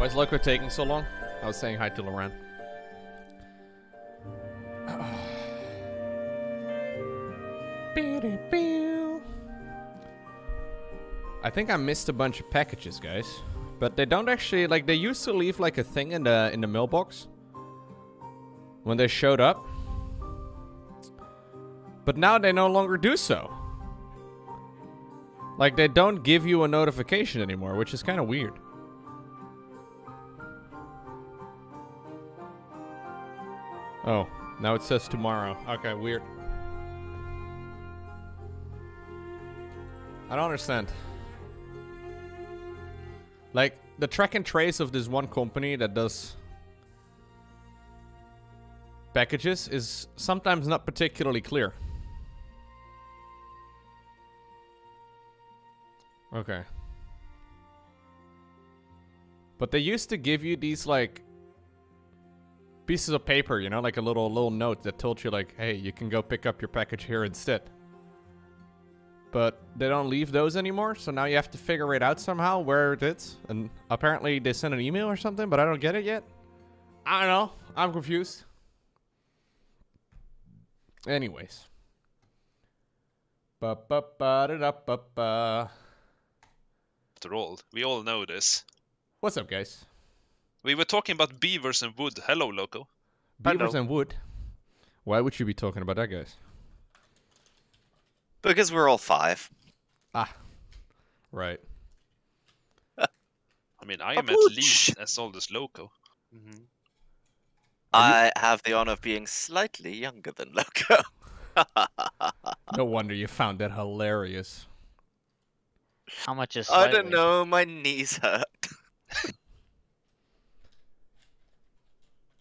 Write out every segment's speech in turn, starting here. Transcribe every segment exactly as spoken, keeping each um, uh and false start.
Why's Loco taking so long? I was saying hi to Loran. I think I missed a bunch of packages, guys. But they don't actually, like, they used to leave like a thing in the in the mailbox when they showed up. But now they no longer do so. Like, they don't give you a notification anymore, which is kind of weird. Oh, now it says tomorrow. Okay, weird. I don't understand. Like, the track and trace of this one company that does packages is sometimes not particularly clear. Okay. But they used to give you these, like, pieces of paper, you know, like a little little note that told you, like, hey, you can go pick up your package here instead. But they don't leave those anymore, so now you have to figure it out somehow where it is. And apparently they sent an email or something, but I don't get it yet. I don't know. I'm confused. Anyways. Ba-ba-ba-da-da-ba-ba. After all, we all know this. What's up, guys? We were talking about beavers and wood. Hello, Loco. Beavers Hello. and wood? Why would you be talking about that, guys? Because we're all five. Ah. Right. I mean, I am Papuch. at least as old as Loco. Mm-hmm. I have the honor of being slightly younger than Loco. No wonder you found that hilarious. How much is slightly? I don't know, my knees hurt.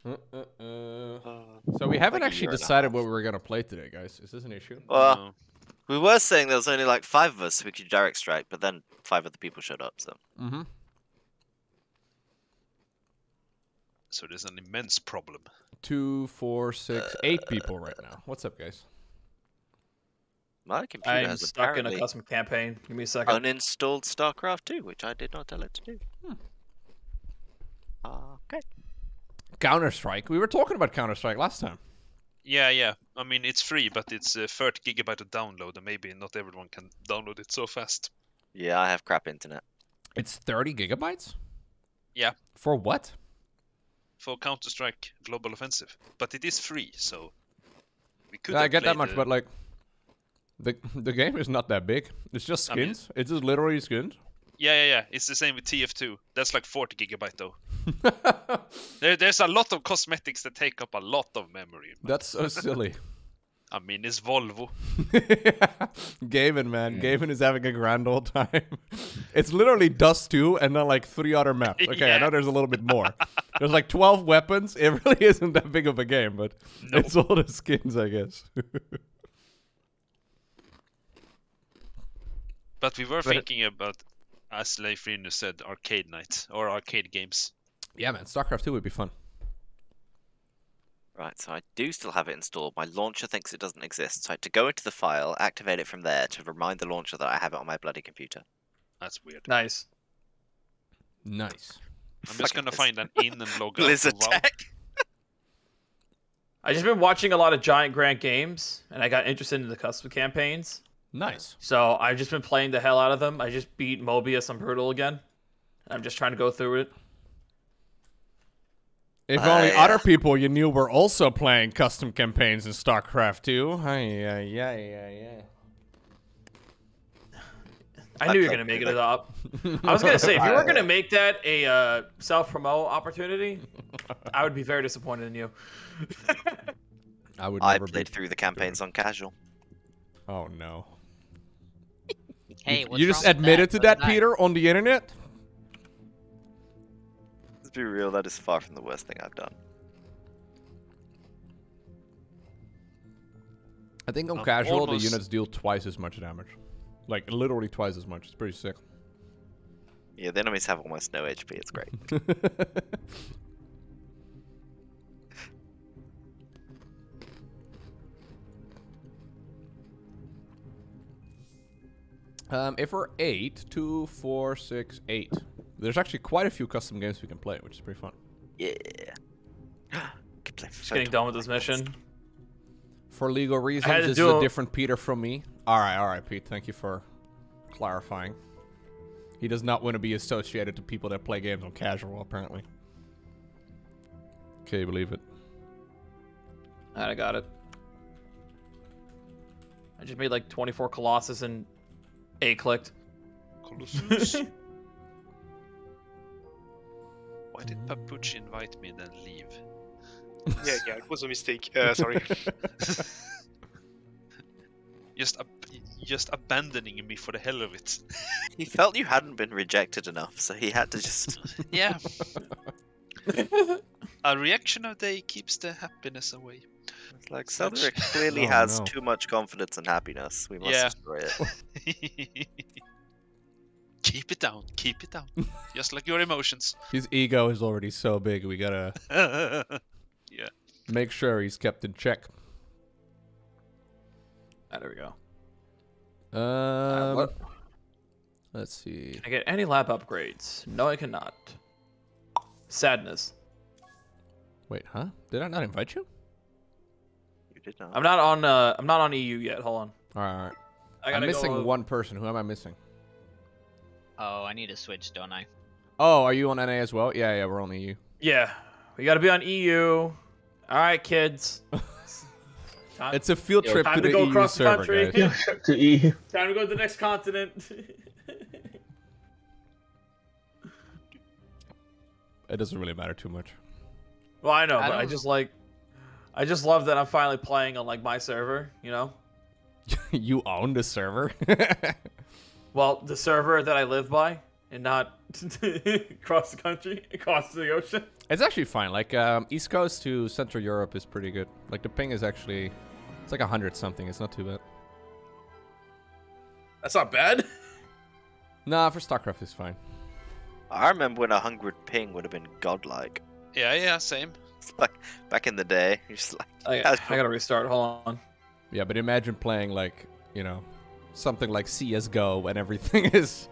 Uh, uh, uh. So we haven't actually decided what we were going to play today, guys. Is this an issue? Well, no. We were saying there was only like five of us so we could direct strike, but then five other people showed up, so... Mm-hmm. So there's an immense problem. Two, four, six, uh, eight people right now. What's up, guys? My computer I'm has stuck in a custom campaign. Give me a second. Uninstalled StarCraft two, which I did not tell it to do. Hmm. Okay. Counter-Strike. We were talking about Counter-Strike last time. Yeah, yeah. I mean, it's free, but it's uh, thirty gigabyte of download, and maybe not everyone can download it so fast. Yeah, I have crap internet. It's thirty gigabytes? Yeah. For what? For Counter-Strike Global Offensive. But it is free, so... we could. I get that much, the... but like... The the game is not that big. It's just skins. I mean, it's just literally skins. Yeah, yeah, yeah. It's the same with T F two. That's like forty gigabyte though. there, there's a lot of cosmetics that take up a lot of memory. Man. That's so silly. I mean, it's Volvo. Gaven, man. Yeah. Gaven is having a grand old time. It's literally Dust two and then like three other maps. Okay, yeah. I know there's a little bit more. There's like twelve weapons. It really isn't that big of a game, but no. It's all the skins, I guess. But we were but thinking about, as Leif Rinu said, arcade nights or arcade games. Yeah, man, StarCraft two would be fun. Right, so I do still have it installed. My launcher thinks it doesn't exist, so I had to go into the file, activate it from there to remind the launcher that I have it on my bloody computer. That's weird. Nice. Nice. I'm just going to find an in and log out. Blizzard Tech. I've just been watching a lot of Giant Grant games, and I got interested in the custom campaigns. Nice. So I've just been playing the hell out of them. I just beat Mobius on Brutal again. I'm just trying to go through it. If uh, only yeah. other people you knew were also playing custom campaigns in StarCraft two. Yeah, yeah, yeah, yeah. I knew you were gonna make it up. I was gonna say if you were gonna make that a uh, self-promo opportunity, I would be very disappointed in you. I would. Never I played be through the campaigns on casual. Oh no. Hey, you just admitted that? to that, that, Peter, on the internet? Let's be real, that is far from the worst thing I've done. I think on I'm casual, almost... the units deal twice as much damage. Like, literally twice as much. It's pretty sick. Yeah, the enemies have almost no H P. It's great. Um, if we're eight, two, four, six, eight. There's actually quite a few custom games we can play, which is pretty fun. Yeah. Can play for getting done with this mission. For legal reasons, this is a different Peter from me. All right, all right, Pete. Thank you for clarifying. He does not want to be associated to people that play games on casual, apparently. Okay, believe it. All right, I got it. I just made like twenty-four Colossus and A clicked. Colossus? Why did Papuchi invite me and then leave? yeah, yeah, it was a mistake. Uh, sorry. just, ab just abandoning me for the hell of it. He felt you hadn't been rejected enough, so he had to just... yeah. A reaction of day keeps the happiness away. It's like Cedric clearly oh, has no. too much confidence and happiness. We must yeah. destroy it. Keep it down. Keep it down. Just like your emotions. His ego is already so big. We gotta... yeah. Make sure he's kept in check. Ah, there we go. Um, uh, what? Let's see. Can I get any lab upgrades? No, I cannot. Sadness. Wait, huh? Did I not invite you? You did not. I'm not on. Uh, I'm not on E U yet. Hold on. All right. All right. I I'm missing go... one person. Who am I missing? Oh, I need to switch, don't I? Oh, are you on N A as well? Yeah, yeah, we're on E U. Yeah, we gotta be on E U. All right, kids. Time, it's a field trip yo, to, to the go E U across server, the country. To E U. Time to go to the next continent. It doesn't really matter too much. Well, I know, I but I just like, I just love that I'm finally playing on like my server. You know. You own the server. Well, the server that I live by, and not across the country, across the ocean. It's actually fine. Like um, East Coast to Central Europe is pretty good. Like the ping is actually, it's like a hundred something. It's not too bad. That's not bad. Nah, for StarCraft it's fine. I remember when a hundred ping would have been godlike. Yeah, yeah, same. It's like back in the day, you're just like. Oh, yeah. I gotta restart. Hold on. Yeah, but imagine playing like you know. Something like C S G O and everything is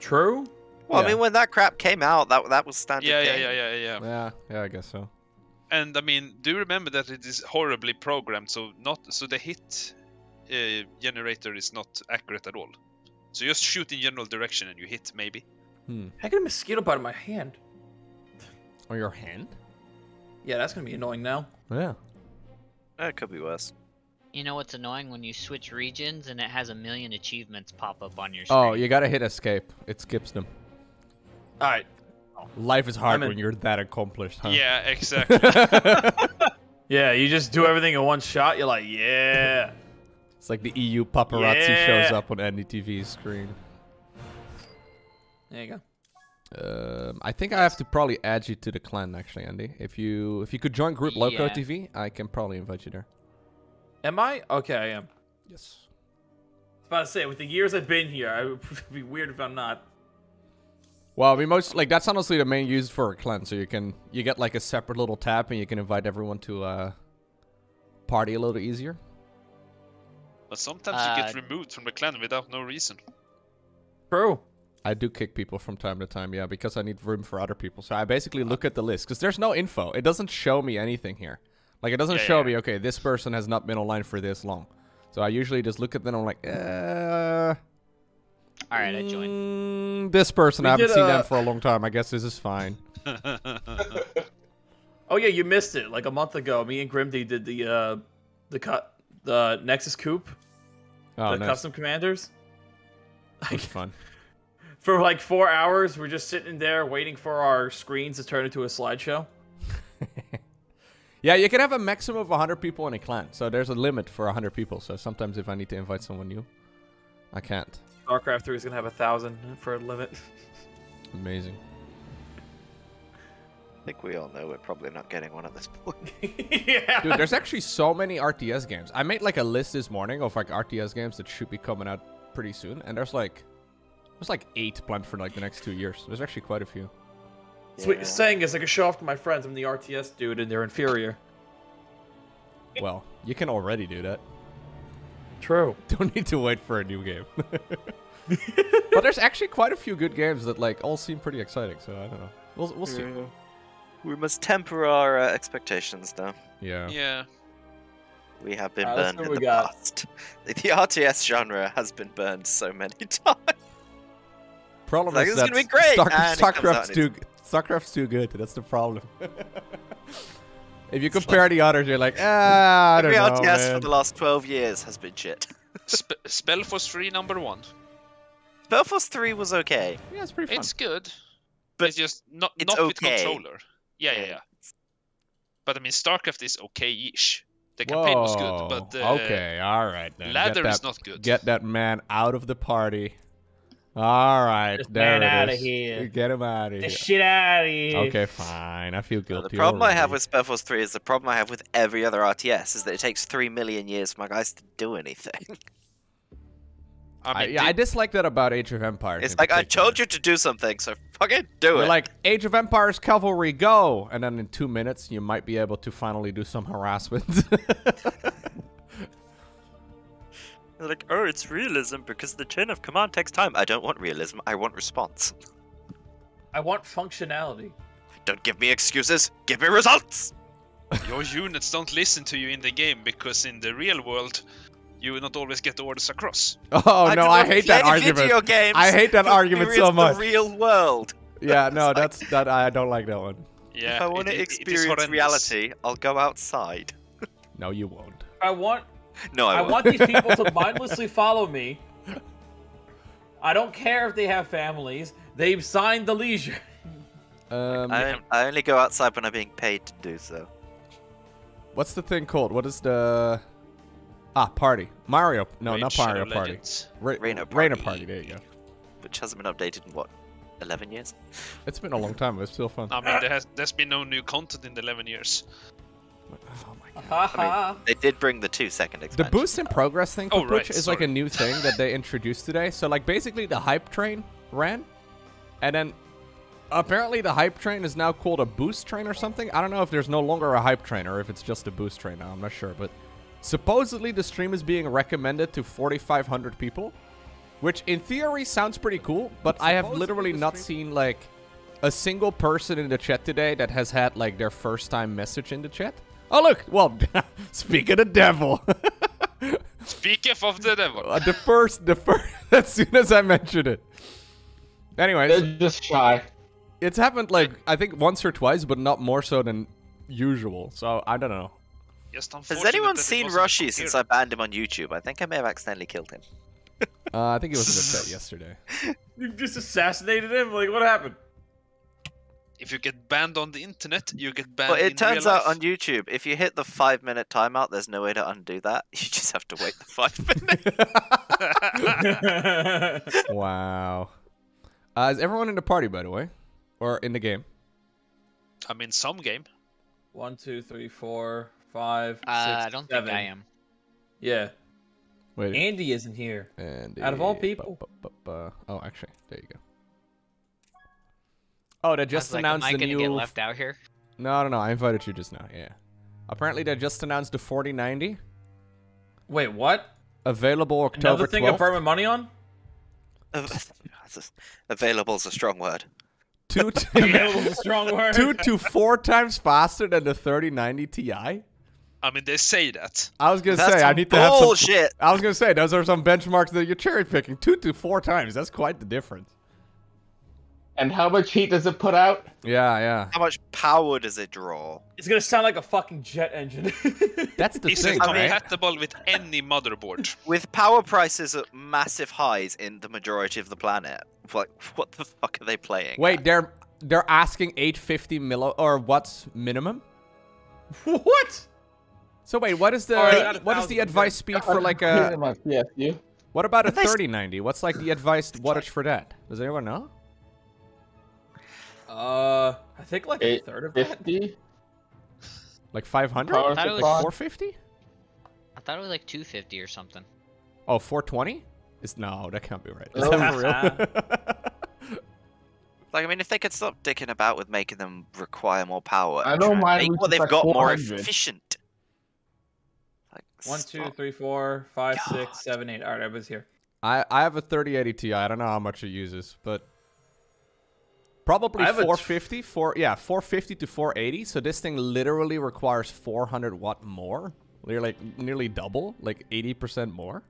true. Well, yeah. I mean, when that crap came out, that that was standard. Yeah, yeah, game. yeah, yeah, yeah, yeah. Yeah, yeah, I guess so. And I mean, do remember that it is horribly programmed, so not so the hit uh, generator is not accurate at all. So you just shoot in general direction and you hit maybe. Hmm. I got a mosquito bite in my hand. Or your hand? Yeah, that's gonna be annoying now. Yeah, that could be worse. You know what's annoying when you switch regions and it has a million achievements pop up on your screen. Oh, you gotta hit escape. It skips them. All right. Life is hard when you're that accomplished, huh? Yeah, exactly. Yeah, you just do everything in one shot. You're like, yeah. It's like the E U paparazzi yeah. shows up on N D T V's screen. There you go. Um, I think I have to probably add you to the clan, actually, Andy. If you if you could join Group Loco yeah. T V, I can probably invite you there. Am I? Okay, I am. Yes. I was about to say, with the years I've been here, I would be weird if I'm not. Well, we most like that's honestly the main use for a clan. So you can you get like a separate little tab, and you can invite everyone to uh, party a little easier. But sometimes uh, you get removed from the clan without no reason. True. I do kick people from time to time, yeah, because I need room for other people. So I basically look at the list because there's no info. It doesn't show me anything here. Like, it doesn't yeah, show yeah. me, okay, this person has not been online for this long. So I usually just look at them and I'm like, uh... all right, I joined. Mm, this person, we I haven't did, seen uh... them for a long time. I guess this is fine. Oh, yeah, you missed it. Like, a month ago, me and Grimdy did the, uh, the cut, the Nexus Coupe. Oh, the nice. Custom Commanders. That was fun. For, like, four hours, we're just sitting there waiting for our screens to turn into a slideshow. Yeah, you can have a maximum of one hundred people in a clan, so there's a limit for one hundred people. So sometimes if I need to invite someone new, I can't. StarCraft three is going to have one thousand for a limit. Amazing. I think we all know we're probably not getting one at this point. Yeah. Dude, there's actually so many R T S games. I made like a list this morning of like R T S games that should be coming out pretty soon, and there's like there's like eight planned for like the next two years. There's actually quite a few. So what you're saying is I can show off to my friends I'm the R T S dude and they're inferior. Well, you can already do that. True. Don't need to wait for a new game. But there's actually quite a few good games that like all seem pretty exciting. So I don't know. We'll we'll see. Yeah. We must temper our uh, expectations now. Yeah. Yeah. We have been right, burned in the got. past. The R T S genre has been burned so many times. Problem like, is that StarCraft's too good. That's the problem. If you compare like, the others, you're like, ah, I don't know. Every R T S man. for the last twelve years has been shit. Sp Spellforce three number one. Spellforce three was okay. Yeah, it's pretty fun. It's good. But it's just not, it's not okay. with controller. Yeah, yeah, yeah. But I mean, StarCraft is okay-ish. The campaign Whoa. was good, but the uh, okay, all right, then. ladder that, is not good. Get that man out of the party. All right, Get there man it out is. Of here. Get him out of here. Get the shit out of here. Okay, fine. I feel guilty. Well, the problem already. I have with Spellforce three is the problem I have with every other R T S is that it takes three million years for my guys to do anything. I, mean, I, yeah, I dislike that about Age of Empires. It's like, particular. I told you to do something, so fucking do We're it. Like, Age of Empires cavalry, go! And then in two minutes, you might be able to finally do some harassment. You're like, oh, it's realism, because the chain of command takes time. I don't want realism, I want response. I want functionality. Don't give me excuses, give me results! Your units don't listen to you in the game, because in the real world, you will not always get the orders across. Oh, I no, I hate that argument. Video games, I hate that argument so much. The real world. Yeah, no, like, that's that. I don't like that one. Yeah, if I want to experience reality, I'll go outside. No, you won't. I want. No, I, I want these people to mindlessly follow me. I don't care if they have families. They've signed the leisure. Um, I, I only go outside when I'm being paid to do so. What's the thing called? What is the? Ah, party. Mario. No, Age not Mario Party. Ra Rainer Party. Rainer Party, there you go. Which hasn't been updated in, what, eleven years? It's been a long time, but it's still fun. I mean, there has, there's been no new content in the eleven years. Oh my god. I mean, they did bring the two-second expansion. The boost in progress thing, oh, right, is sorry. like a new thing that they introduced today. So, like, basically the hype train ran, and then apparently the hype train is now called a boost train or something. I don't know if there's no longer a hype train or if it's just a boost train now. I'm not sure, but... supposedly, the stream is being recommended to forty-five hundred people, which in theory sounds pretty cool, but I have literally not seen, like, a single person in the chat today that has had, like, their first time message in the chat. Oh, look! Well, speak of the devil! Speak of the devil! Uh, the first, the first, as soon as I mentioned it. Anyways. They're just shy. It's happened, like, I think once or twice, but not more so than usual, so I don't know. Has anyone seen Roshi since I banned him on YouTube? I think I may have accidentally killed him. uh, I think he was in the set yesterday. You just assassinated him? Like, what happened? If you get banned on the internet, you get banned. Well, it in turns real out life. on YouTube, if you hit the five-minute timeout, there's no way to undo that. You just have to wait the five minutes. Wow. Uh, is everyone in the party, by the way, or in the game? I'm in some game. One, two, three, four. Five, uh, six, I don't seven. think I am. Yeah. Wait. Andy isn't here. Andy. Out of all people. Bu bu bu oh, actually, there you go. Oh, they just like, announced the new... Am I gonna get left out here? No, no, no. I invited you just now. Yeah. Apparently, they just announced the forty ninety. Wait, what? Available October twelfth. Another thing I burn my money on? Available's a strong word. Two to, Available's a strong word. Two to four times faster than the thirty ninety T I. I mean, they say that. I was gonna That's say I need bullshit. to have bullshit. I was gonna say those are some benchmarks that you're cherry picking. Two to four times. That's quite the difference. And how much heat does it put out? Yeah, yeah. How much power does it draw? It's gonna sound like a fucking jet engine. That's the it's thing. It's compatible right? with any motherboard. With power prices at massive highs in the majority of the planet, like what the fuck are they playing? Wait, at? they're they're asking eight fifty milli or what's minimum? What? So wait, what is the right, what is the advice speed for like a? Yes, you. What about a thirty ninety? What's like the advised wattage for that? Does anyone know? Uh, I think like a third of that. Like five hundred? Like four fifty? I thought it was like two fifty or something. Oh, four twenty? It's no, that can't be right. Is that for real? Like, I mean, if they could stop dicking about with making them require more power, I don't mind. Make what they've got more efficient. One, two, three, four, five, God. six, seven, eight. All right, I was here. I I have a thirty eighty Ti. I don't know how much it uses, but probably four fifty. Four, yeah, four fifty to four eighty. So this thing literally requires four hundred watt more. They're like nearly double, like eighty percent more.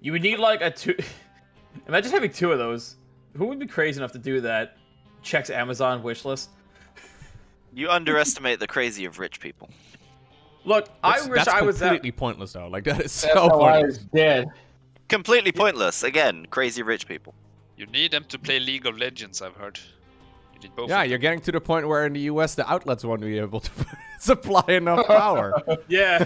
You would need like a two. Imagine having two of those. Who would be crazy enough to do that? Checks Amazon wishlist. You underestimate the crazy of rich people. Look, that's, I wish I was that. That's completely pointless though. Like, that is so that's pointless. I was dead. Completely pointless. Again, crazy rich people. You need them to play League of Legends, I've heard. You need both. Yeah, you're getting to the point where in the U S the outlets won't be able to supply enough power. Yeah.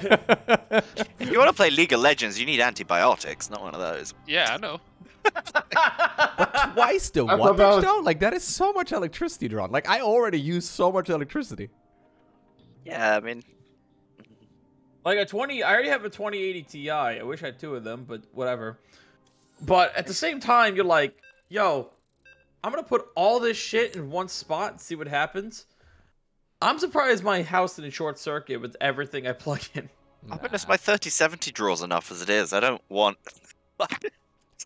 If you want to play League of Legends, you need antibiotics, not one of those. Yeah, I know. But twice the wattage was... though? Like, that is so much electricity drawn. Like, I already use so much electricity. Yeah, I mean... Like a twenty, I already have a twenty eighty Ti. I wish I had two of them, but whatever. But at the same time, you're like, yo, I'm going to put all this shit in one spot and see what happens. I'm surprised my house didn't short circuit with everything I plug in. Nah. I've noticed my thirty seventy draws enough as it is. I don't want...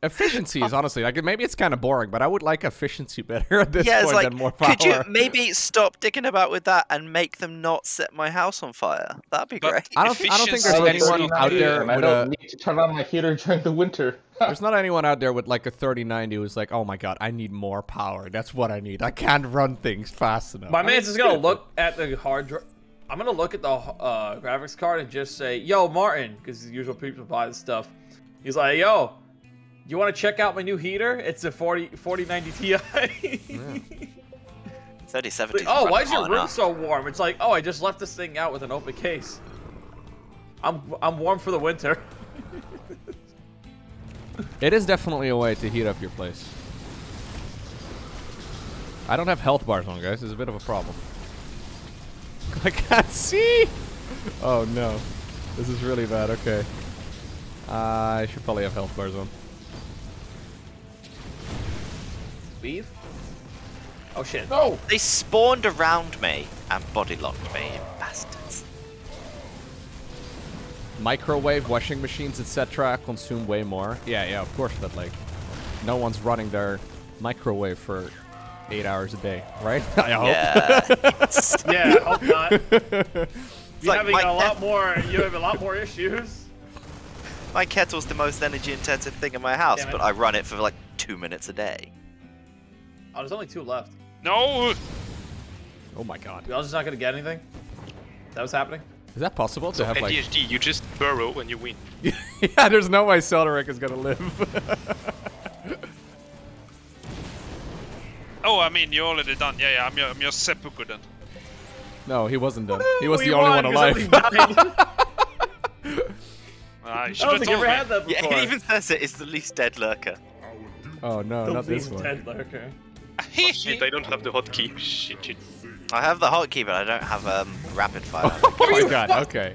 Efficiency is honestly, like, maybe it's kind of boring, but I would like efficiency better at this yeah, point it's like, than more power. Could you maybe stop dicking about with that and make them not set my house on fire? That'd be but great. I don't, I don't think there's anyone out there. I don't a, need to turn on my heater during the winter. There's not anyone out there with like a thirty ninety who's like, oh my god, I need more power. That's what I need. I can't run things fast enough. My man's just gonna look at the hard drive. I'm gonna look at the uh, graphics card and just say, yo, Martin, because the usual people buy this stuff. He's like, yo. You want to check out my new heater? It's a forty ninety Ti. Yeah. thirty seventy. Oh, why is your room so warm? It's like, oh, I just left this thing out with an open case. I'm I'm warm for the winter. It is definitely a way to heat up your place. I don't have health bars on, guys. It's a bit of a problem. I can't see. Oh no, this is really bad. Okay, uh, I should probably have health bars on. Beef? Oh shit. No! They spawned around me and bodylocked me, you bastards. Microwave, washing machines, et cetera consume way more. Yeah, yeah, of course, but like, no one's running their microwave for eight hours a day, right? I hope. Yeah, yeah, I hope not. You're like having a lot more, you have a lot more issues. My kettle's the most energy intensive thing in my house, but I run it for like two minutes a day. Oh, there's only two left. No! Oh my god. Y'all just not gonna get anything? That was happening? Is that possible to so have A D H D, like... A D H D, you just burrow and you win. Yeah, there's no way Cedric is gonna live. Oh, I mean, you're already done. Yeah, yeah, I'm your, I'm your seppuku then. No, he wasn't done. He was we the only won. one alive. I don't think you ever had that before. Yeah, it even says it, it's the least dead lurker. Oh no, the not this one. Dead lurker. Oh, shit, I don't have the hotkey. Shit, shit. I have the hotkey, but I don't have um, rapid fire. Oh my god, okay.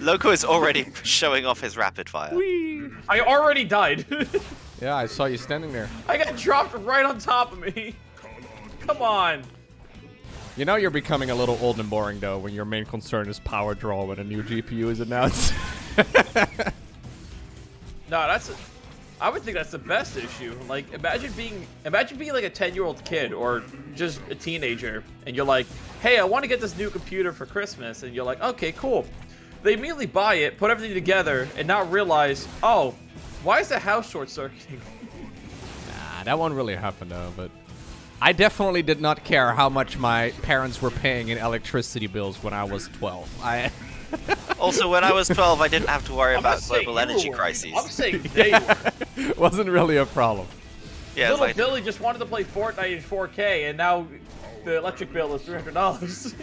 Loco is already showing off his rapid fire. Whee. I already died. Yeah, I saw you standing there. I got dropped right on top of me. Come on. You know you're becoming a little old and boring, though, when your main concern is power draw when a new G P U is announced. No, that's... A I would think that's the best issue. Like, imagine being, imagine being like a ten-year-old kid or just a teenager, and you're like, "Hey, I want to get this new computer for Christmas," and you're like, "Okay, cool." They immediately buy it, put everything together, and not realize, "Oh, why is the house short-circuiting?" Nah, that won't really happen though. But I definitely did not care how much my parents were paying in electricity bills when I was twelve. I. Also, when I was twelve, I didn't have to worry I'm about global energy crises. I'm saying they yeah. were. Wasn't really a problem. Yeah, Little like... Billy just wanted to play Fortnite in four K, and now the electric bill is three hundred dollars.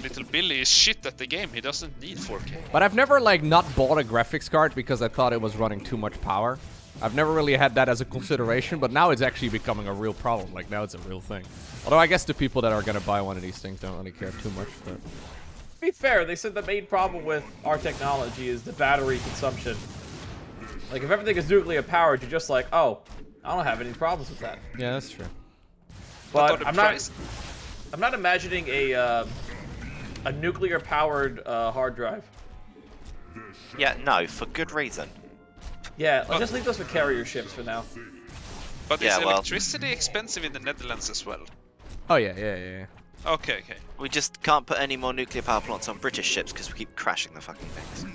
Little Billy is shit at the game. He doesn't need four K. But I've never, like, not bought a graphics card because I thought it was running too much power. I've never really had that as a consideration, but now it's actually becoming a real problem. Like, now it's a real thing. Although I guess the people that are going to buy one of these things don't really care too much, but... To be fair, they said the main problem with our technology is the battery consumption. Like, if everything is nuclear powered, you're just like, oh, I don't have any problems with that. Yeah, that's true. But I'm not, I'm not imagining a uh, a nuclear powered uh, hard drive. Yeah, no, for good reason. Yeah, but, I'll just leave those for carrier ships for now. But yeah, is electricity well, expensive in the Netherlands as well? Oh yeah, yeah, yeah. Okay, okay. We just can't put any more nuclear power plants on British ships because we keep crashing the fucking things.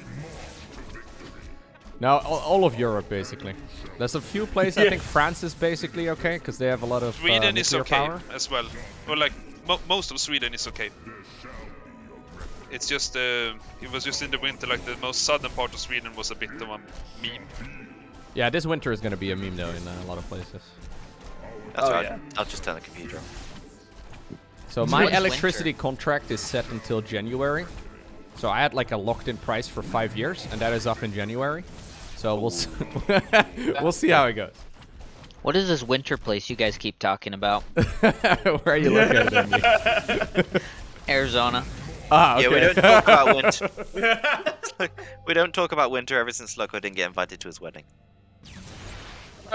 Now, all of Europe, basically. There's a few places, yeah. I think France is basically okay, because they have a lot of uh, nuclear power. Sweden is okay as well. Or like, mo most of Sweden is okay. It's just, uh, it was just in the winter, like the most southern part of Sweden was a bit of a meme. Yeah, this winter is going to be a meme though in uh, a lot of places. That's oh, right, yeah. I'll just turn the computer on. So my electricity winter? contract is set until January. So I had like a locked-in price for five years, and that is up in January. So we'll see, we'll see how it goes. What is this winter place you guys keep talking about? Where are you looking at, Andy? Arizona. Ah, okay. Yeah, we don't talk about winter. We don't talk about winter ever since Loco didn't get invited to his wedding.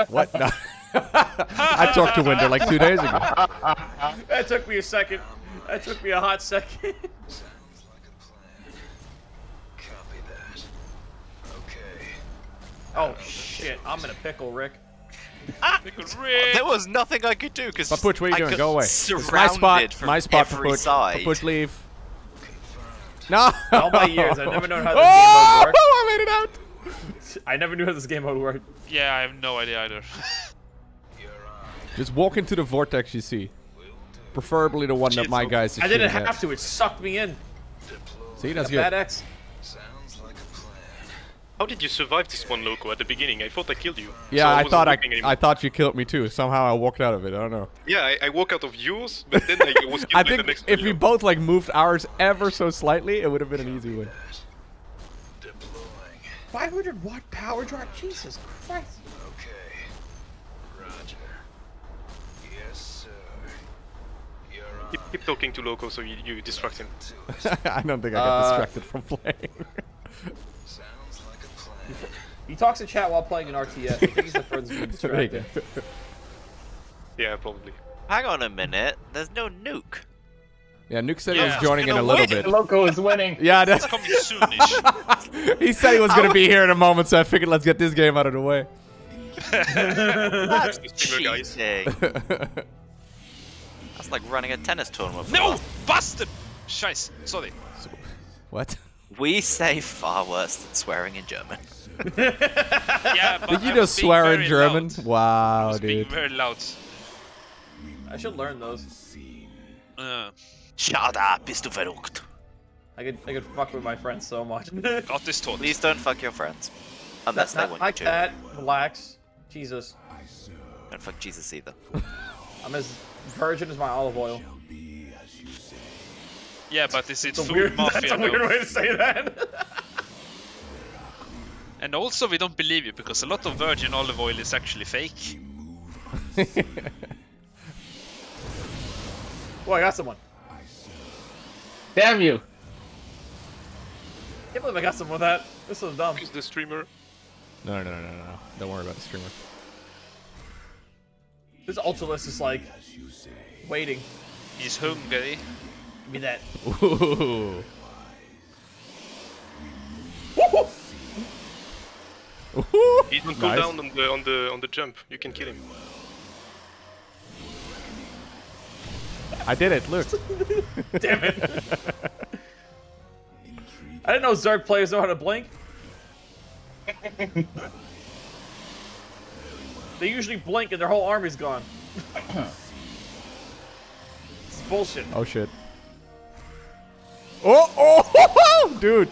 What? No. I talked to Winter like two days ago. That took me a second. That took me a hot second. Oh shit, I'm in a pickle, Rick. Ah! Pickle Rick! There was nothing I could do because Papuch, what are you doing? Go away. It's my spot, my spot, Papuch. Papuch, leave. No! All my years, I've never known how this oh! game mode worked. Oh, I made it out! I never knew how this game mode worked. Yeah, I have no idea either. Just walk into the vortex you see. Preferably the one that my guys is I didn't have at. to, it sucked me in. See, that's good. Badass. How did you survive this one, Loco, at the beginning? I thought I killed you. Yeah, so I, I thought I, I thought you killed me too. Somehow I walked out of it. I don't know. Yeah, I, I walked out of yours, but then I was killed I like think the next if video. we both like moved ours ever so slightly, it would have been an easy win. five hundred watt power drop? Jesus Christ. Okay. Roger. Yes, sir. You're on. Keep, keep talking to Loco so you, you distract him. I don't think I got uh, distracted from playing. He talks to chat while playing an R T S. I think he's the first to be distracted. Yeah, probably. Hang on a minute. There's no Nuke. Yeah, Nuke said yeah, he was joining in a little win. bit. Loco is winning. Yeah, that's coming soonish. He said he was going to be here in a moment, so I figured let's get this game out of the way. That's cheating. That's like running a tennis tournament. No, bastard! Scheiße, sorry. What? We say far worse than swearing in German. Yeah, but did you just swear in German? Loud. Wow, I dude. Very loud. I should learn those. Uh, Shut up, bist du verrückt? I could, I could fuck with my friends so much. Got this torch. Please don't fuck your friends, unless That's they want like you to. That. Relax, Jesus. Don't fuck Jesus either. I'm as virgin as my olive oil. Yeah, but is it food mafia? That's a weird way to say that. And also, we don't believe you because a lot of virgin olive oil is actually fake. Oh, I got someone. Damn you! Can't believe I got someone with that. This was dumb. Is the streamer? No, no, no, no, no. Don't worry about the streamer. This Ultralist is like waiting. He's hungry. Give me that. Ooh. Ooh. He doesn't go nice. down on the on the on the jump. You can kill him. I did it. Look. Damn it. I didn't know Zerg players know how to blink. They usually blink and their whole army's gone. It's bullshit. Oh shit. Oh, oh, oh, oh, dude,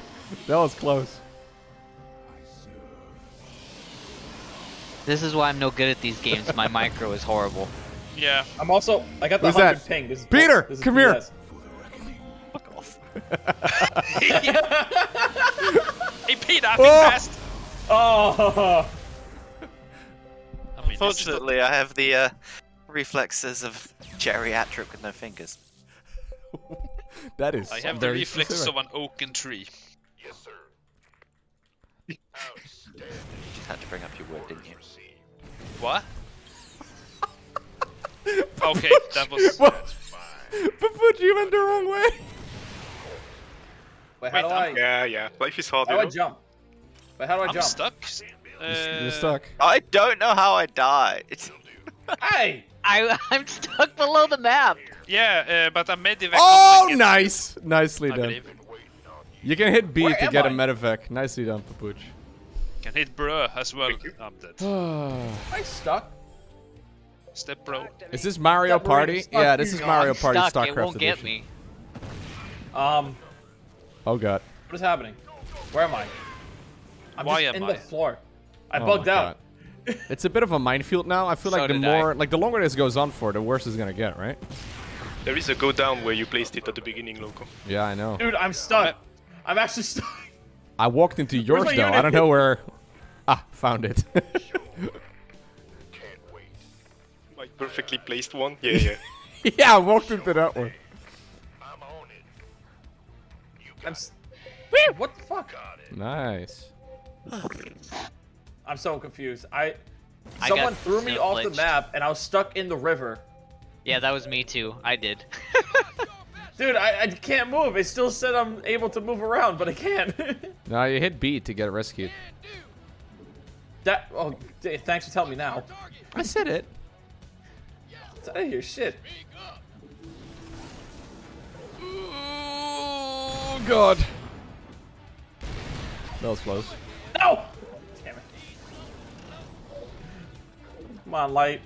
that was close. This is why I'm no good at these games. My micro is horrible. Yeah. I'm also, I got the one hundred ping. This is Peter, this is come here. Fuck off. Hey, Peter, I think fast. Oh. Unfortunately, I have the uh, reflexes of geriatric with no fingers. That is I have the reflexes of an oaken tree. Yes, sir. Outstanding. You just had to bring up your word, didn't you? What? Okay, that was... What? Papuchi, you went the wrong way. Wait, how Wait, do I... Yeah, yeah. Life is hard, How do I jump? But how do I I'm jump? I'm stuck. Uh, You're stuck. I don't know how I died. Hey! I, I'm stuck below the map. Yeah, uh, but a medivac. Oh, nice! Nicely done. You can hit B Where to get I? a medivac. Nicely done, Papuch. Can hit bro as well. I'm dead. I stuck. Step bro. Is this Mario Step Party? Yeah, this is no, Mario I'm Party stuck. StarCraft It won't get edition. me. Um. Oh god. What is happening? Where am I? I'm Why just am in I? the floor. I oh bugged out. It's a bit of a minefield now. I feel so like the more, I. like the longer this goes on for, the worse it's gonna get, right? There is a go down where you placed it at the beginning, Loco. Yeah, I know. Dude, I'm stuck. I'm actually stuck. I walked into yours though. I don't know where. Ah, found it. My perfectly placed one. Yeah, yeah. Yeah, I walked into that one. I'm on it. You I'm. Wait, what the fuck? Nice. I'm so confused. I someone I threw me off the map and I was stuck in the river. Yeah, that was me too. I did. Dude, I, I can't move. It still said I'm able to move around, but I can't. No, you hit B to get rescued. That oh, thanks for telling me now. I said it. It's out of here, shit. Oh god. That was close. No. Come on, Light.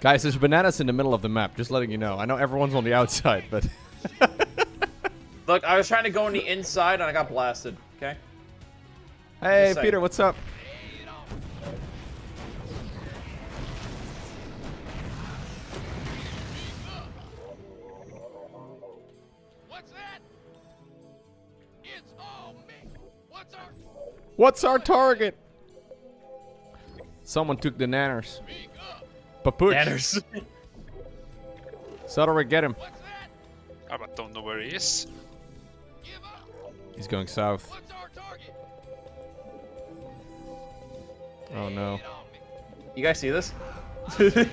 Guys, there's bananas in the middle of the map, just letting you know. I know everyone's on the outside, but... Look, I was trying to go on the inside and I got blasted, okay? Hey, Peter, what's up? What's our target? Someone took the nanners. Papuch. Nanners. Sutter, get him. I don't know where he is. He's going south. What's our target? Oh no. You guys see this? oh,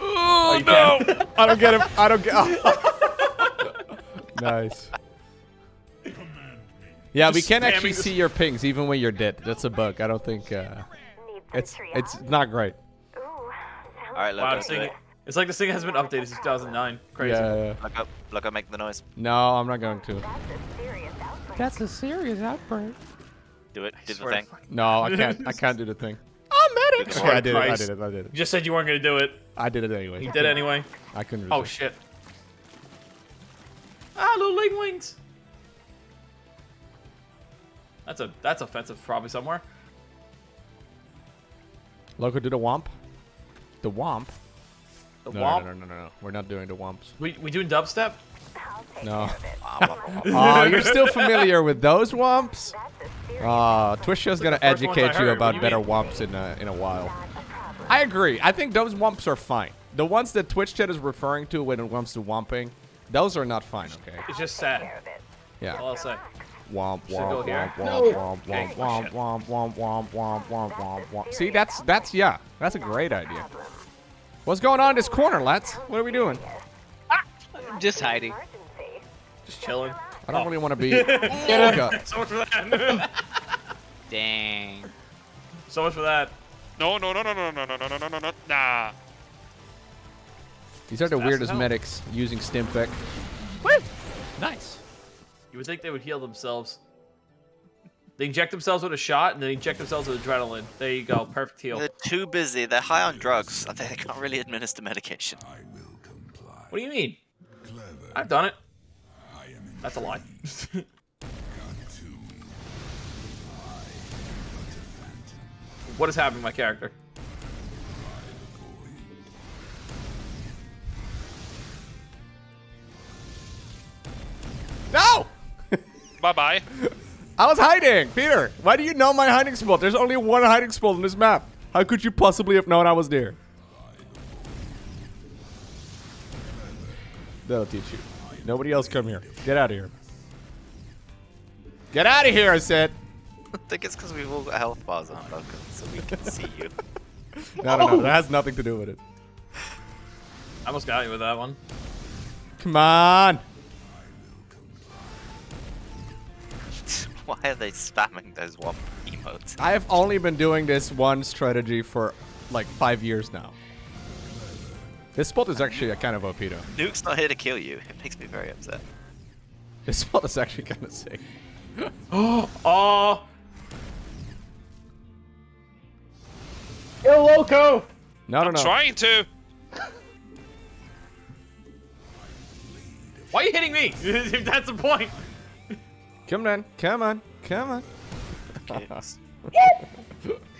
oh no! I don't get him. I don't get oh. Nice. Yeah, Just we can actually see your pings even when you're dead. That's a bug. I don't think uh, it's it's not great. All right, look wow, up. It. It's like this thing has been updated since two thousand nine. Crazy. Yeah, yeah. Look up. Look up. Make the noise. No, I'm not going to. That's a serious outbreak. Do it. Do the thing. No, I can't. I can't do the thing. I'm at it. I did it. I did it. I did it. You just said you weren't gonna do it. I did it anyway. You did it anyway. I couldn't. Resist. Oh shit. Ah, little leg wings. That's a that's offensive probably somewhere. Loco, do the womp. The womp. The no, womp. No, no, no, no, no. We're not doing the womps. We we doing dubstep? No. Oh, you're still familiar with those womps? Ah, uh, Twisha's gonna educate you about better womps in a, in a while. I agree. I think those womps are fine. The ones that Twitch chat is referring to when it comes to womping, those are not fine. Okay. It's just sad. Yeah. All I'll say. Womp womp womp womp womp womp womp womp womp womp womp womp womp. See, that's that's yeah, that's a great idea. What's going on in this corner, lads? What are we doing? Ah, just hiding. Just chilling. I don't oh. really want to be. Get up. So much for that. Dang. So much for that. No no no no no no no no no no no nah. These are the that's weirdest medics using Stimpec. What? Nice. You would think they would heal themselves. They inject themselves with a shot, and they inject themselves with adrenaline. There you go, perfect heal. They're too busy. They're high on drugs. I think they can't really administer medication. I will comply. What do you mean? Clever. I've done it. I am That's a lie. What is happening to my character? No! Bye bye. I was hiding, Peter. Why do you know my hiding spot? There's only one hiding spot on this map. How could you possibly have known I was there? That'll teach you. Nobody else come here. Get out of here. Get out of here, I said. I think it's because we've all got health bars on Loco, so we can see you. No, no, no. That has nothing to do with it. I almost got you with that one. Come on. Why are they spamming those one emotes? I have only been doing this one strategy for like five years now. This spot is actually a kind of O P though. Nuke's not here to kill you. It makes me very upset. This spot is actually kind of sick. Oh! Oh! Yo, Loco! No, I'm no, no. trying to. Why are you hitting me? If that's the point. Come on, come on, come on. Yes.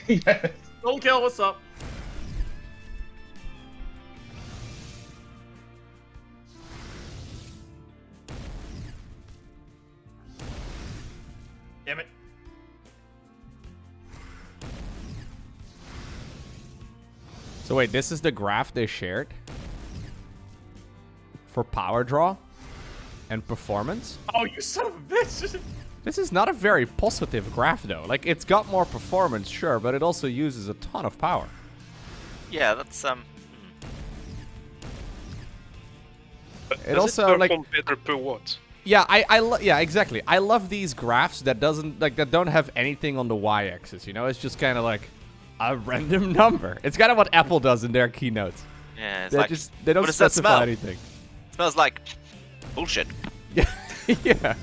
Yes. Don't kill, what's up? Damn it. So wait, this is the graph they shared for power draw and performance? Oh, you son of a bitch! This is not a very positive graph though. Like, it's got more performance, sure, but it also uses a ton of power. Yeah, that's um. But it also, it like, better per watt. Yeah, I, I lo yeah, exactly. I love these graphs that doesn't like that don't have anything on the y-axis. You know, it's just kind of like a random number. It's kind of what Apple does in their keynotes. Yeah, it's they like, just they don't specify anything. It smells like bullshit. Yeah. Yeah.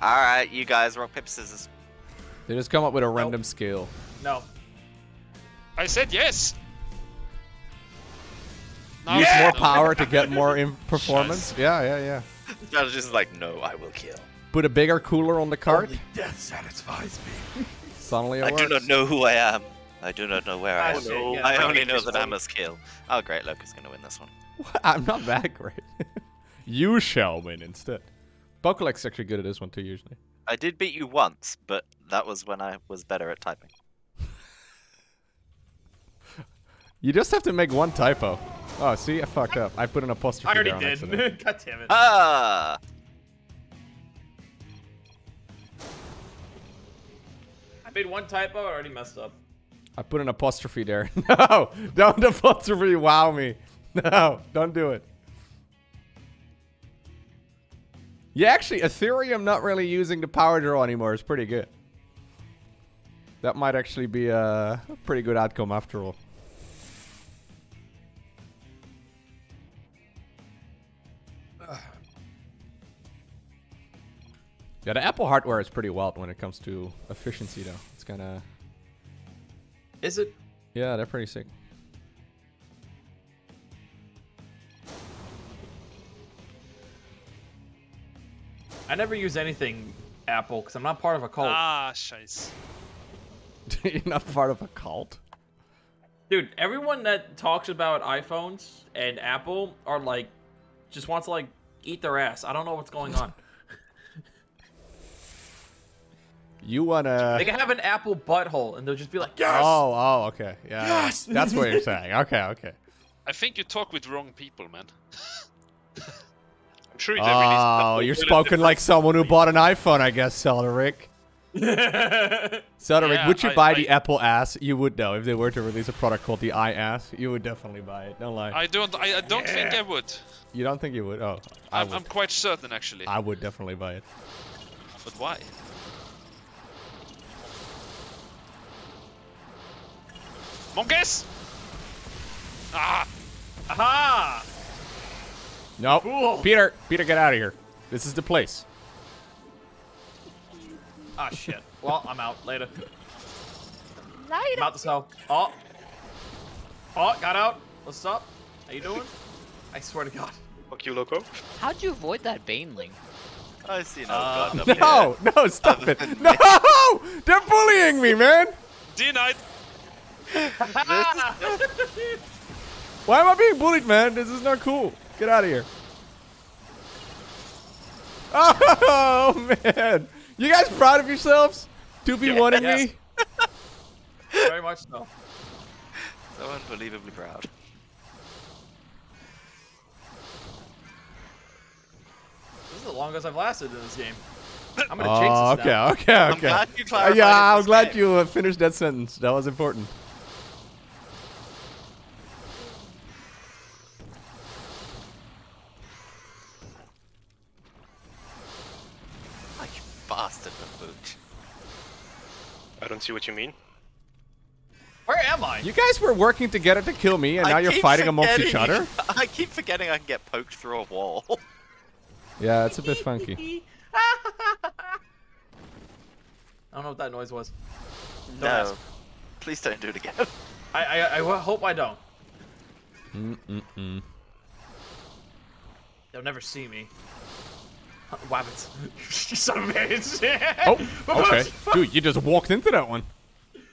All right, you guys, rock paper scissors. They just come up with a random nope. scale. No. I said yes. Use yeah! more power to get more in performance. Nice. Yeah, yeah, yeah. I was just like, no, I will kill. Put a bigger cooler on the cart. Only death satisfies me. Suddenly it I works. do not know who I am. I do not know where I, I am. Know. Yeah, I only know that I must kill. Oh, great, Loki's gonna win this one. What? I'm not that great. You shall win instead. Pokelex is actually good at this one too, usually. I did beat you once, but that was when I was better at typing. You just have to make one typo. Oh, see? I fucked up. I put an apostrophe there on accident. I already did. God damn it. Ah! I made one typo. I already messed up. I put an apostrophe there. No! Don't apostrophe wow me. No, don't do it. Yeah, actually, Ethereum not really using the power draw anymore is pretty good. That might actually be a pretty good outcome after all. Yeah, the Apple hardware is pretty wild when it comes to efficiency, though. It's kind of... Is it? Yeah, they're pretty sick. I never use anything Apple because I'm not part of a cult. Ah, scheiße. You're not part of a cult? Dude, everyone that talks about iPhones and Apple are like, just wants to like eat their ass. I don't know what's going on. You wanna... They can have an Apple butthole, and they'll just be like, yes! Oh, oh, okay. Yeah, yes! That's what you're saying. Okay, okay. I think you talk with wrong people, man. I'm sure you oh, you're spoken like someone who bought an iPhone, I guess, Cedric. Cedric, yeah, would you I, buy I, the I... Apple ass? You would know. If they were to release a product called the iAss, you would definitely buy it. Don't lie. I don't, I, I don't yeah. think I would. You don't think you would? Oh, I I'm, would. I'm quite certain, actually. I would definitely buy it. But why? Monkeys! Ah! Aha! No. Cool. Peter, Peter, get out of here. This is the place. Ah, shit. Well, I'm out. Later. Later. I'm out the cell. Oh. Oh, got out. What's up? How you doing? I swear to God. Fuck you, Loco. How'd you avoid that Baneling? I see no uh, God up No, here. no, stop it. No! They're bullying me, man! Denied. Why am I being bullied, man? This is not cool. Get out of here. Oh, man. You guys proud of yourselves? two v one yeah, me? Very much so. So unbelievably proud. This is the longest I've lasted in this game. I'm going to oh, change this now. Okay, okay, okay. I'm glad you clarified. Uh, yeah, I'm glad game. you uh, finished that sentence. That was important. see what you mean. Where am I? You guys were working together to kill me, and I now you're fighting amongst each other? I keep forgetting I can get poked through a wall. Yeah, it's a bit funky. I don't know what that noise was. Don't no. Ask. Please don't do it again. I, I, I hope I don't. Mm-mm-mm. They'll never see me. Wabbits. You son of a bitch. Oh, okay. Dude, you just walked into that one.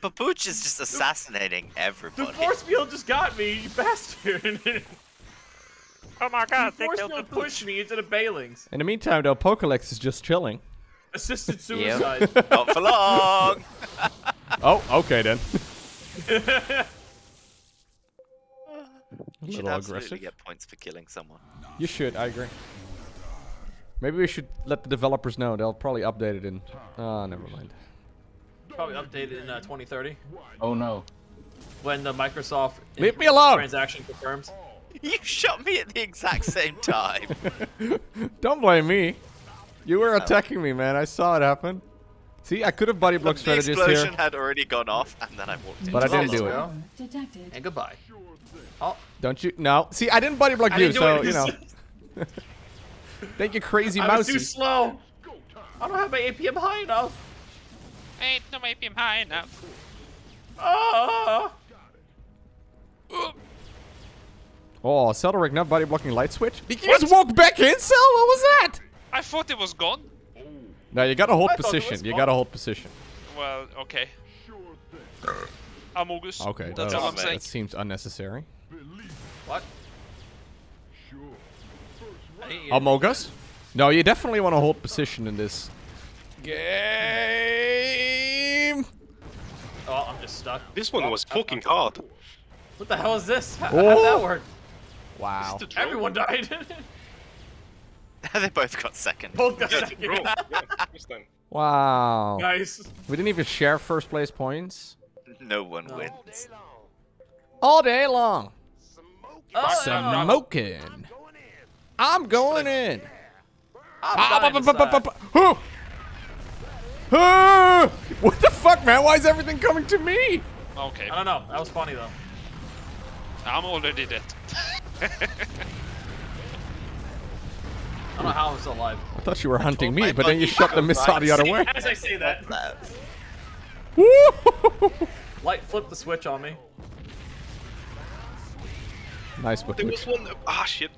Papuchi is just assassinating everybody. The force field just got me, you bastard. Oh my god, the they force killed field Papuchi. Pushed me into the bailings. In the meantime, though, Pokelex is just chilling. Assisted suicide. Yep. Not for long. Oh, okay then. You should absolutely get points for killing someone. You should, I agree. Maybe we should let the developers know. They'll probably update it in... Oh, never mind. Probably updated in uh, twenty thirty. Oh no. When the Microsoft Leave me alone. transaction confirms. You shot me at the exact same time. Don't blame me. You were attacking me, man. I saw it happen. See, I could have buddy blocked strategist here. The explosion had already gone off, and then I walked in. But I didn't do it. Detected. And goodbye. Oh. Don't you? No. See, I didn't buddy block you, so, you know. Thank you, Crazy Mousey. I was too slow. I don't have my A P M high enough. I ain't no A P M high enough. Oh. Oh, Cedric not buddy blocking Light Switch? Did you just walk back in, Cel? What was that? I thought it was gone. No, you gotta hold I position. You gotta hold position. Well, okay. Amogus. Okay, that's all I'm saying. That seems unnecessary. What? Amogus? No, you definitely want to hold position in this game. Oh, I'm just stuck. This one was fucking hard. What the hell is this? How, oh. how did that work? Wow. Everyone died. They both got second. Both got second. Yeah, wow. Nice. We didn't even share first place points. No one no. wins. All day long. Oh, Smoking. I'm going in. I'm going in. What the fuck, man? Why is everything coming to me? Okay. I don't know. That was funny, though. I'm already dead. I don't know how I was alive. I thought you were hunting me, but then you shot the missile the other way. As I say that. Light flipped the switch on me. Nice, Papuch. There was one. Ah, shit.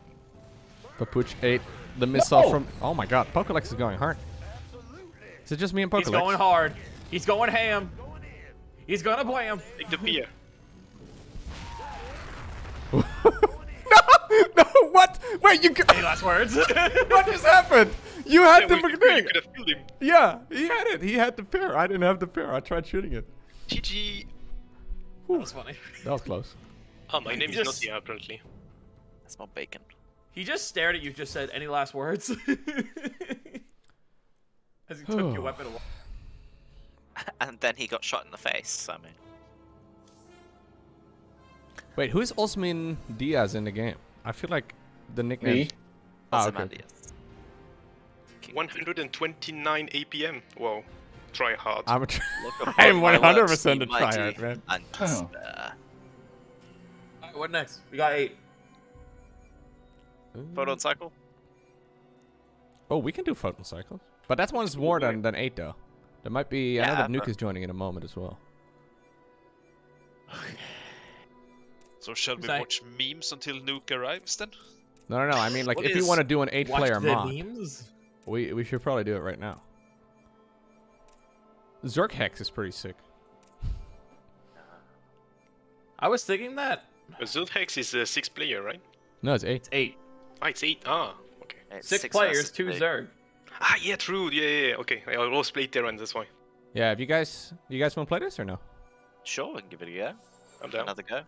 Papuch ate the missile Whoa. from. Oh my god, Pokelex is going hard. Is it just me and Pokelex? He's going hard. He's going ham. He's gonna blam. Take the beer. No, what? Wait, you could. Any last words? What just happened? You had yeah, the we, thing. We could have killed him. Yeah, he had it. He had the pair. I didn't have the pair. I tried shooting it. G G. That was funny. That was close. Oh, my he name just... is not here, apparently. That's my bacon. He just stared at you, just said, any last words? As he took your weapon away. And then he got shot in the face, I mean. Wait, who is Osmin Diaz in the game? I feel like the nickname. Me? Ah, okay. one twenty-nine A P M. Whoa. Try hard. I'm, a tr I'm one hundred percent a tryhard, man. Oh. Uh... Alright, what next? We got eight. Mm. Photon Cycle? Oh, we can do Photon Cycle. But that one's more than, than eight, though. There might be... Yeah, I know that Nuke is joining in a moment as well. So shall we watch memes until Nuke arrives then? No, no, no. I mean, like, if you want to do an eight-player mod, memes? we we should probably do it right now. Zerg Hex is pretty sick. I was thinking that. But Zerg Hex is a six-player, right? No, it's eight. It's eight. Ah, it's eight. Ah, okay. It's six, six players, six two eight. Zerg. Ah, yeah, true. Yeah, yeah, yeah. Okay, I always played Terran, that's why. Yeah. Have you guys, you guys want to play this or no? Sure, we can give it a go. I'm down. Another go.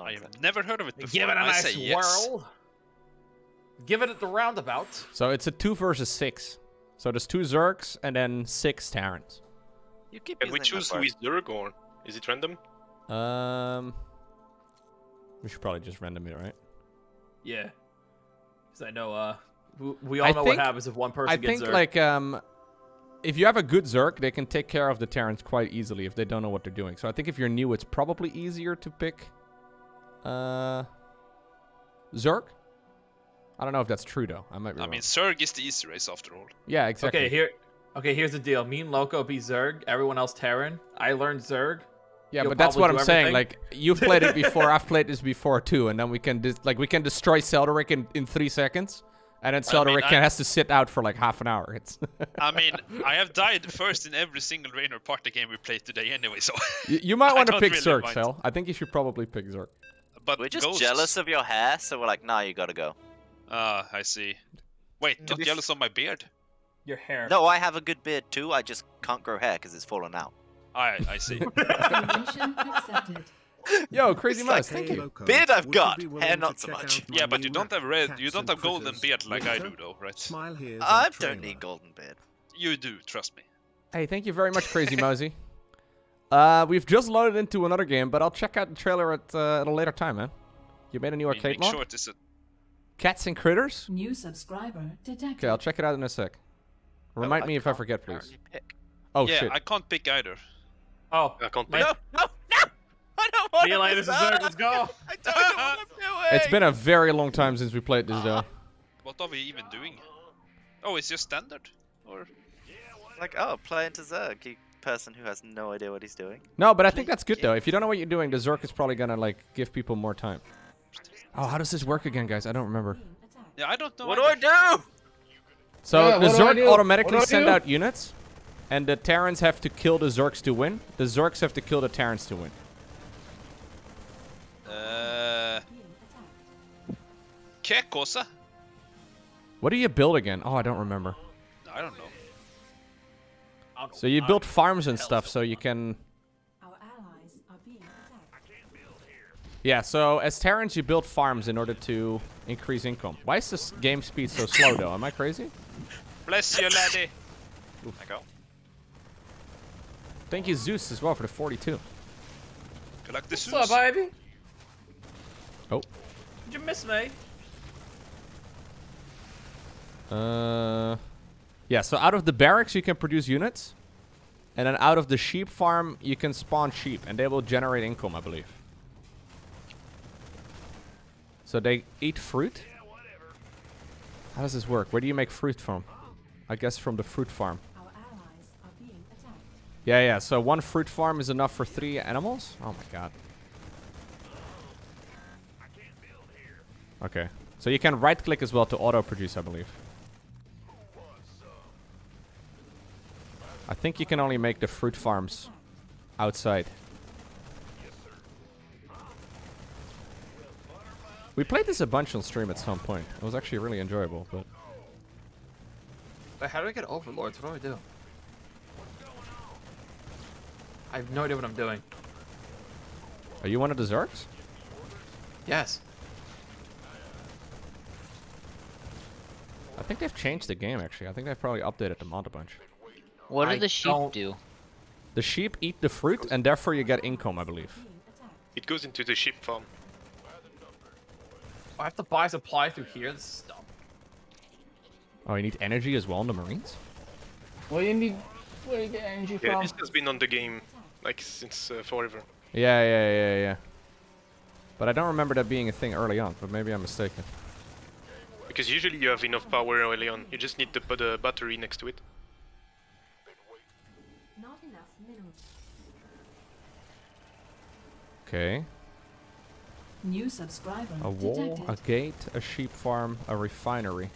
I have never heard of it before. Give it a nice I say whirl. Yes. Give it at the roundabout. So it's a two versus six. So there's two Zergs and then six Terrans. You keep Can we choose who is Zerg or is it random? Um, we should probably just random it, right? Yeah. Because I know. Uh, we all I know think, what happens if one person I gets Zerg. I think like um, if you have a good Zerg, they can take care of the Terrans quite easily if they don't know what they're doing. So I think if you're new, it's probably easier to pick uh, Zerg. I don't know if that's true, though. I might be I wrong. mean, Zerg is the easy race, after all. Yeah, exactly. Okay, here, okay, here's the deal. Me and Lowko be Zerg, everyone else Terran. I learned Zerg. Yeah, You'll but that's what I'm everything. saying. Like, you've played it before, I've played this before, too. And then we can, like, we can destroy Cedric in, in three seconds. And then Cedric I mean, can, I, has to sit out for, like, half an hour. It's I mean, I have died first in every single Rainer Party game we played today anyway, so... You, you might want to pick really Zerg, Cel. I think you should probably pick Zerg. But we're just ghosts. jealous of your hair, so we're like, nah, you gotta go. Ah, uh, I see. Wait, not jealous of my beard? Your hair. No, I have a good beard too, I just can't grow hair because it's fallen out. I I see. Yo, Crazy Mouse, thank you. Beard I've got, hair not so much. Yeah, but you don't have red, you don't have golden beard like I do though, right? I don't need golden beard. You do, trust me. Hey, thank you very much, Crazy Mousey. Uh, we've just loaded into another game, but I'll check out the trailer at, uh, at a later time, man. You made a new arcade mod? Make sure it is a... Cats and Critters? New subscriber detected. Okay, I'll check it out in a sec. Remind oh, me if I forget, please. Pick. Oh, yeah, shit. Yeah, I can't pick either. Oh. I can't pick. No, no, no! I don't want to like this dessert, let's go! I don't know what I'm doing! It's been a very long time since we played this, though. What are we even doing? Oh, it's just standard? Or... Like, oh, play into Zerg, you person who has no idea what he's doing. No, but I think that's good, though. If you don't know what you're doing, the Zerg is probably gonna, like, give people more time. Oh, how does this work again, guys? I don't remember. Yeah, I don't know. What either. do I do? So yeah, the Zerg automatically send out units, and the Terrans have to kill the Zergs to win. The Zergs have to kill the Terrans to win. Uh, que cosa? What do you build again? Oh, I don't remember. I don't know. So you build farms and stuff, so you can. Yeah, so as Terrans, you build farms in order to increase income. Why is this game speed so slow, though? Am I crazy? Bless you, laddie. I go. Thank you, Zeus, as well, for the forty-two. Good luck, Zeus. What's up, baby? Oh. Did you miss me? Uh. Yeah, so out of the barracks, you can produce units. And then out of the sheep farm, you can spawn sheep. And they will generate income, I believe. So they eat fruit? How does this work? Where do you make fruit from? I guess from the fruit farm. Our allies are being attacked. Yeah, yeah. So one fruit farm is enough for three animals? Oh my god. Okay. So you can right-click as well to auto-produce, I believe. I think you can only make the fruit farms outside. We played this a bunch on stream at some point. It was actually really enjoyable, but... Wait, how do I get overlords? What do I do? I have no idea what I'm doing. Are you one of the Zergs? Yes. I think they've changed the game, actually. I think they've probably updated the mod a bunch. What do the sheep do? The sheep eat the fruit, and therefore you get income, I believe. It goes into the sheep farm. I have to buy supply through here. This is dumb. Oh, you need energy as well in the Marines? Well, you need... Where do you get energy from? Yeah, this has been on the game, like, since uh, forever. Yeah, yeah, yeah, yeah. But I don't remember that being a thing early on, but maybe I'm mistaken. Because usually you have enough power early on. You just need to put a battery next to it. Not enough minerals. Okay. New subscriber. A wall, detected. A gate, a sheep farm, a refinery.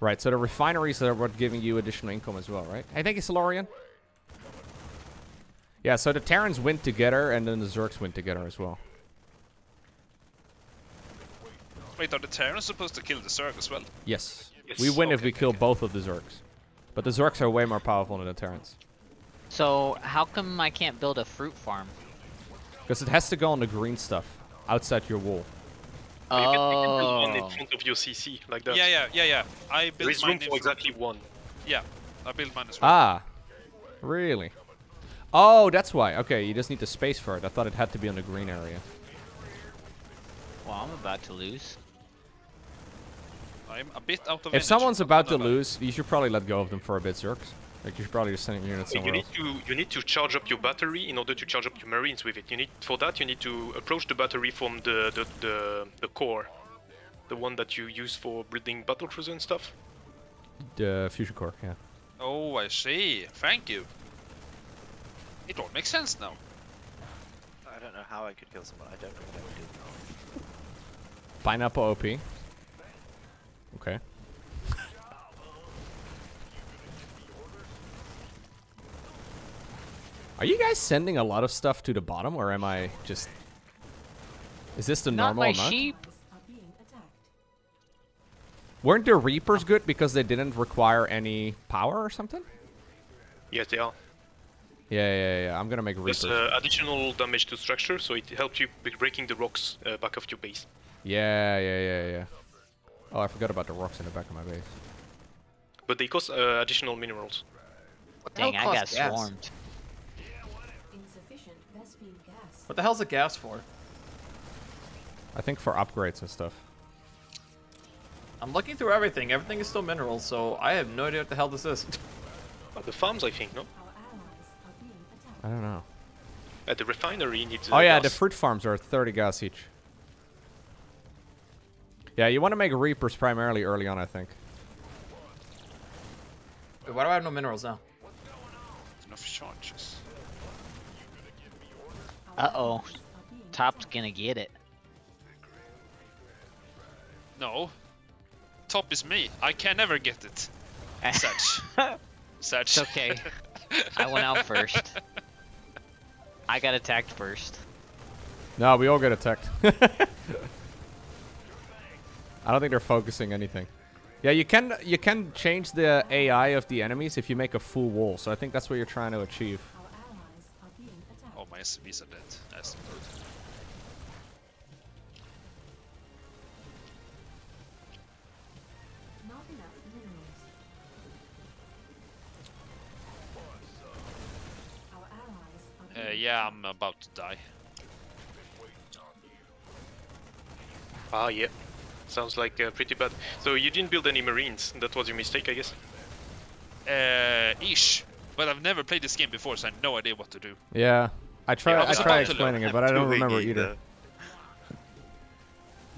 Right, so the refineries are what giving you additional income as well, right? Hey, thank you, Solarian. Yeah, so the Terrans win together, and then the Zergs win together as well. Wait, are the Terrans supposed to kill the Zerg as well? Yes. yes. We win okay, if we okay, kill okay. both of the Zergs. But the Zergs are way more powerful than the Terrans. So, how come I can't build a fruit farm? Because it has to go on the green stuff. Outside your wall. Oh. You can, you can build one in front of your C C, like that. Yeah, yeah, yeah, yeah. I built there is mine room for exactly one. Yeah, I built mine as well. Ah, really? Oh, that's why. Okay, you just need the space for it. I thought it had to be on the green area. Well, I'm about to lose. I'm a bit out of. If someone's about to lose, you should probably let go of them for a bit, Zergs. Like you should probably just send your units somewhere you need else. to You need to charge up your battery in order to charge up your marines with it. You need for that you need to approach the battery from the the, the, the core, the one that you use for building battle cruiser and stuff. The fusion core, yeah. Oh, I see. Thank you. It all makes sense now. I don't know how I could kill someone. I don't know what I would do. Pineapple O P. Okay. Are you guys sending a lot of stuff to the bottom, or am I just... Is this the normal amount? Not my sheep! Weren't the Reapers good because they didn't require any power or something? Yes, they are. Yeah, yeah, yeah. I'm gonna make Reapers. There's uh, additional damage to structure, so it helps you breaking the rocks uh, back of your base. Yeah, yeah, yeah, yeah. Oh, I forgot about the rocks in the back of my base. But they cost uh, additional minerals. What the Dang, hell I got gas? swarmed. What the hell's a gas for? I think for upgrades and stuff. I'm looking through everything. Everything is still minerals, so I have no idea what the hell this is. But the farms, I think, no? I don't know. At the refinery needs. Oh yeah, gas. The fruit farms are thirty gas each. Yeah, you want to make Reapers primarily early on, I think. Wait, why do I have no minerals now? Enough charges. Uh oh, Top's gonna get it. No. Top is me. I can never get it. Such. Such. It's okay. I went out first. I got attacked first. No, we all get attacked. I don't think they're focusing anything. Yeah, you can you can change the A I of the enemies if you make a full wall. So I think that's what you're trying to achieve. Oh, my S C Vs are dead. Nice. Uh, yeah, I'm about to die. Ah, yeah. Sounds like uh, pretty bad. So you didn't build any marines. That was your mistake, I guess? Uh, ish. But I've never played this game before, so I have no idea what to do. Yeah. I try, yeah, I I try explaining it, but I don't remember either.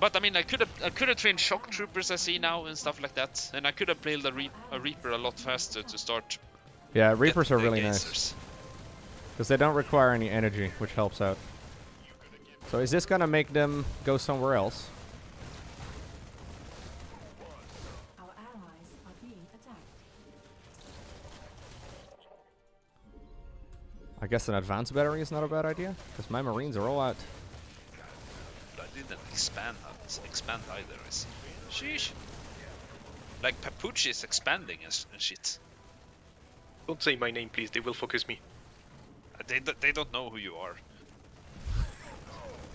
But, I mean, I could have I could have trained shock troopers, I see now, and stuff like that. And I could have played a, re a Reaper a lot faster to start. Yeah, Reapers are really nice. Because they don't require any energy, which helps out. So is this going to make them go somewhere else? Our allies are being attacked. I guess an advanced battery is not a bad idea, because my marines are all out. I didn't expand, expand either. It's, sheesh. Like Papuchi is expanding and, and shit. Don't say my name, please. They will focus me. They, they don't know who you are.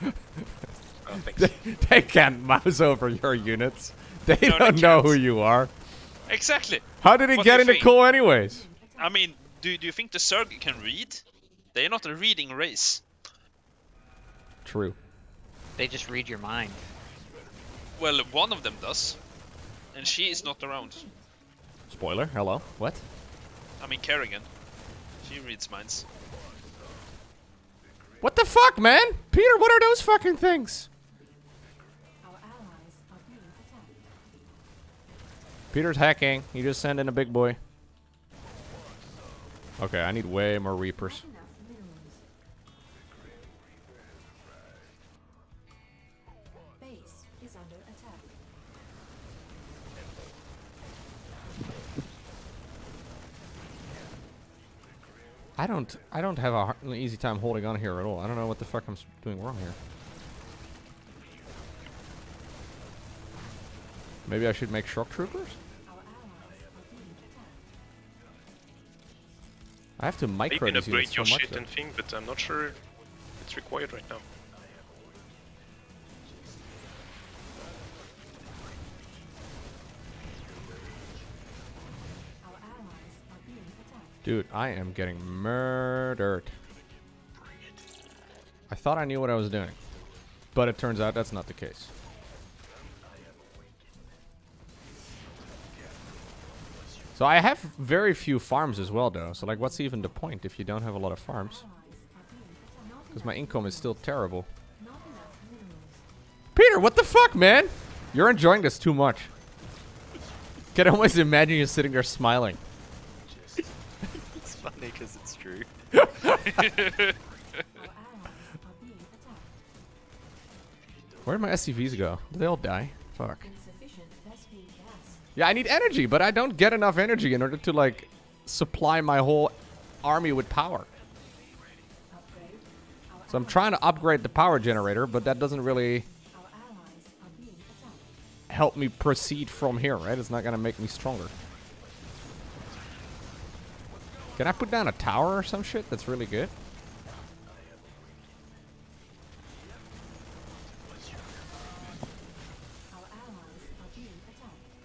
I don't think so. they, they can't mouse over your units. They no, don't they know who you are. Exactly. How did he what get in the call anyways? I mean, do, do you think the Zerg can read? They're not a reading race. True. They just read your mind. Well, one of them does. And she is not around. Spoiler, hello. What? I mean, Kerrigan. She reads minds. What the fuck, man? Peter, what are those fucking things? Our allies are being attacked. Peter's hacking. You just send in a big boy. Okay, I need way more Reapers. Base is under attack. I don't, I don't have a hard, an easy time holding on here at all. I don't know what the fuck I'm doing wrong here. Maybe I should make shock troopers? I have to micro these units so much. You can upgrade your shit and thing, but I'm not sure if it's required right now. Dude, I am getting murdered. I thought I knew what I was doing, but it turns out that's not the case. So I have very few farms as well, though. So, like, what's even the point if you don't have a lot of farms? Because my income is still terrible. Peter, what the fuck, man? You're enjoying this too much. Can always imagine you sitting there smiling. It's funny because it's true. Where did my S C Vs go? Did they all die? Fuck. Yeah, I need energy, but I don't get enough energy in order to, like, supply my whole army with power. So I'm trying to upgrade the power generator, but that doesn't really help me proceed from here, right? It's not going to make me stronger. Can I put down a tower or some shit that's really good?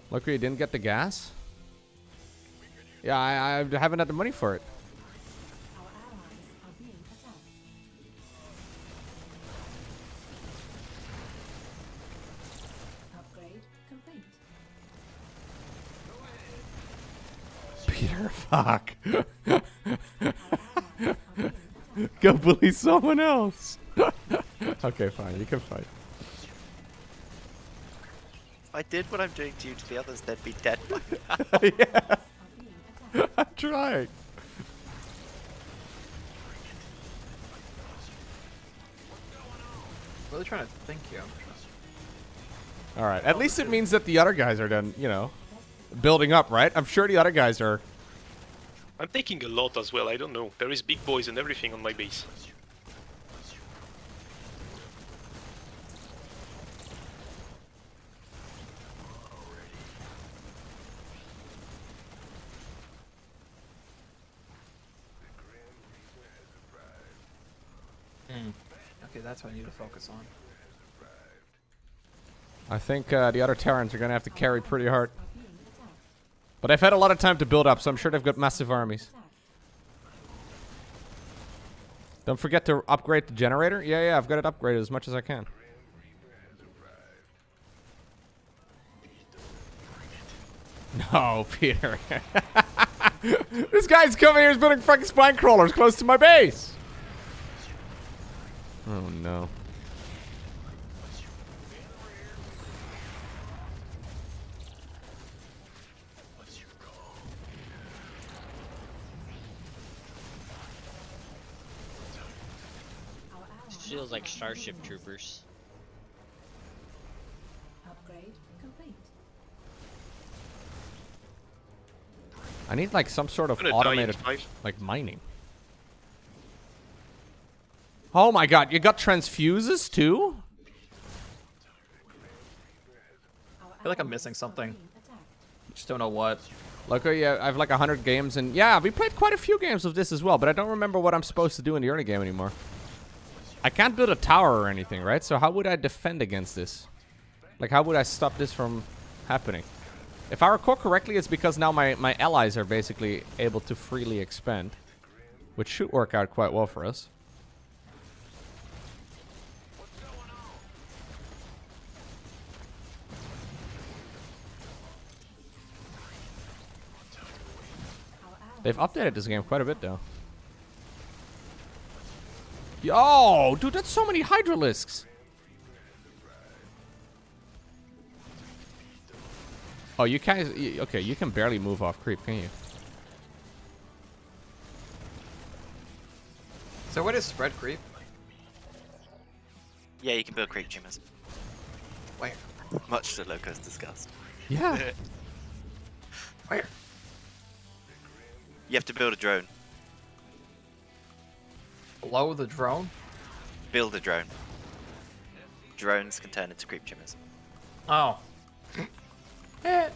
Luckily, you didn't get the gas. Yeah, I, I haven't had the money for it. Peter, fuck. Go bully someone else. Okay, fine. You can fight. If I did what I'm doing to you to the others, they'd be dead by now. Yeah. I'm trying. I'm really trying to think here. All right. At least it means that the other guys are done, you know, building up, right? I'm sure the other guys are. I'm taking a lot as well. I don't know. There is big boys and everything on my base. Okay, that's what I need to focus on. I think uh, the other Terrans are going to have to carry pretty hard. But I've had a lot of time to build up, so I'm sure they've got massive armies. Don't forget to upgrade the generator. Yeah, yeah, I've got it upgraded as much as I can. No, Peter. This guy's coming here, he's building fucking spine crawlers close to my base. Oh no. This feels like Starship Troopers. Upgrade complete. I need like some sort of automated like mining. Oh my god, you got transfuses too? I feel like I'm missing something. I just don't know what. Loco, yeah, I have like a hundred games and... Yeah, we played quite a few games of this as well, but I don't remember what I'm supposed to do in the early game anymore. I can't build a tower or anything, right? So how would I defend against this? Like, how would I stop this from happening? If I recall correctly, it's because now my, my allies are basically able to freely expand, which should work out quite well for us. They've updated this game quite a bit, though. Yo, dude, that's so many Hydralisks. Oh, you guys... Okay, you can barely move off creep, can you? So what is spread creep? Yeah, you can build creep tumors. Where? Much to Loco's disgust. Yeah. Where? You have to build a drone. Blow the drone? Build a drone. Drones can turn into creep chimmers. Oh. Eh.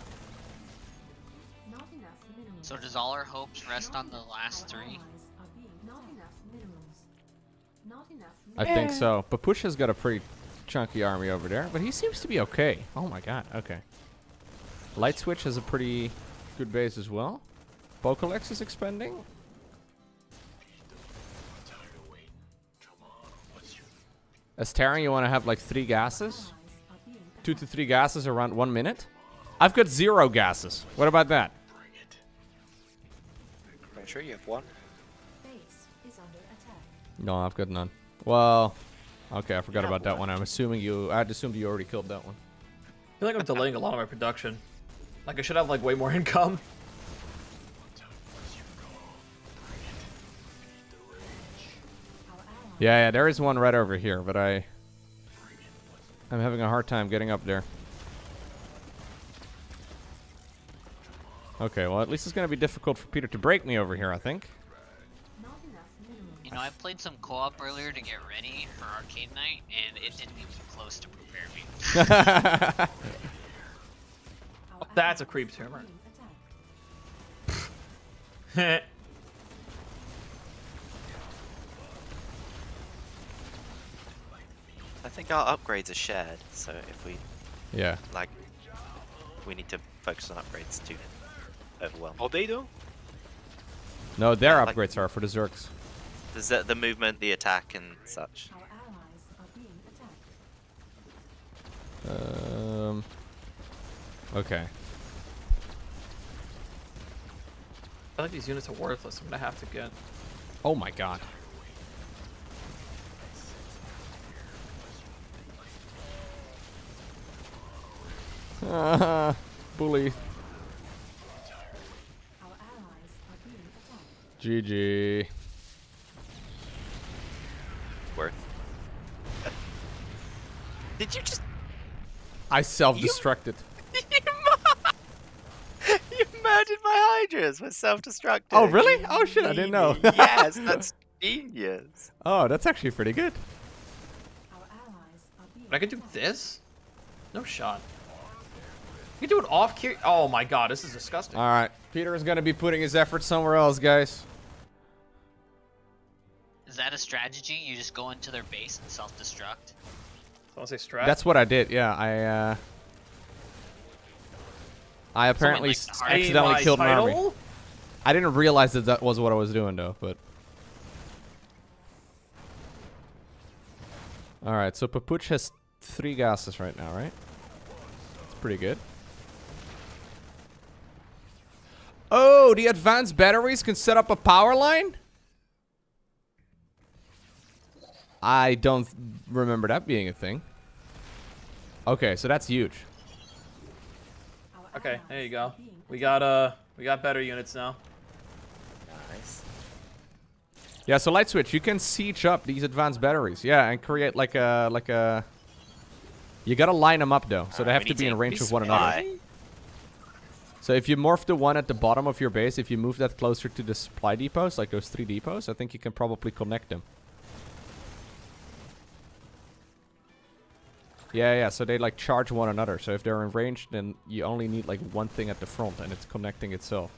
So does all our hopes rest on the last three? I think so. Papucha's got a pretty chunky army over there, but he seems to be okay. Oh my god, okay. Light Switch has a pretty good base as well. Pokelex is expanding. As Terran, you want to have like three gases? Two to three gases around one minute? I've got zero gases. What about that? make sure you have one. Base is under attack. No, I've got none. Well, okay, I forgot about one. that one. I'm assuming you. I assumed you already killed that one. I feel like I'm delaying a lot of my production. Like I should have like way more income. Yeah, yeah, there is one right over here, but I, I'm having a hard time getting up there. Okay, well, at least it's going to be difficult for Peter to break me over here, I think. You know, I played some co-op earlier to get ready for arcade night, and it didn't even close to prepare me. That's a creep termer. Heh. I think our upgrades are shared, so if we, yeah, like, we need to focus on upgrades to overwhelm. Are they though? No, their yeah, upgrades like, are for the Zergs. The, the movement, the attack, and such. Our allies are being attacked. Um. Okay. I think these units are worthless. I'm gonna have to get. Oh my god. Ah, bully. Our allies are being G G. Worth. Did you just? I self-destructed. You, you murdered my hydras with self-destructing. Oh really? Oh shit! I didn't know. Yes, that's genius. Oh, that's actually pretty good. Our allies are being I could do this. No shot. You do it off here. Oh my god, this is disgusting. All right, Peter is going to be putting his efforts somewhere else, guys. Is that a strategy? You just go into their base and self-destruct? I'll say strat. That's what I did. Yeah, I. Uh, I apparently like accidentally killed an army. I didn't realize that that was what I was doing though. But all right, so Papuchi has three gases right now, right? It's pretty good. Oh, the advanced batteries can set up a power line? I don't remember that being a thing. Okay, so that's huge. Okay, there you go. We got uh we got better units now. Nice. Yeah, so Light Switch, you can siege up these advanced batteries. Yeah, and create like a like a you gotta line them up though, so they have to be in range of one another. So if you morph the one at the bottom of your base, if you move that closer to the supply depots, like those three depots, I think you can probably connect them. Yeah, yeah, so they like charge one another. So if they're in range, then you only need like one thing at the front and it's connecting itself.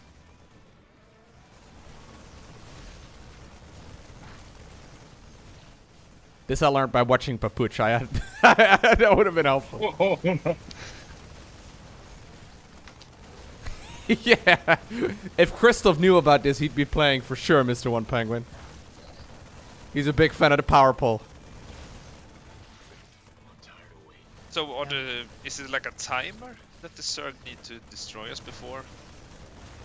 This I learned by watching Papuchi. I had that would have been helpful. Whoa. Yeah, if Christoph knew about this, he'd be playing for sure, Mister One Penguin. He's a big fan of the power pole. So, on the, is it like a timer that the Zerg need to destroy us before?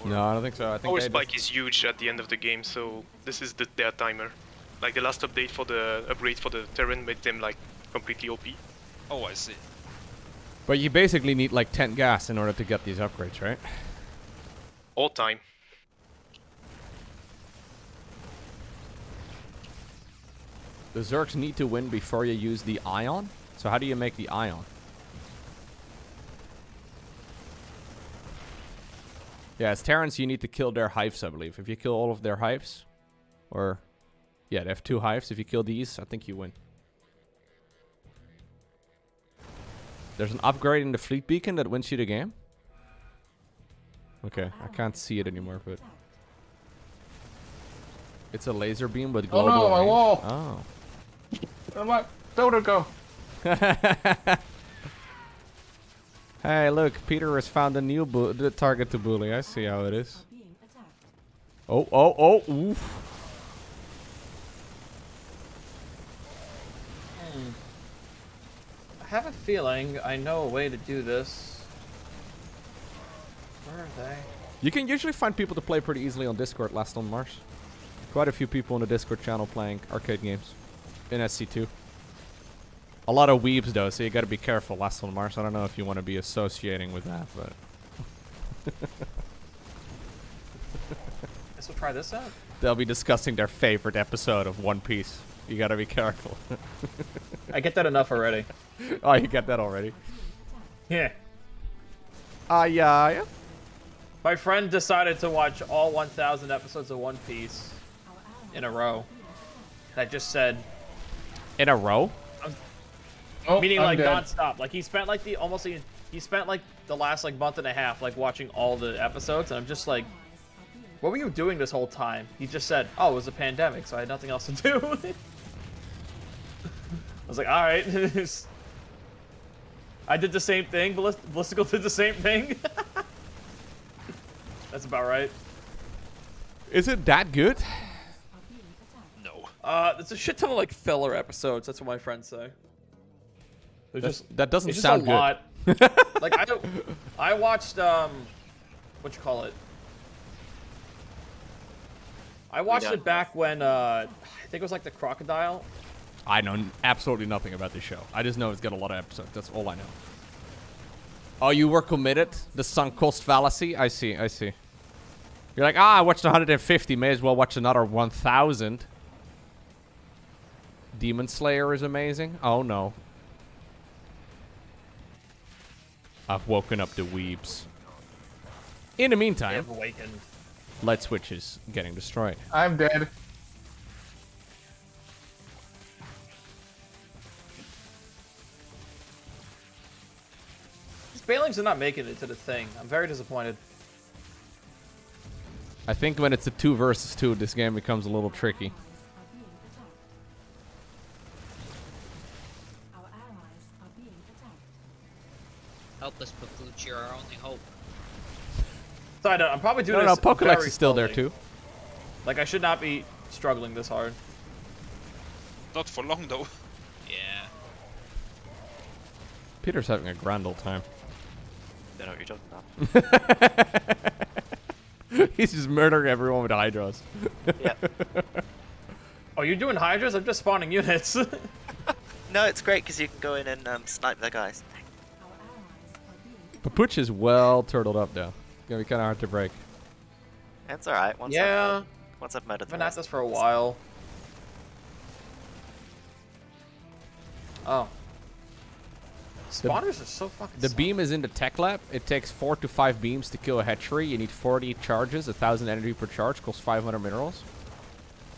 Or no, I don't think so. I think our spike is huge at the end of the game, so this is the, their timer. Like the last update for the upgrade for the Terran made them like completely O P. Oh, I see. But you basically need like ten gas in order to get these upgrades, right? All time. The Zergs need to win before you use the ion. So how do you make the ion? Yeah, as Terrans, you need to kill their hives, I believe. If you kill all of their hives, or yeah, they have two hives. If you kill these, I think you win. There's an upgrade in the fleet beacon that wins you the game. Okay, I can't see it anymore, but it's a laser beam with global. Oh no, my wall! Oh, where my daughter go? Hey, look, Peter has found a new bu the target to bully. I see how it is. Oh, oh, oh! Oof. I have a feeling I know a way to do this. Where are they? You can usually find people to play pretty easily on Discord. Last on Mars, quite a few people on the Discord channel playing arcade games in S C two. A lot of weebs though, so you got to be careful. Last on Mars, I don't know if you want to be associating with that, but. Guess we'll try this out. They'll be discussing their favorite episode of One Piece. You got to be careful. I get that enough already. Oh, you got that already. Yeah. Ah, uh, yeah, yeah. My friend decided to watch all one thousand episodes of One Piece in a row. And I just said... In a row? I'm, oh, meaning I'm like dead. Nonstop. Like he spent like the almost... Like, he spent like the last like month and a half like watching all the episodes. And I'm just like, what were you doing this whole time? He just said, oh, it was a pandemic, so I had nothing else to do with it. I was like, all right. I did the same thing. Ballist Ballistical did the same thing. That's about right. Is it that good? No. Uh, there's a shit ton of like filler episodes. That's what my friends say. There's just that doesn't it's sound just a good. Lot. Like I, don't, I watched um, what you call it? I watched it back when uh, I think it was like the crocodile. I know absolutely nothing about this show. I just know it's got a lot of episodes. That's all I know. Oh, you were committed? The sunk cost fallacy? I see, I see. You're like, ah, I watched one hundred fifty, may as well watch another one thousand. Demon Slayer is amazing? Oh, no. I've woken up the weebs. In the meantime, Light Switch is getting destroyed. I'm dead. Bailings are not making it to the thing. I'm very disappointed. I think when it's a two versus two, this game becomes a little tricky. Our allies are being attacked. Help us, Papuchi, you're our only hope. So I don't, I'm probably doing no, this. No, no, Pokelex is still slowly. There too. Like I should not be struggling this hard. Not for long though. Yeah. Peter's having a grand old time. I don't know what you're talking about. He's just murdering everyone with hydras. Yeah. Oh, you're doing hydras? I'm just spawning units. No, it's great because you can go in and um, snipe their guys. Papuch is well turtled up though. It's gonna be kind of hard to break. That's all right. Once yeah. I've, once I've murdered. I've been at this for a while. Oh. Spawners the, are so fucking The soft. Beam is in the tech lab. It takes four to five beams to kill a hatchery. You need forty charges. one thousand energy per charge costs five hundred minerals.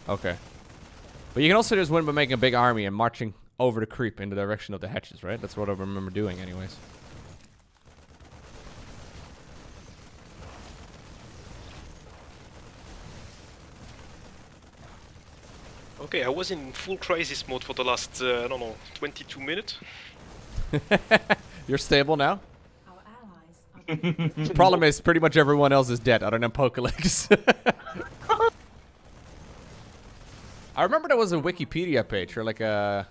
Okay. But you can also just win by making a big army and marching over the creep in the direction of the hatches, right? That's what I remember doing anyways. Okay, I was in full crisis mode for the last, uh, I don't know, twenty-two minutes. You're stable now? Our allies the problem is pretty much everyone else is dead other than Pokelex. I remember there was a Wikipedia page or like a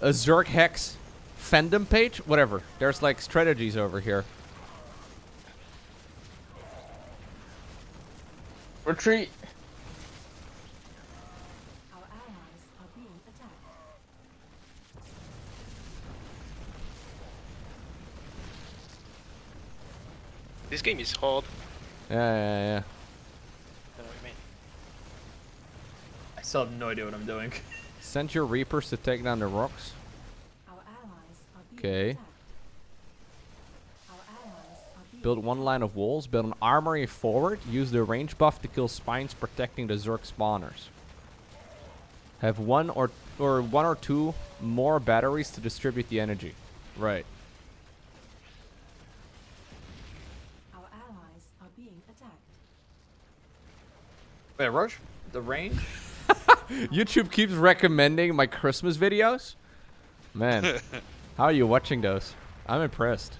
a Zerg Hex fandom page, whatever. There's like strategies over here. Retreat. This game is hard. Yeah, yeah, yeah. I don't know what you mean. I still have no idea what I'm doing. Send your Reapers to take down the rocks. Okay. Build one line of walls. Build an armory forward. Use the range buff to kill spines protecting the Zerg spawners. Have one or or one or two more batteries to distribute the energy. Right. Wait, Roche? The range? YouTube keeps recommending my Christmas videos? Man, how are you watching those? I'm impressed.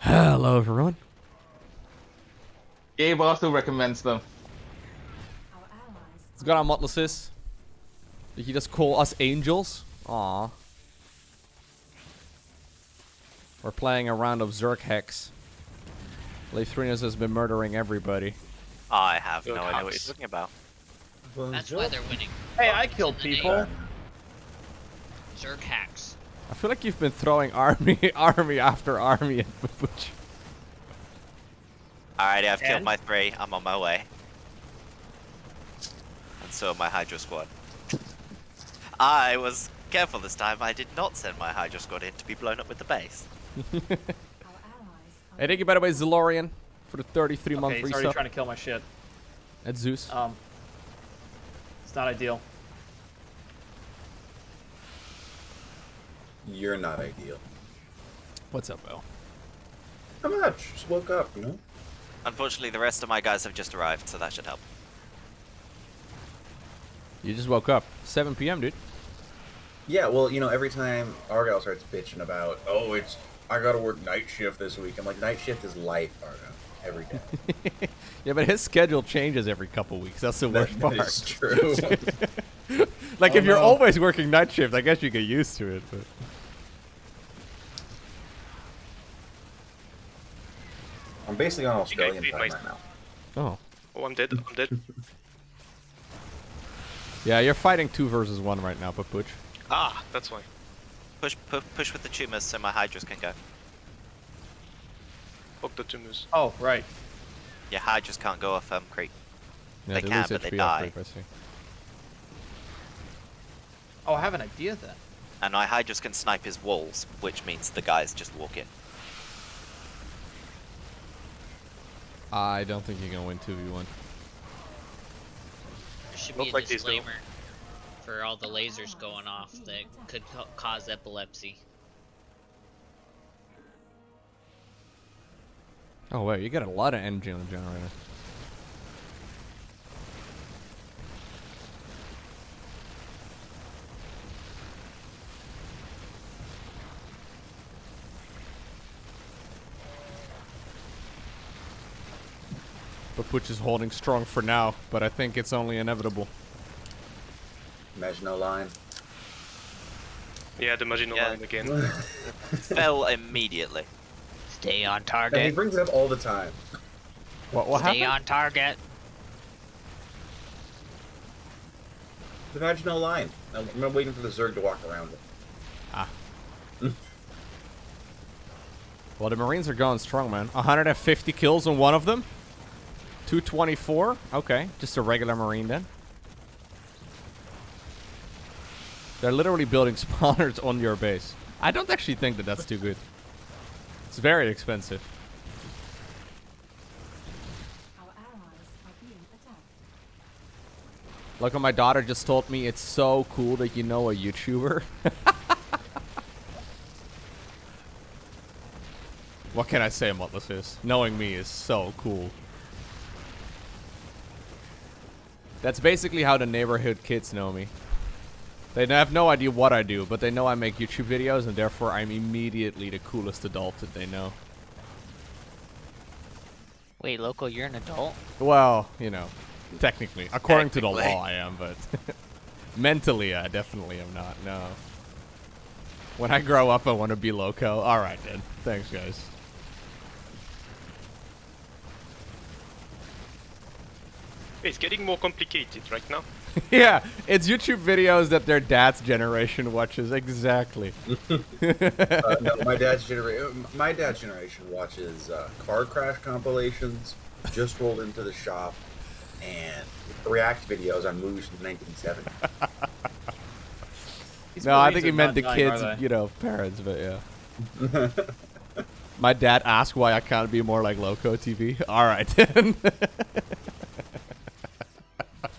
Hello, everyone. Gabe also recommends them. It's got our Motlasses. Did he just call us angels? Aw. We're playing a round of Zerg Hex. Leithrinas has been murdering everybody. I have Zerg no idea what you're talking about. That's why they're winning. Hey, I killed people. Zerg Hex. I feel like you've been throwing army army after army at Papuchi. Alrighty, I've and? killed my three. I'm on my way. And so my Hydro Squad. I was careful this time. I did not send my Hydro Squad in to be blown up with the base. Hey, thank you, by the way, Zalorian, for the thirty-three month resub. Okay, he's already trying to kill my shit. That's Zeus. Um, it's not ideal. You're not ideal. What's up, Bill? How much? Just woke up, you know? Unfortunately, the rest of my guys have just arrived, so that should help. You just woke up. seven p m, dude. Yeah, well, you know, every time Argyle starts bitching about, oh, it's... I gotta work night shift this week. I'm like, night shift is life, Argo. Every day. Yeah, but his schedule changes every couple weeks. That's the worst that, part. That's true. Like, oh, if you're no. always working night shift, I guess you get used to it. But. I'm basically on Australian time right now. Oh. Oh, I'm dead. I'm dead. Yeah, you're fighting two versus one right now, Papuch. Ah, that's why. Push, push, push with the tumors so my Hydras can go. Fuck the tumors. Oh, right. Yeah, Hydras can't go off um, creep. Yeah, they, they can, but H P they die. Creep, I oh, I have an idea then. And my Hydras can snipe his walls, which means the guys just walk in. I don't think you're gonna win two v one. There should be a like disclaimer. For all the lasers going off that could cause epilepsy. Oh wow, you got a lot of energy on the generator. Papuch is holding strong for now, but I think it's only inevitable. Maginot Line. Yeah, the Maginot yeah. Line again. Fell immediately. Stay on target. Yeah, he brings it up all the time. What, what Stay happened? Stay on target. The Maginot Line. I'm waiting for the Zerg to walk around it. Ah. Well, the Marines are going strong, man. one hundred fifty kills on one of them. two twenty-four. Okay, just a regular Marine then. They're literally building spawners on your base. I don't actually think that that's too good. It's very expensive. Our allies are being attacked. Look, my daughter just told me it's so cool that you know a YouTuber. What can I say about this is? Knowing me is so cool. That's basically how the neighborhood kids know me. They have no idea what I do, but they know I make YouTube videos, and therefore I'm immediately the coolest adult that they know. Wait, Loco, you're an adult? Well, you know, technically. According technically. to the law, I am, but... mentally, I definitely am not, no. When I grow up, I want to be Loco. Alright, then. Thanks, guys. It's getting more complicated right now. Yeah, it's YouTube videos that their dad's generation watches. Exactly. uh, no, my dad's generation. My dad's generation watches uh, car crash compilations. Just rolled into the shop, and react videos on movies from nineteen seventy. No, I think he meant the dying, kids, you know, parents. But yeah. My dad asked why I can't be more like Lowko T V. All right then.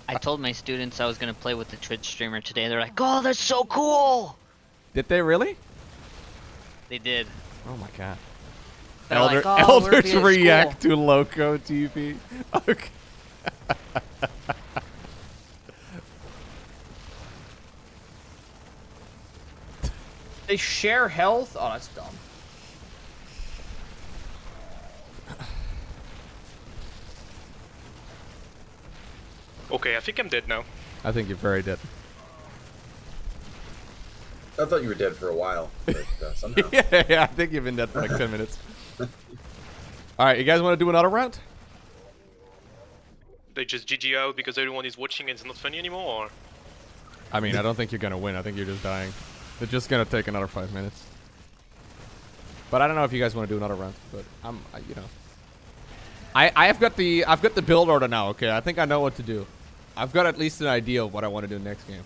I told my students I was going to play with the Twitch streamer today. They're like, oh, that's so cool! Did they really? They did. Oh my god. They're Elder, like, oh, elders react to Lowko T V. Okay. They share health? Oh, that's dumb. Okay, I think I'm dead now. I think you're very dead. I thought you were dead for a while, but uh, somehow. yeah, yeah, I think you've been dead for like ten minutes. All right, you guys want to do another round? They just G G out because everyone is watching and it's not funny anymore? Or? I mean, I don't think you're going to win. I think you're just dying. They're just going to take another five minutes. But I don't know if you guys want to do another round, but I'm, I, you know. I, I've got the, I've got the build order now, okay? I think I know what to do. I've got at least an idea of what I want to do next game.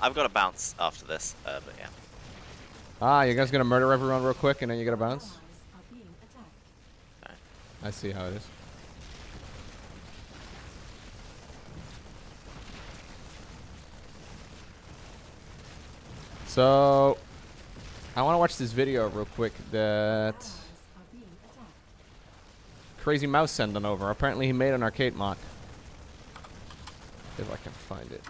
I've got to bounce after this, uh, but yeah. Ah, you guys going to murder everyone real quick and then you got to bounce? I see how it is. So, I want to watch this video real quick that Crazy Mouse sent on over. Apparently he made an arcade mod. If I can find it.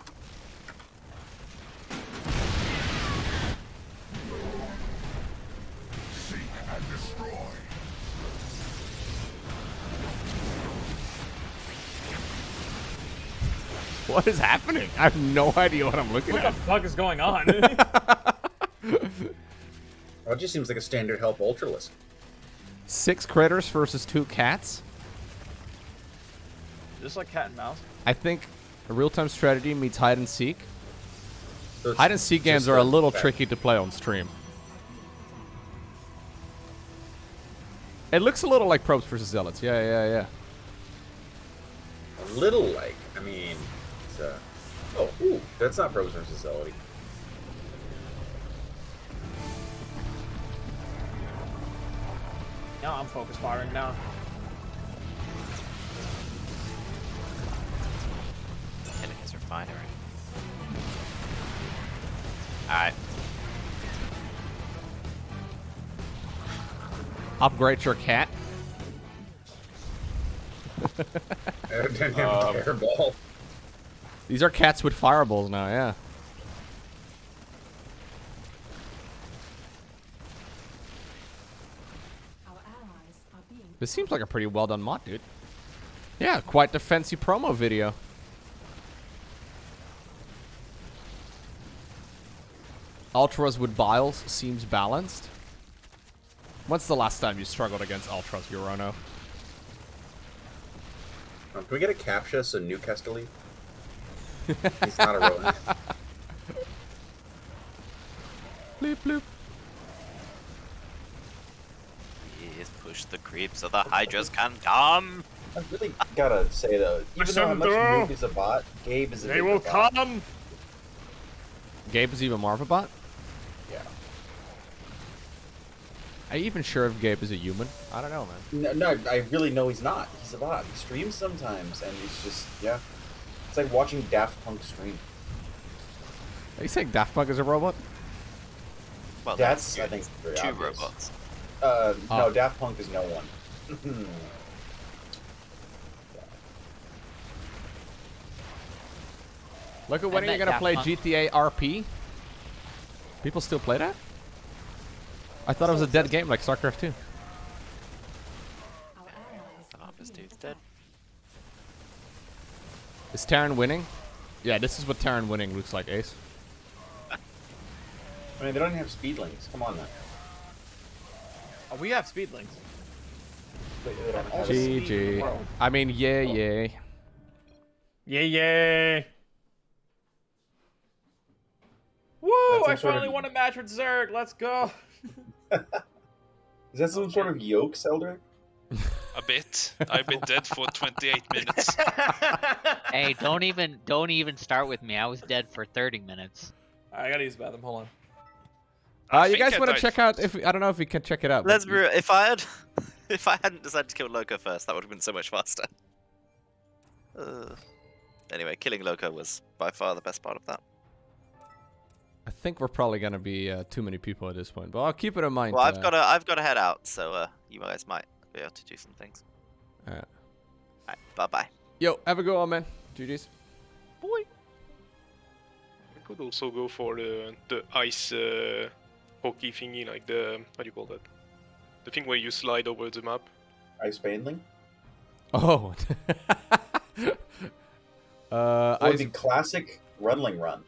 What is happening? I have no idea what I'm looking what at. What the fuck is going on? Well, it just seems like a standard help ultra list. Six critters versus two cats. Is this like cat and mouse? I think a real-time strategy meets hide and seek. So hide and seek games are a little back. tricky to play on stream. It looks a little like Probes versus Zealots. Yeah, yeah, yeah. A little like, I mean... Uh, oh, ooh, that's not Probes versus Zealoty. No, I'm focus firing now. Enemies are fine already. Alright. Upgrade your cat. I didn't have a fireball. These are cats with fireballs now, yeah. Our allies are being this seems like a pretty well done mod, dude. Yeah, quite the fancy promo video. Ultras with Biles seems balanced. When's the last time you struggled against Ultras, Urano? Um, can we get a captcha so Nuke has to leave? He's not a rodent. Bloop, bloop. Please push the creeps or the Hydras can come. I really gotta say though, even though how much Nuke is a bot, Gabe is a bot. They will come! Gabe is even more of a bot? Yeah. Are you even sure if Gabe is a human? I don't know, man. No, no, I really know he's not. He's a bot. He streams sometimes and he's just, yeah. It's like watching Daft Punk stream. Are you saying Daft Punk is a robot? Well, that's, that's I think, very two obvious. robots. Uh, oh. No, Daft Punk is no one. Look at when are you gonna Daft play Punk. G T A R P? People still play that? I thought it was a dead game like StarCraft two. This dude's dead. Is Terran winning? Yeah, this is what Terran winning looks like, Ace. I mean, they don't have speed links. Come on, now. Oh, we have speed links. G G. I mean, yeah, oh. yeah. Yeah, yeah. Woo! I finally of... won a match with Zerg. Let's go. Is that some okay. sort of yoke, Cedric? A bit. I've been dead for twenty-eight minutes. Hey, don't even don't even start with me. I was dead for thirty minutes. I gotta use the bathroom. Hold on. Uh, you guys want to check out? If I don't know if we can check it out. Let's be real. If I had, if I hadn't decided to kill Loco first, that would have been so much faster. Uh, anyway, killing Loco was by far the best part of that. I think we're probably gonna be uh, too many people at this point, but I'll keep it in mind. Well, I've uh, gotta I've gotta head out, so uh, you guys might. Be able to do some things. All right. All right, bye bye. Yo, have a go on, man. G G's. Boy. I could also go for the the ice uh, hockey thingy, like the what do you call that? The thing where you slide over the map. Ice Baneling. Oh. uh, or ice... the classic runling run.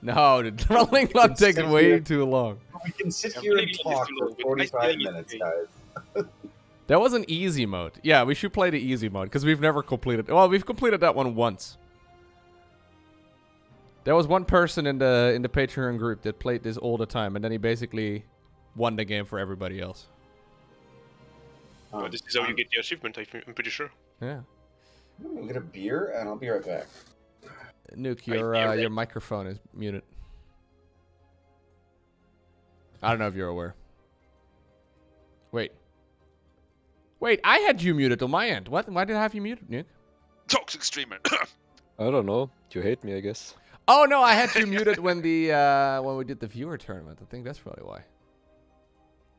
No, dude, rolling luck takes way here. too long. We can sit yeah, here and talk for forty-five minutes, guys. That was an easy mode. Yeah, we should play the easy mode because we've never completed. Well, we've completed that one once. There was one person in the in the Patreon group that played this all the time, and then he basically won the game for everybody else. Um, well, this is how um, you get the achievement, I'm pretty sure. Yeah. I'm gonna get a beer, and I'll be right back. Nuke, your uh, your microphone is muted. I don't know if you're aware. Wait. Wait, I had you muted on my end. What? Why did I have you muted, Nuke? Toxic streamer. I don't know. You hate me, I guess. Oh no, I had you muted when the uh, when we did the viewer tournament. I think that's probably why.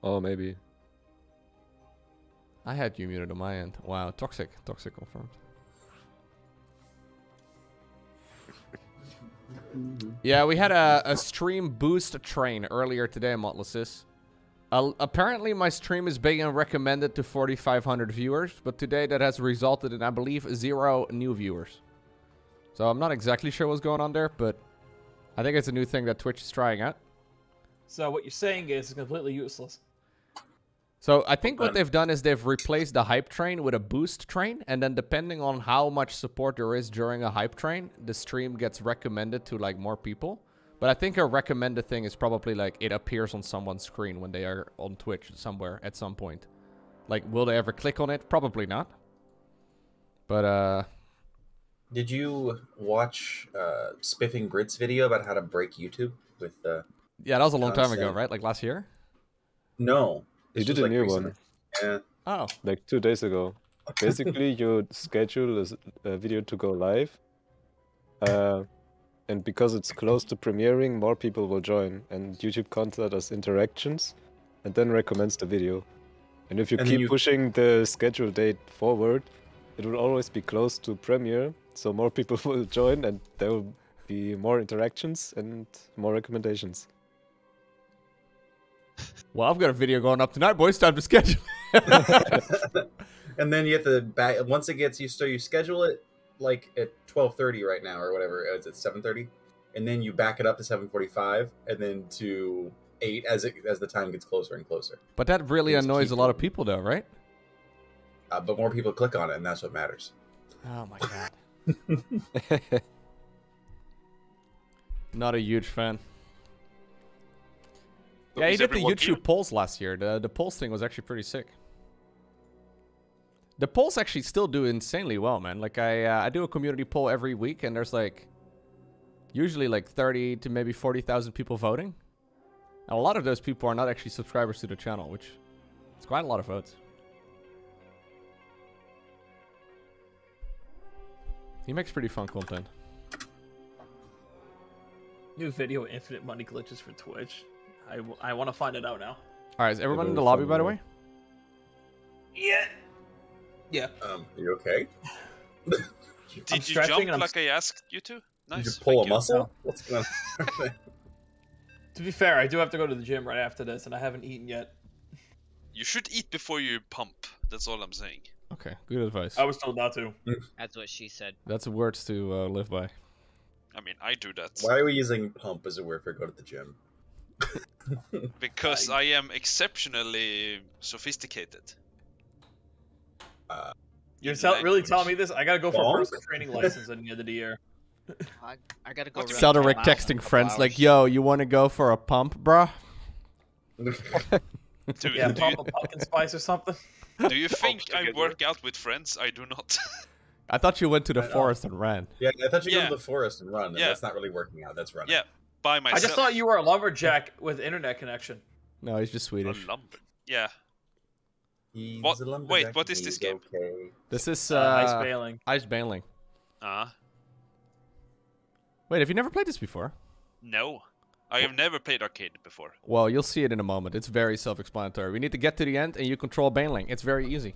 Oh, maybe. I had you muted on my end. Wow, toxic, toxic confirmed. Yeah, we had a, a stream boost train earlier today, Motlessis. Uh, apparently, my stream is being recommended to forty-five hundred viewers, but today that has resulted in, I believe, zero new viewers. So I'm not exactly sure what's going on there, but I think it's a new thing that Twitch is trying out. So what you're saying is it's completely useless. So I think what they've done is they've replaced the hype train with a boost train, and then depending on how much support there is during a hype train, the stream gets recommended to like more people. But I think a recommended thing is probably like it appears on someone's screen when they are on Twitch somewhere at some point. Like, will they ever click on it? Probably not. But uh, did you watch uh, Spiffing Brit's video about how to break YouTube with? Uh, yeah, that was a long time ago, right? Like last year. No. You did a like new recently. one. Yeah. Oh. Like two days ago. Basically, you schedule a, a video to go live. Uh, and because it's close to premiering, more people will join. And YouTube counts that as interactions and then recommends the video. And if you and keep you... pushing the schedule date forward, it will always be close to premiere. So more people will join and there will be more interactions and more recommendations. Well, I've got a video going up tonight, boys. Time to schedule. And then you have to back once it gets you. So you schedule it like at twelve thirty right now or whatever. It's at seven thirty, and then you back it up to seven forty-five, and then to eight as it as the time gets closer and closer. But that really it's annoys a lot of people, though, right? Uh, but more people click on it, and that's what matters. Oh my god! Not a huge fan. Yeah, he did the YouTube here? polls last year. The, the polls thing was actually pretty sick. The polls actually still do insanely well, man. Like, I uh, I do a community poll every week, and there's, like, usually, like, thirty to maybe forty thousand people voting. And a lot of those people are not actually subscribers to the channel, which is quite a lot of votes. He makes pretty fun content. New video, infinite money glitches for Twitch. I, w I want to find it out now. All right, is everyone in the lobby, by the way? Yeah. Yeah. Um, are you okay? Did you jump like I asked you to? Nice. Did you pull a muscle? What's going on? To be fair, I do have to go to the gym right after this, and I haven't eaten yet. You should eat before you pump. That's all I'm saying. Okay, good advice. I was told not to. That's what she said. That's words to uh, live by. I mean, I do that. Why are we using pump as a word for go to the gym? Because I am exceptionally sophisticated. Uh, You're tell, really telling me this? I gotta go for Bonk? a personal training license at the end of the year. I, I gotta go. Cedric texting friends like, "Yo, you want to go for a pump, bruh?" Dude, yeah, pump you... a pumpkin spice or something. Do you think I work out with friends? I do not. I thought you went to the forest and ran. Yeah, I thought you yeah. went to the forest and run. And yeah. That's not really working out. That's running. Yeah. By myself. I just thought you were a lumberjack with internet connection. No, he's just Swedish. A lumber yeah. He's what? A lumberjack. Wait, what is this game? Okay. This is uh, uh, Ice Baneling. Ice Baneling. Ah. Uh. Wait, have you never played this before? No, I have never played arcade before. Well, you'll see it in a moment. It's very self-explanatory. We need to get to the end, and you control Baneling. It's very easy.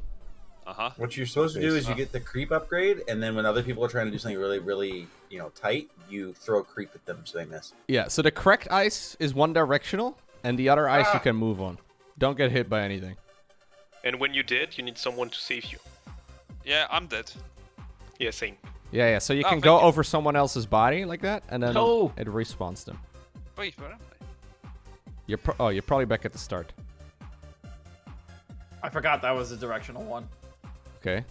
Uh huh. What you're supposed to do is you get the creep upgrade, and then when other people are trying to do something really, really, you know, tight, you throw a creep at them so they miss. Yeah. So the correct ice is one directional, and the other ice ah. you can move on. Don't get hit by anything. And when you did, you need someone to save you. Yeah, I'm dead. Yeah, same. Yeah, yeah. So you oh, can go you. over someone else's body like that, and then no. it respawns them. Wait, where am I? You're pro oh, you're probably back at the start. I forgot that was a directional one. Okay.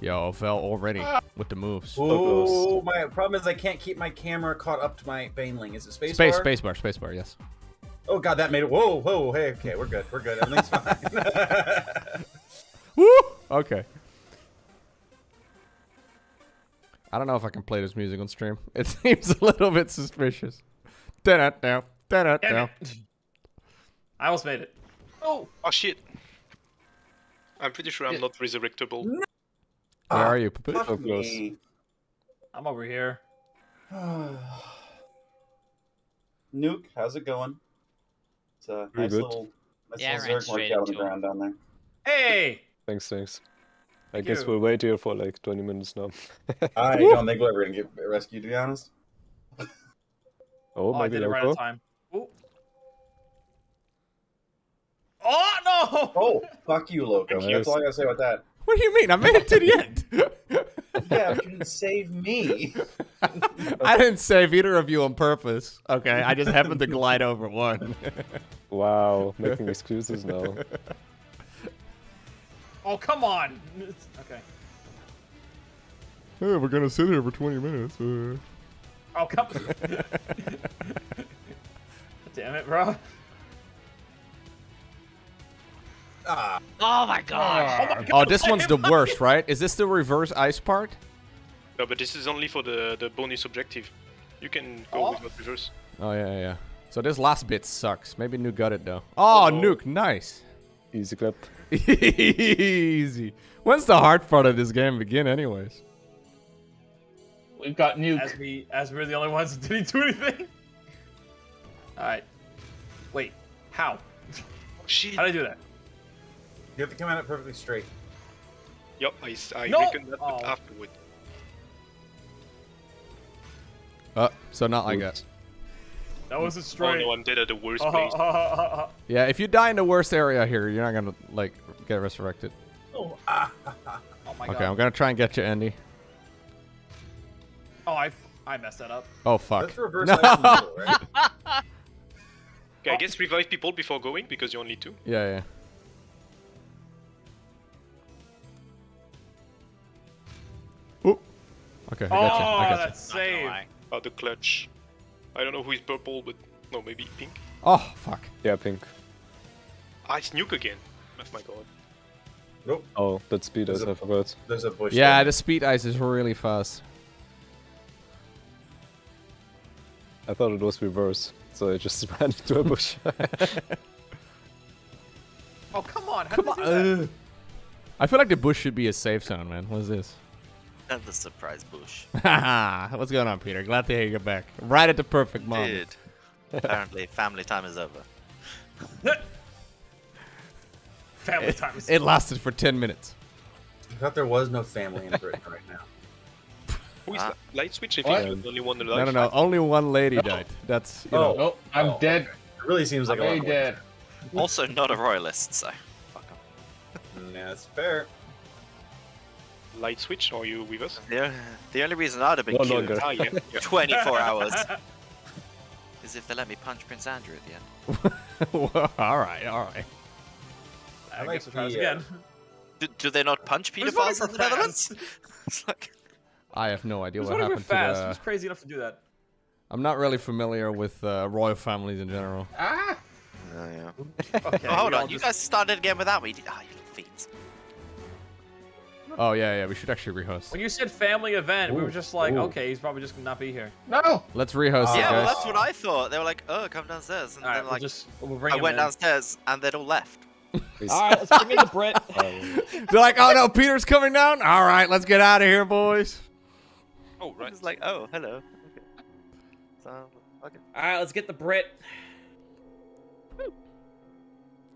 Yo, Vel already ah. with the moves. Oh, my problem is I can't keep my camera caught up to my Baneling. Is it space, space bar? Space, spacebar, spacebar, yes. Oh god, that made it. Whoa, whoa, hey, okay, we're good, we're good. Everything's fine. Woo! Okay. I don't know if I can play this music on stream. It seems a little bit suspicious. Da-da-da, da-da-da. I almost made it. Oh, oh shit. I'm pretty sure I'm yeah. not resurrectable. No. Where are you? Oh, close. I'm over here. Nuke, how's it going? It's a Very nice good. little, nice yeah, little Zerg workout on the ground down there. Hey! Thanks, thanks. I Thank guess you. we'll wait here for like twenty minutes now. I don't think we're ever going to get rescued, to be honest. oh, oh, maybe I did it right at time. Ooh. Oh, no! Oh, fuck you, Loco. Nice. That's all I got to say about that. What do you mean? I made it to the end. Yeah, but you didn't save me. I didn't save either of you on purpose. Okay, I just happened to glide over one. Wow, making excuses now. Oh, come on. Okay. Hey, we're going to sit here for twenty minutes. Uh... Oh, come Damn it, bro. Ah. Oh my gosh. Oh, my God. Oh, this one's the worst, right? Is this the reverse ice part? No, but this is only for the, the bonus objective. You can go oh. with what reverse. Oh, yeah, yeah. So this last bit sucks. Maybe Nuke got it, though. Oh, oh. Nuke, nice. Easy clip. Easy. When's the hard part of this game begin, anyways? We've got Nuke. As, we, as we're the only ones that didn't do anything. All right. Wait, how? Shit. How do I do that? You have to come at it perfectly straight. Yep, I, I no! reckon that oh. afterward. Uh, so not like that. That wasn't straight. Oh no, I'm dead at the worst place. Yeah, if you die in the worst area here, you're not gonna, like, get resurrected. Oh, ah, ah, ah. oh my god. Okay, I'm gonna try and get you, Andy. Oh, I, I messed that up. Oh, fuck. That's reverse no. middle, right? Okay, oh. I guess revive people before going, because you only two. Yeah, yeah. Okay, I got you. I got you. Oh, that's save. Oh, the clutch. I don't know who is purple, but no, maybe pink. Oh, fuck. Yeah, pink. Ah, it's Nuke again. Oh my god. Nope. Oh, that speed ice, I forgot. There's a bush. Yeah, there. The speed ice is really fast. I thought it was reverse, so I just ran into a bush. Oh, come on. How come on. Uh, I feel like the bush should be a safe zone, man. What is this? The surprise bush. What's going on, Peter? Glad to hear you're back. Right at the perfect moment. Dude, apparently family time is over. family it, time is over. It lasted for ten minutes. I thought there was no family in Britain right now. Who is uh, the Light Switch? If oh, only one no, no, no. Only one lady oh. died. That's, you oh, know. Oh, I'm oh, dead. It really seems like I'm a dead. Also not a royalist, so fuck him. Yeah, that's fair. Light Switch, are you with us? Yeah. The only reason I'd have been queued no, no, no. oh, yeah, yeah. twenty-four hours is if they let me punch Prince Andrew at the end. Well, all right, all right. I, I like guess we'll try this again. Do, do they not punch pedophiles in the Netherlands? It's like... I have no idea what happened fast. to the... Who's crazy enough to do that? I'm not really familiar with uh, royal families in general. Ah! Oh, yeah. Okay, oh, hold on, you just... guys started again without me. Ah, oh, you little fiends. Oh, yeah, yeah, we should actually rehost. When you said family event, ooh, we were just like, ooh. okay, he's probably just gonna not be here. No! Let's rehost uh, it, Yeah, well, that's what I thought. They were like, oh, come downstairs. And all then, right, like, we'll just, we'll bring I went in. downstairs, and they'd all left. Alright, let's bring in the Brit. They're like, oh, no, Peter's coming down? Alright, let's get out of here, boys. Oh, right. It's like, oh, hello. Okay. So, okay. Alright, let's get the Brit.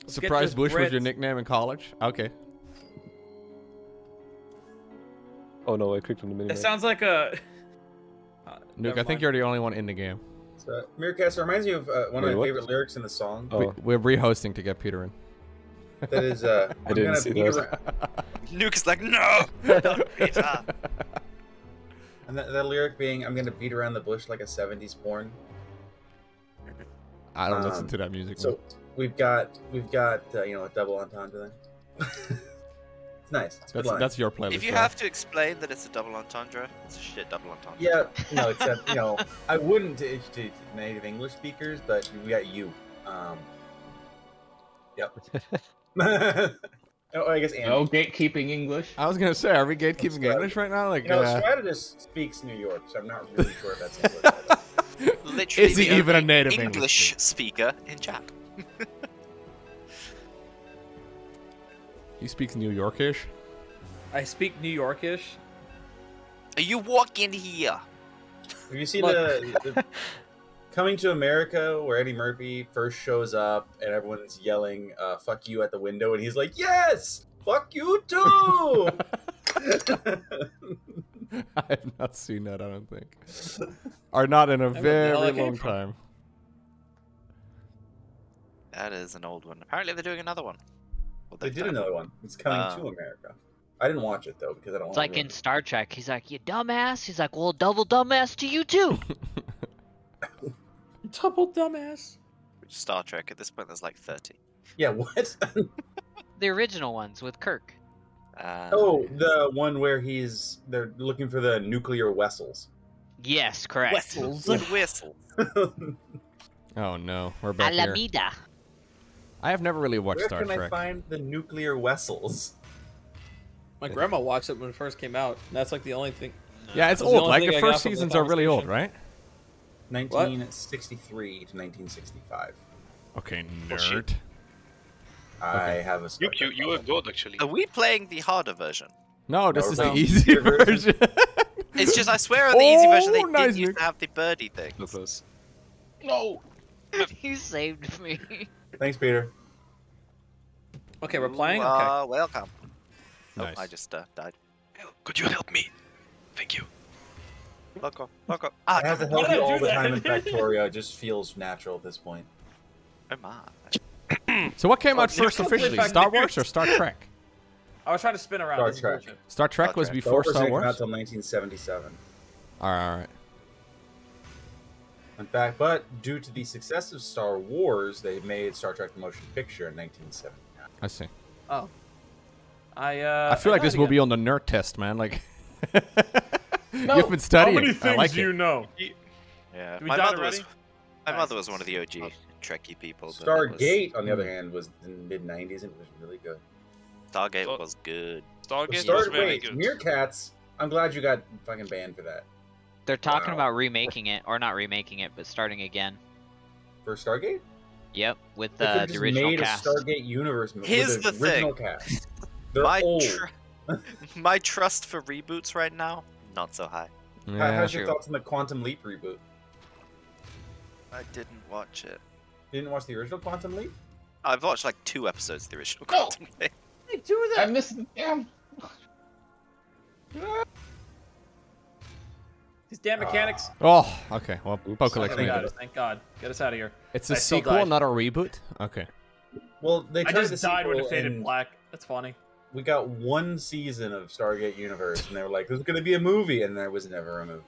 Surprise Bush Brit. was your nickname in college? Okay. Oh no, I clicked on the mini. It sounds like a... Uh, Nuke, I think you're the only one in the game. So, Meercast, it reminds me of uh, one Wait, of my what? favorite lyrics in the song. Oh. We, we're rehosting to get Peter in. That is, uh... I didn't see that. Nuke is like, no! Not Peter! And that, that lyric being, I'm gonna beat around the bush like a seventies porn. I don't um, listen to that music. So we've got, we've got, uh, you know, a double entendre then. It's nice. It's that's, that's your playlist. If you right? have to explain that it's a double entendre, it's a shit double entendre. Yeah, no, except, you know, I wouldn't to, to native English speakers, but we got you. Um, yep. Oh, I guess Andy. No gatekeeping English. I was gonna say, are we gatekeeping English right now? Like, you know, uh... Strategist speaks New York, so I'm not really sure if that's English. Literally, is he even a native English, English speaker in chat? He speaks New Yorkish. I speak New Yorkish. Are you walking here? Have you seen the, the Coming to America, where Eddie Murphy first shows up and everyone's yelling uh, "fuck you" at the window, and he's like, "Yes, fuck you too." I have not seen that. I don't think, or not in a I very long time. That is an old one. Apparently, they're doing another one. Well, they did time. another one. It's Coming um, to America. I didn't watch it though because I don't. It's want like to in Star Trek. He's like, "You dumbass." He's like, "Well, double dumbass to you too." Double dumbass. Star Trek at this point, there's like thirty. Yeah, what? The original ones with Kirk. Uh, oh, the one where he's they're looking for the nuclear vessels. Yes, correct. Vessels and whistles. Oh no, we're back Alameda. Here. I have never really watched where Star Trek. Where can I find the nuclear vessels? My grandma watched it when it first came out. And that's like the only thing. Yeah, it's old. The like the I first seasons the are really old, right? nineteen sixty-three what? To nineteen sixty-five. Okay, nerd. Oh, I okay. have a. You, you, you have gold actually. Are we playing the harder version? No, this no, is no. the easy version. It's just I swear on the oh, easy version they nice didn't used to have the birdie thing. No. You saved me. Thanks, Peter. Okay, we're playing. You are okay. welcome. Nice. Oh, I just uh, died. Could you help me? Thank you. Loco, Loco. Ah, I have to help you all the time in Factorio. It just feels natural at this point. Oh my. So what came out first officially, Star Wars or Star Trek? I was trying to spin around. Star Trek. Star Trek was before Star Wars? It came out until nineteen seventy-seven. All right, all right. In fact, but due to the success of Star Wars, they made Star Trek the motion picture in nineteen seventy-nine. I see. Oh. I, uh, I feel like this will be on the nerd test, man. Like... No. You've been studying. How many things like do you it. know? Yeah. My mother was, my mother was one of the O G Trekkie people. Stargate, was... on the other hand, was in the mid nineties and it was really good. Stargate Star... was good. Stargate Star... was very Wait, good. Meerkats. I'm glad you got fucking banned for that. They're talking wow. about remaking it, or not remaking it, but starting again. For Stargate? Yep, with uh, the original made cast. A Stargate Universe movie. Here's the thing. Cast. My tr my trust for reboots right now. Not so high. Yeah, How's true. your thoughts on the Quantum Leap reboot? I didn't watch it. You didn't watch the original Quantum Leap? I've watched like two episodes of the original no. Quantum Leap. They do that. I missed the damn. These damn mechanics. Uh, oh, okay. Well, Pokelex made it. Thank God. Get us out of here. It's a I sequel, not a reboot. Okay. Well, they tried I just died when it faded and... black. That's funny. We got one season of Stargate Universe, and they were like, "There's going to be a movie," and there was never a movie.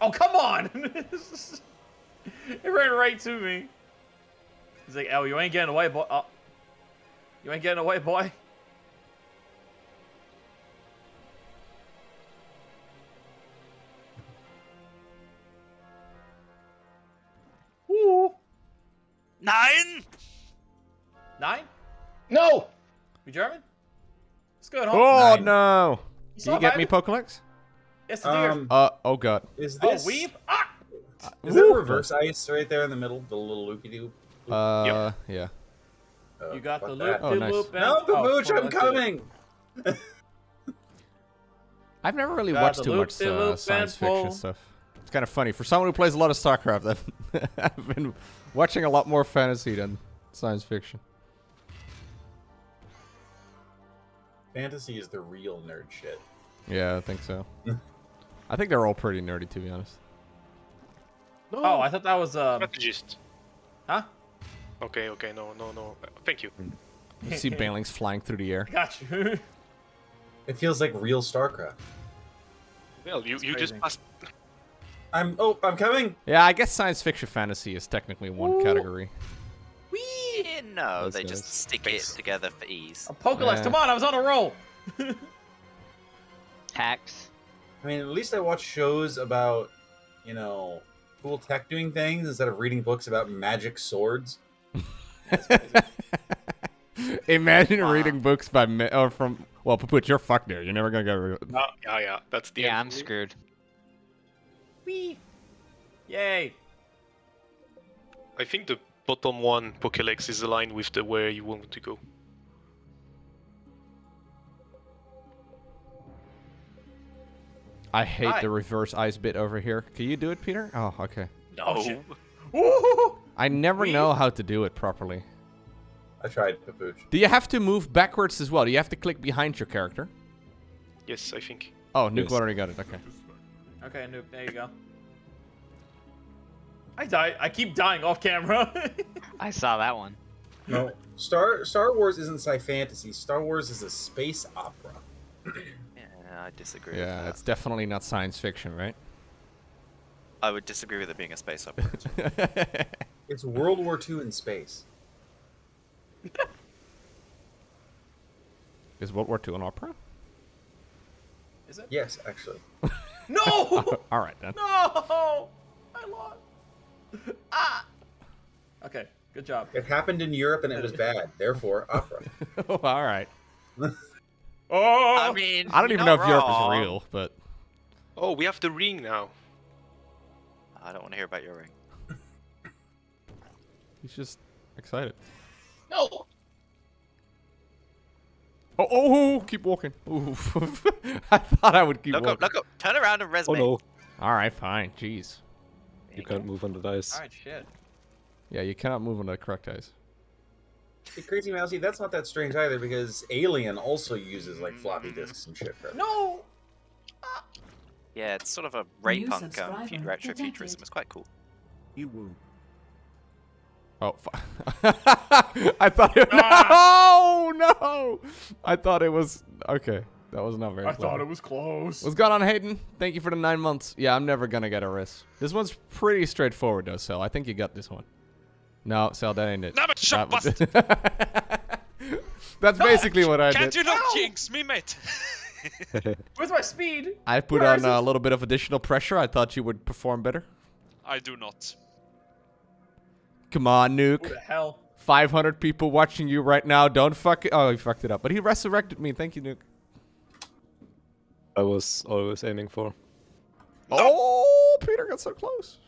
Oh, come on! It ran right to me. He's like, "Oh, you ain't getting away, boy! Oh. You ain't getting away, boy!" Woo! Nine. Nine? No! You German? Let's go home. Oh, Nine. no! You, you get me, Pokelex? Yes, dear. Um, uh, oh, God. Is this... Oh, weave? Ah! Uh, is there reverse ice right there in the middle? The little loopy-doop? Uh, yep. yeah. Uh, you got the loop-de-loop oh, nice. and... No, Papuchi, oh, I'm coming! I've never really got watched too much uh, science fiction pull. stuff. It's kind of funny. For someone who plays a lot of StarCraft, I've, I've been watching a lot more fantasy than science fiction. Fantasy is the real nerd shit. Yeah, I think so. I think they're all pretty nerdy, to be honest. No. Oh, I thought that was uh. Um... Strategist. Huh? Okay, okay, no, no, no. Thank you. You see Banelings flying through the air. Got you. It feels like real StarCraft. Well, you, you just must... I'm... Oh, I'm coming! Yeah, I guess science fiction fantasy is technically one Ooh. Category. Whee! Yeah, no, Those they guys. Just stick Thanks. It together for ease. Pokelex, yeah. Come on, I was on a roll! Hacks. I mean, at least I watch shows about, you know, cool tech doing things instead of reading books about magic swords. That's crazy. Imagine wow. reading books by... Or from... Well, Papuchi, you're fucked there. You're never gonna go. Oh, yeah, yeah. That's the. Yeah, I'm screwed. Wee. Yay. I think the bottom one, Pokelex, is aligned with the where you want to go. I hate Hi. The reverse ice bit over here. Can you do it, Peter? Oh, okay. No. Oh, I never Wee. Know how to do it properly. I tried Papuchi. Do you have to move backwards as well? Do you have to click behind your character? Yes, I think. Oh, Nuke yes. already got it. Okay. Okay, Nuke, there you go. I die. I keep dying off camera. I saw that one. No, Star Star Wars isn't sci fantasy. Star Wars is a space opera. Yeah, I disagree. Yeah, with that. It's definitely not science fiction, right? I would disagree with it being a space opera. It's World War Two in space. Is World War Two an opera? Is it? Yes, actually. No! All right, then. No! I lost. Ah! Okay, good job. It happened in Europe and it was bad, therefore, opera. Oh, all right. Oh! I mean, I don't even know if Europe is real, but. Oh, we have the ring now. I don't want to hear about your ring. He's just excited. No. Oh, oh, keep walking. Ooh. I thought I would keep Loco, walking. Look up, turn around and resume. Oh, no. All right, fine. Jeez. You, you can't go. Move on the dice. All right, shit. Yeah, you cannot move on the correct ice. Hey, Crazy Mousey, that's not that strange either because Alien also uses like floppy disks and shit. Right? No. Ah. Yeah, it's sort of a ray punk um, retro futurism. It's quite cool. You woo. Oh, fuck. I thought it was. Ah! No! No! I thought it was. Okay. That was not very I clever. Thought it was close. What's going on, Hayden? Thank you for the nine months. Yeah, I'm never going to get a risk. This one's pretty straightforward, though, Sal. I think you got this one. No, Sal, that ain't it. Never shot bust. That's no, basically what I can't did. Can't you not jinx me, mate? Where's my speed? I put Where on a little bit of additional pressure. I thought you would perform better. I do not. Come on, Nuke. Who the hell? five hundred people watching you right now. Don't fuck it. Oh, he fucked it up. But he resurrected me. Thank you, Nuke. I was always aiming for. No. Oh, Peter got so close.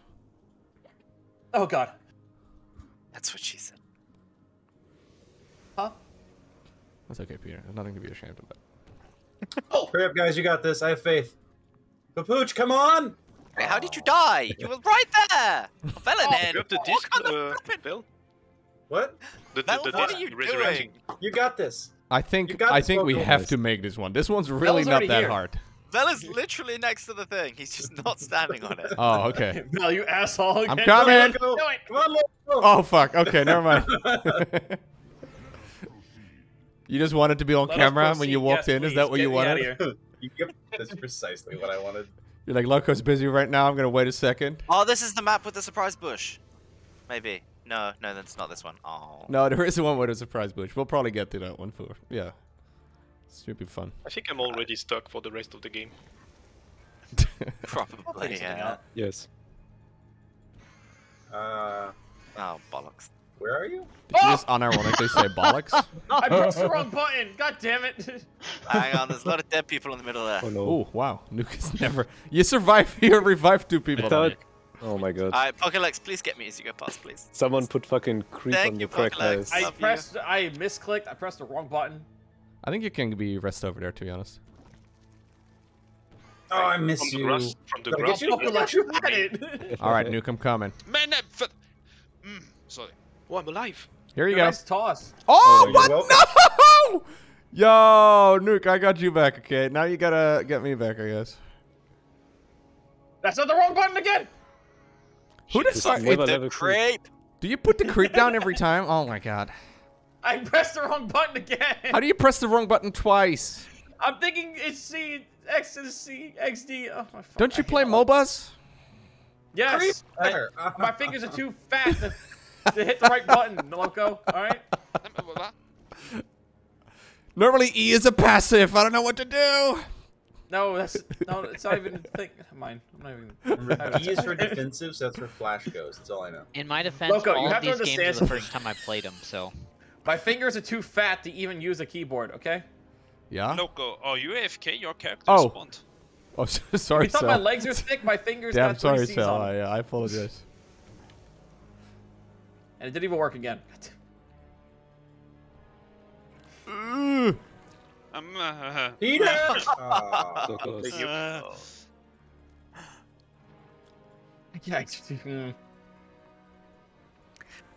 Oh, God. That's what she said. Huh? That's okay, Peter. There's nothing to be ashamed of. Oh, hurry up, guys. You got this. I have faith. Papooch, come on. Wait, how did you die? You were right there! I fell in oh, you have the disc, oh, uh, what? The, the, the, the what are you doing? You got this. I think I think we have to make this one. This one's really not that here. Hard. Vel is literally next to the thing. He's just not standing on it. Oh, okay. Vel, you asshole. Again. I'm coming! Go, go, go. Come on, let's go. Oh, fuck. Okay, never mind. You just wanted to be on let camera when you walked yes, in? Please. Is that what Get you wanted? That's precisely what I wanted. You're like, Loco's busy right now, I'm gonna wait a second. Oh, this is the map with the surprise bush. Maybe. No, no, that's not this one. Oh. No, there is one with a surprise bush. We'll probably get to that one for, yeah. Should be fun. I think I'm already stuck for the rest of the game. Probably, yeah. Yes. Uh, oh, bollocks. Where are you? Did oh! you just unironically say bollocks? I pressed the wrong button. God damn it. Hang on, there's a lot of dead people in the middle of there. Oh, no. Ooh, wow. Nuke is never... You survive here, revive two people. Thought... Oh, my God. All right, Pokelex, please get me as you go past, please. Someone put fucking creep Thank on you, the crack ice. I pressed... You. I misclicked. I pressed the wrong button. I think you can be rest over there, to be honest. Oh, I miss from you. The rust, from the grass. You had it. All right, Nuke, I'm coming. Man, I'm... Mm, sorry. Oh, I'm alive. Here you nice go. Toss. Oh, oh what? No! Yo, Nuke, I got you back, okay? Now you gotta get me back, I guess. That's not the wrong button again! Who did fuck with the creep? Do you put the creep down every time? Oh my God. I pressed the wrong button again! How do you press the wrong button twice? I'm thinking it's C, X is C, X D. Oh my fuck. Don't you play MOBAs? Yes. I, my fingers are too fat to, to hit the right button, Loco. All right. Normally E is a passive. I don't know what to do. No, that's no. It's not even a thing. Mine. I'm not even. Remember, E is for defensive, so that's where Flash goes. That's all I know. In my defense, Loco, all you have of these games are the first time I played them, so. My fingers are too fat to even use a keyboard. Okay. Yeah. Loco, are you A F K? Your character oh. spawned. Oh, sorry, Sal. I thought my legs were thick. My fingers. Damn, got sorry, Sal. I, uh, I apologize. And it didn't even work again. Mm. I'm, uh, Peter! Oh, so close. Uh,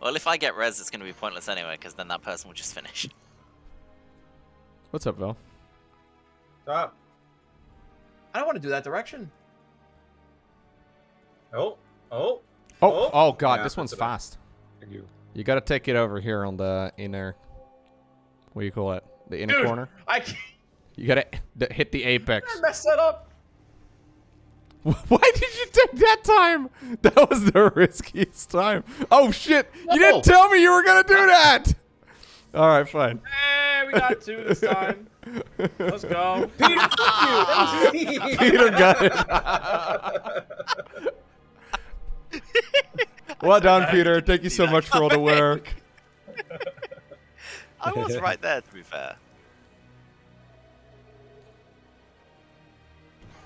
well, if I get res, it's going to be pointless anyway, because then that person will just finish. What's up, Val? Stop. I don't want to do that direction. Oh, oh, oh, oh, oh God! Yeah, this one's fast. Thank you. You got to take it over here on the inner. What do you call it? The inner Dude, corner. I can't. You gotta hit the apex. I messed that up. Why did you take that time? That was the riskiest time. Oh shit! No. You didn't tell me you were gonna do that. All right, fine. Hey, we got two this time. Let's go. Peter, fuck you. Peter got it. Well done, Peter. Thank you so much for all the work. I was right there, to be fair.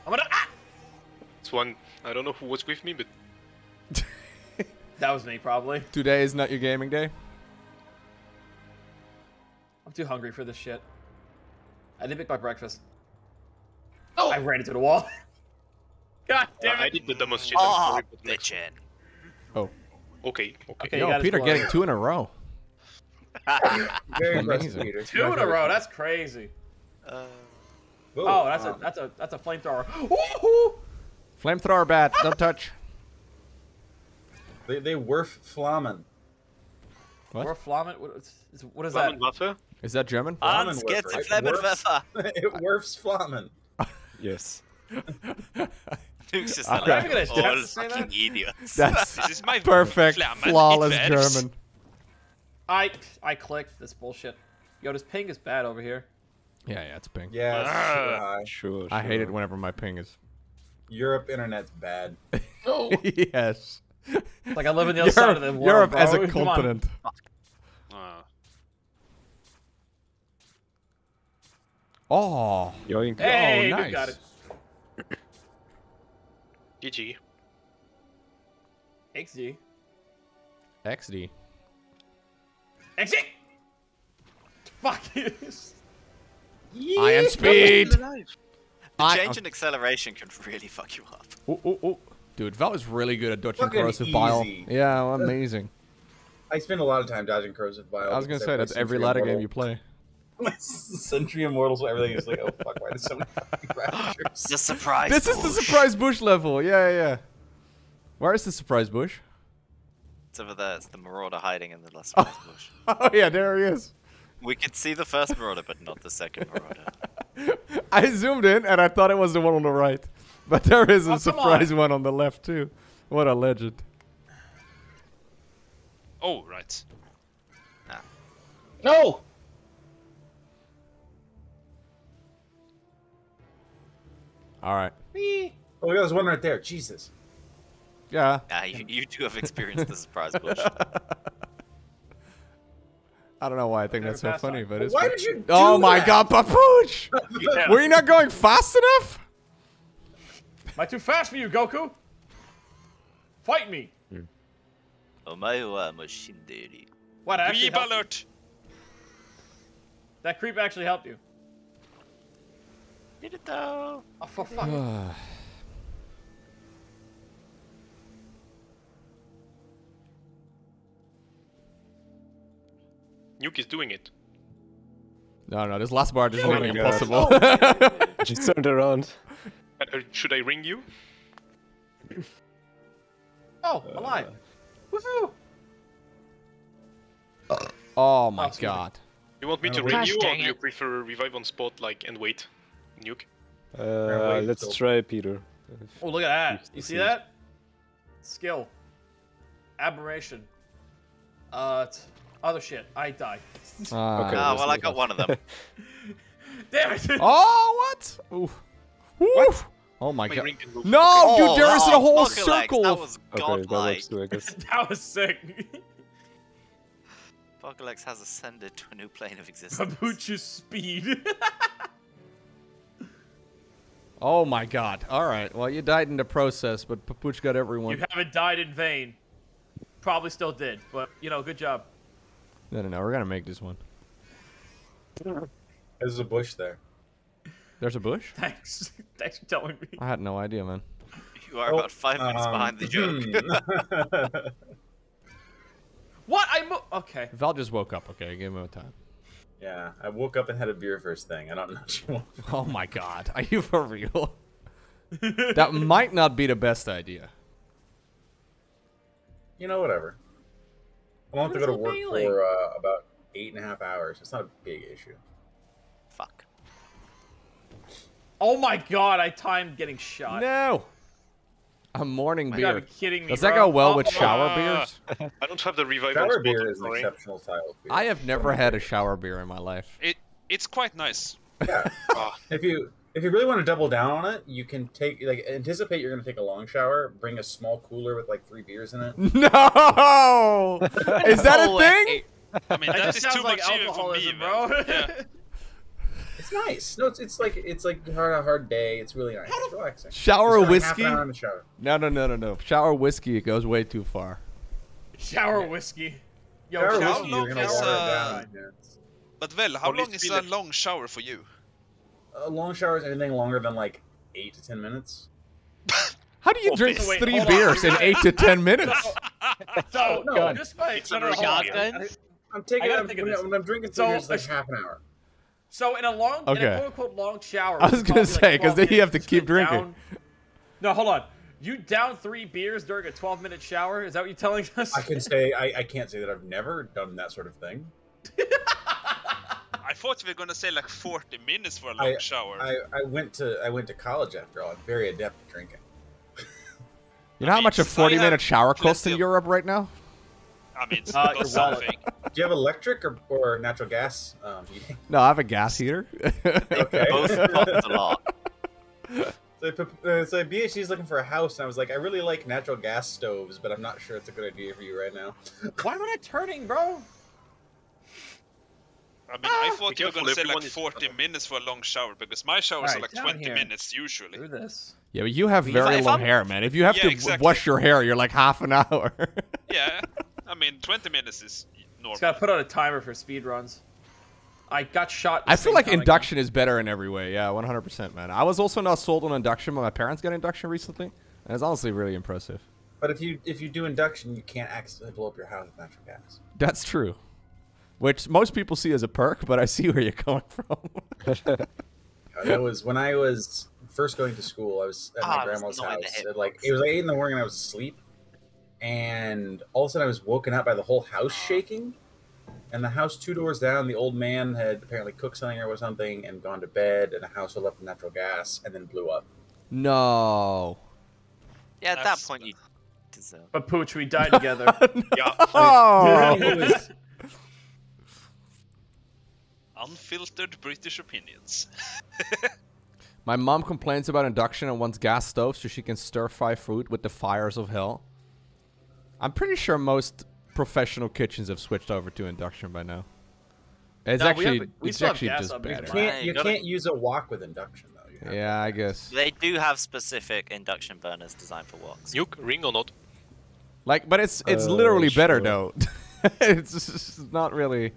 I'm gonna. Ah! It's one. I don't know who was with me, but. That was me, probably. Today is not your gaming day. I'm too hungry for this shit. I didn't make my breakfast. Oh! I ran into the wall. God damn it. Uh, I did the dumbest shit. Oh, bitchin'. Oh. Okay, okay. okay Yo, Peter getting two in a row. Very impressive, Peter. Two in a row, that's crazy. Uh, oh, that's um, a that's a that's a flamethrower. Flamethrower bat, don't touch. They they werf flammen. What? Werf flammen? What is, what is that? Waffe? Is that German? Flammen Waffe. It werfs flammen. Yes. Nuke's just like, I'm gonna all fucking idiots. That's this is my perfect, flawless German. I I clicked this bullshit. Yo, this ping is bad over here. Yeah, yeah, it's ping. Yeah, uh, sure, sure. I hate it whenever my ping is. Europe internet's bad. No. Yes. It's like I live in the other Europe, side of the world. Europe bro. as a continent. Uh. Oh. Yo, hey, oh, nice. Got it. G G. X D. X D. Exit! Fuck you! Yeah, I am speed! The I, change I'm... in acceleration can really fuck you up. Ooh, ooh, ooh. Dude, Val is really good at dodging corrosive bile. Yeah, well, amazing. I spend a lot of time dodging corrosive bile. I was gonna say, that's every ladder game you play. Sentry Immortals, everything is like, oh fuck, why there's so many fucking ravagers? The surprise This bush. is the surprise bush level, yeah, yeah. Where is the surprise bush? Over there, it's the Marauder hiding in the last bush. Oh yeah, there he is. We could see the first Marauder, but not the second Marauder. I zoomed in and I thought it was the one on the right, but there is a oh, surprise on. one on the left too. What a legend! Oh right. Nah. No. All right. Wee. Oh, there's one right there. Jesus. Yeah. Nah, you, you two have experienced the surprise bush. I don't know why I think that's so funny, on. but it's. Why funny. did you? Do oh that? my God, Papuch! Yeah. Were you not going fast enough? Am I too fast for you, Goku? Fight me! Omae machine deri. What? Creep alert! That creep actually helped you. Did it though? Oh for fuck! Nuke is doing it. No, no, this last bar is yeah, really impossible. Just turned around. Uh, should I ring you? Oh, uh, alive! Woohoo! Oh my oh, God! You want me no, to ring you, or do you prefer revive on spot, like, and wait? Nuke? Uh, let's so. try Peter. Oh, look at that. You see that? Skill. Aberration. Uh, other shit. I die. Ah, okay, ah well, I got one of them. Damn it! Oh, what? Ooh. What? Oh my, my god. No, dude, oh, there is oh, a whole circle. That was godlike. Okay, that, that was sick. Pokelex has ascended to a new plane of existence. Papuchi's speed. Oh my god. Alright, well, you died in the process, but Papuch got everyone. You haven't died in vain. Probably still did, but, you know, good job. No, no, no, we're gonna make this one. There's a bush there. There's a bush? Thanks. Thanks for telling me. I had no idea, man. You are oh, about five minutes um, behind the joke. What? I mo- Okay. Val just woke up, okay, give him time. Yeah, I woke up and had a beer first thing. I don't know what you want. Oh my god, are you for real? That might not be the best idea. You know, whatever. I won't have to go to work feeling? for uh, about eight and a half hours. It's not a big issue. Fuck. Oh my god, I timed getting shot. No! A morning beer. Gotta be kidding me, Does that bro. go well oh, with shower uh, beers? I don't have the revival. Shower beer is an exceptional style beer. I have never had a shower beer in my life. It it's quite nice. Yeah. oh. If you if you really want to double down on it, you can take like anticipate you're going to take a long shower. Bring a small cooler with like three beers in it. No, is that a thing? I mean, that, that is too much like even for me, bro. Yeah. It's nice. No, it's, it's like it's like hard, a hard day. It's really nice. It's relaxing. Shower it's whiskey? Half an hour in the shower. No, no, no, no, no. Shower whiskey, it goes way too far. Shower okay. whiskey. Yo, shower how whiskey, long is uh, down. But well, how long is a long shower for you? A long shower is anything longer than like eight to ten minutes. How do you oh, drink wait, three beers on. in eight to ten minutes? So, no, God. just by no, no, I'm, I'm taking. I'm, when, when I'm drinking, so it's like half an hour. So in a long, okay. in a quote-unquote long shower. I was gonna say because like then you have to keep drinking. Down... No, hold on. You down three beers during a twelve-minute shower? Is that what you're telling us? I can say I, I can't say that I've never done that sort of thing. I thought we were gonna say like forty minutes for a long I, shower. I, I went to I went to college after all. I'm very adept at drinking. You know I how mean, much a forty-minute shower costs in Europe right now? I mean, it's uh, something. Do you have electric or, or natural gas um, heating? No, I have a gas heater. Okay. Both cost a lot. So, uh, so B H C's looking for a house, and I was like, I really like natural gas stoves, but I'm not sure it's a good idea for you right now. Why am I turning, bro? I mean, ah, I thought you were going to say like forty minutes for a long shower, because my showers right, are like twenty here. minutes usually. Do this. Yeah, but you have very if long I'm... hair, man. If you have yeah, to exactly. wash your hair, you're like half an hour. Yeah. I mean, twenty minutes is normal. Just gotta put on a timer for speed runs. I got shot. I feel like induction is better in every way. Yeah, one hundred percent, man. I was also not sold on induction, but my parents got induction recently, and it's honestly really impressive. But if you if you do induction, you can't accidentally blow up your house with natural gas. That's true, which most people see as a perk, but I see where you're coming from. That was when I was first going to school. I was at my oh, grandma's house. It, like it was like eight in the morning, and I was asleep. And all of a sudden I was woken up by the whole house shaking, and the house two doors down, the old man had apparently cooked something or something and gone to bed, and the house was left with natural gas and then blew up. No. Yeah, at That's... that point you deserve. But Pooch, we died together. Yeah. Oh. Unfiltered British opinions. My mom complains about induction and wants gas stoves so she can stir fry food with the fires of hell. I'm pretty sure most professional kitchens have switched over to induction by now. It's no, actually, we have, we it's actually just up. better. You can't, you can't use a wok with induction, though. Yeah, I guess. They do have specific induction burners designed for woks. Nuke, ring or not? Like, but it's it's uh, literally sure. better, though. It's just not really...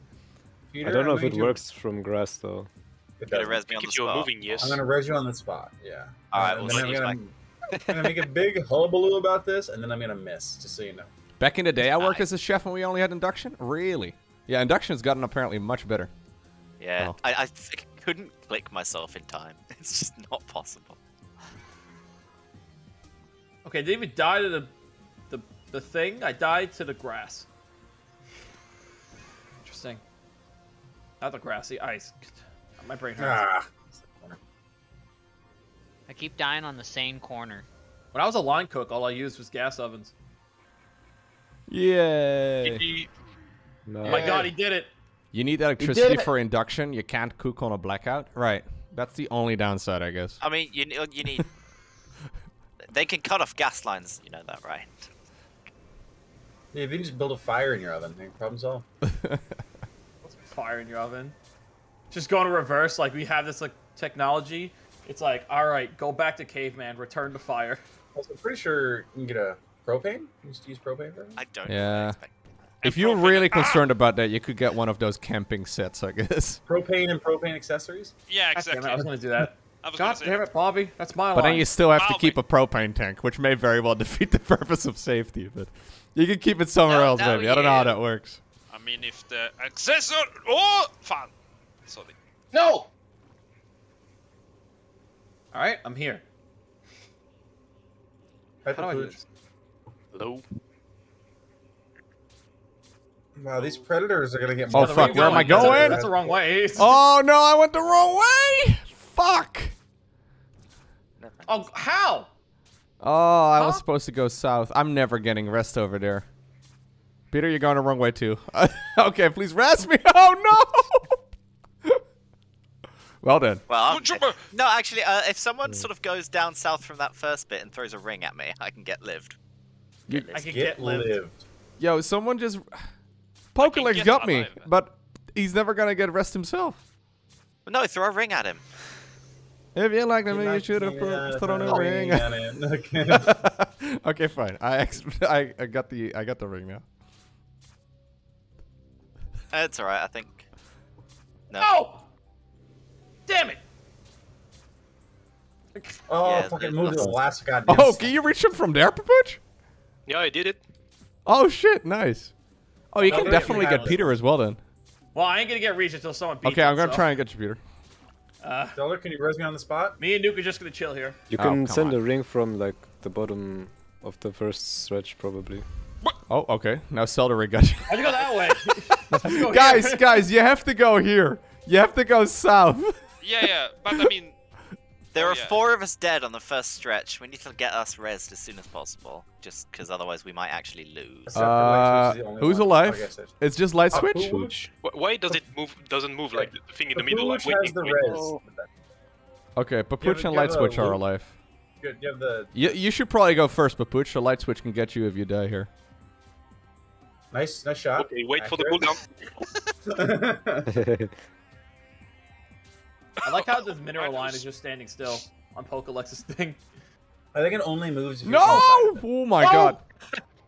Peter, I don't know I'm if it works to... from grass, though. It does. Res me on the spot. Moving, yes. I'm going to res you on the spot, yeah. All right, we'll see you back. I'm gonna make a big hullabaloo about this, and then I'm gonna miss, just so you know. Back in the day, I worked as a chef and we only had induction? Really? Yeah, induction's gotten apparently much better. Yeah, oh. I, I couldn't click myself in time. It's just not possible. Okay, didn't even die to the, the, the thing. I died to the grass. Interesting. Not the grass, the ice. My brain hurts. Ah. I keep dying on the same corner. When I was a line cook, all I used was gas ovens. Yay! No. Oh my god, he did it! You need electricity for induction. You can't cook on a blackout. Right. That's the only downside, I guess. I mean, you, you need... They can cut off gas lines. You know that, right? Yeah, if you can just build a fire in your oven, no problem solved. What's fire in your oven? Just go in reverse. Like, we have this like technology. It's like, all right, go back to caveman, return to fire. Also, I'm pretty sure you can get a propane. You just use propane for it. I don't yeah. expect that. If you're propane, really ah! concerned about that, you could get one of those camping sets, I guess. Propane and propane accessories? Yeah, exactly. I was going to do that. I was God damn it, Bobby. That's my line. But then you still have I'll to keep wait. a propane tank, which may very well defeat the purpose of safety. But you can keep it somewhere no, else, no, maybe. Yeah. I don't know how that works. I mean, if the accessory... Oh, fuck. Sorry. No! All right, I'm here. How do I do this? Hello. Wow, these predators are gonna get. Oh fuck! Where am I going? That's the wrong way. Oh no, I went the wrong way. Fuck. Oh, how? Oh, I huh? was supposed to go south. I'm never getting rest over there. Peter, you're going the wrong way too. Okay, please rest me. Oh no. Well done. Well, I'm, no, actually, uh, if someone sort of goes down south from that first bit and throws a ring at me, I can get lived. Get I can get, get lived. lived. Yo, someone just... Pokelex got me, over. but he's never going to get rest himself. But no, throw a ring at him. If you like me, you should have thrown a ring. Okay. Okay, fine. I, ex I, I, got the, I got the ring now. It's all right, I think. No. Oh! Damn it! Oh, yeah, fucking move to the last goddamn. Oh, can you reach him from there, Papuch? Yeah, I did it. Oh shit, nice. Oh, you no, can definitely get Peter as well then. Well, I ain't gonna get reached until someone beats Okay, I'm gonna so. try and get you, Peter. Uh, Dollar, can you res me on the spot? Me and Nuke are just gonna chill here. You can oh, send on. a ring from like the bottom of the first stretch, probably. What? Oh, okay. Now Cedric got you. How'd you go that way? go guys, here. guys, you have to go here. You have to go south. Yeah, yeah, but I mean... There oh, are yeah. four of us dead on the first stretch. We need to get us rezzed as soon as possible. Just because otherherotherwise we might actually lose. Uh, who's one. alive? Oh, it's just Light Switch? Uh, Why does it move? doesn't move like the thing in the Papuch middle? Like, has the res. Okay, Papuch and Light Switch are alive. Good, you, have the... you, you should probably go first, Papuch, so Light Switch can get you if you die here. Nice, nice shot. Okay, wait Accurate. for the cooldown. I like how this mineral line is just standing still on Pokelex's thing. I think it only moves if you No! Oh my oh! god.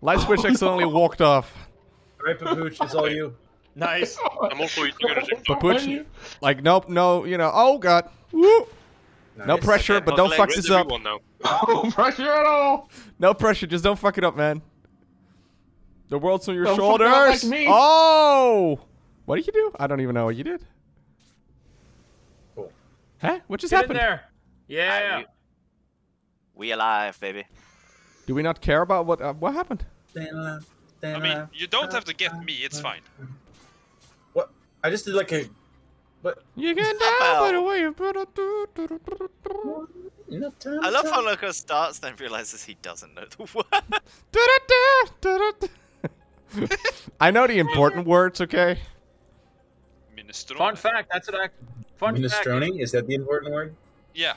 Light Switch accidentally walked off. Alright, Papuch, it's all you. Nice. I'm also Papuch, like, nope, no, you know, oh god. Woo! Nice. No pressure, but don't fuck this up. No pressure at all. No pressure, just don't fuck it up, man. The world's on your don't shoulders. Fuck it up like me. Oh! What did you do? I don't even know what you did. Huh? What just Get happened? In there. Yeah. I, we, we alive, baby. Do we not care about what uh, what happened? I mean, you don't have to get me. It's fine. What? I just did like a. What? You can die by the way. I love how Loco starts, then realizes he doesn't know the word. I know the important words, okay. Minestrone. Fun fact. That's what I. Fun Minestrone? Fact. Is that the important word? Yeah.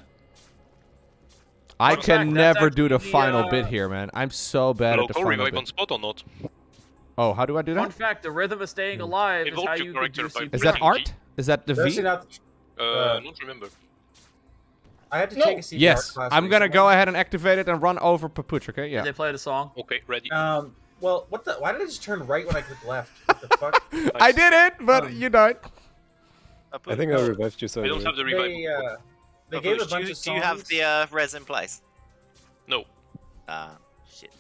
I Fun can fact, never do the, the final uh, bit here, man. I'm so bad Loco, at the final bit. On spot or not? Oh, how do I do that? Fun fact, the rhythm of staying alive mm. is how you can do C P R. Is that art? Is that the V? Not the uh, I don't remember. I had to no. take a C P R yes. class. Yes, I'm going to go ahead and activate it and run over Papuch, okay? Yeah. Did they play the song? Okay, ready. Um, well, what the? Why did I just turn right when I clicked left? What the fuck? I did it, but um, you died. I think I revived you, so I don't have the revive. They, uh, they gave a bunch do, of songs. Do you have the uh, res in place? No. Ah, uh, shit.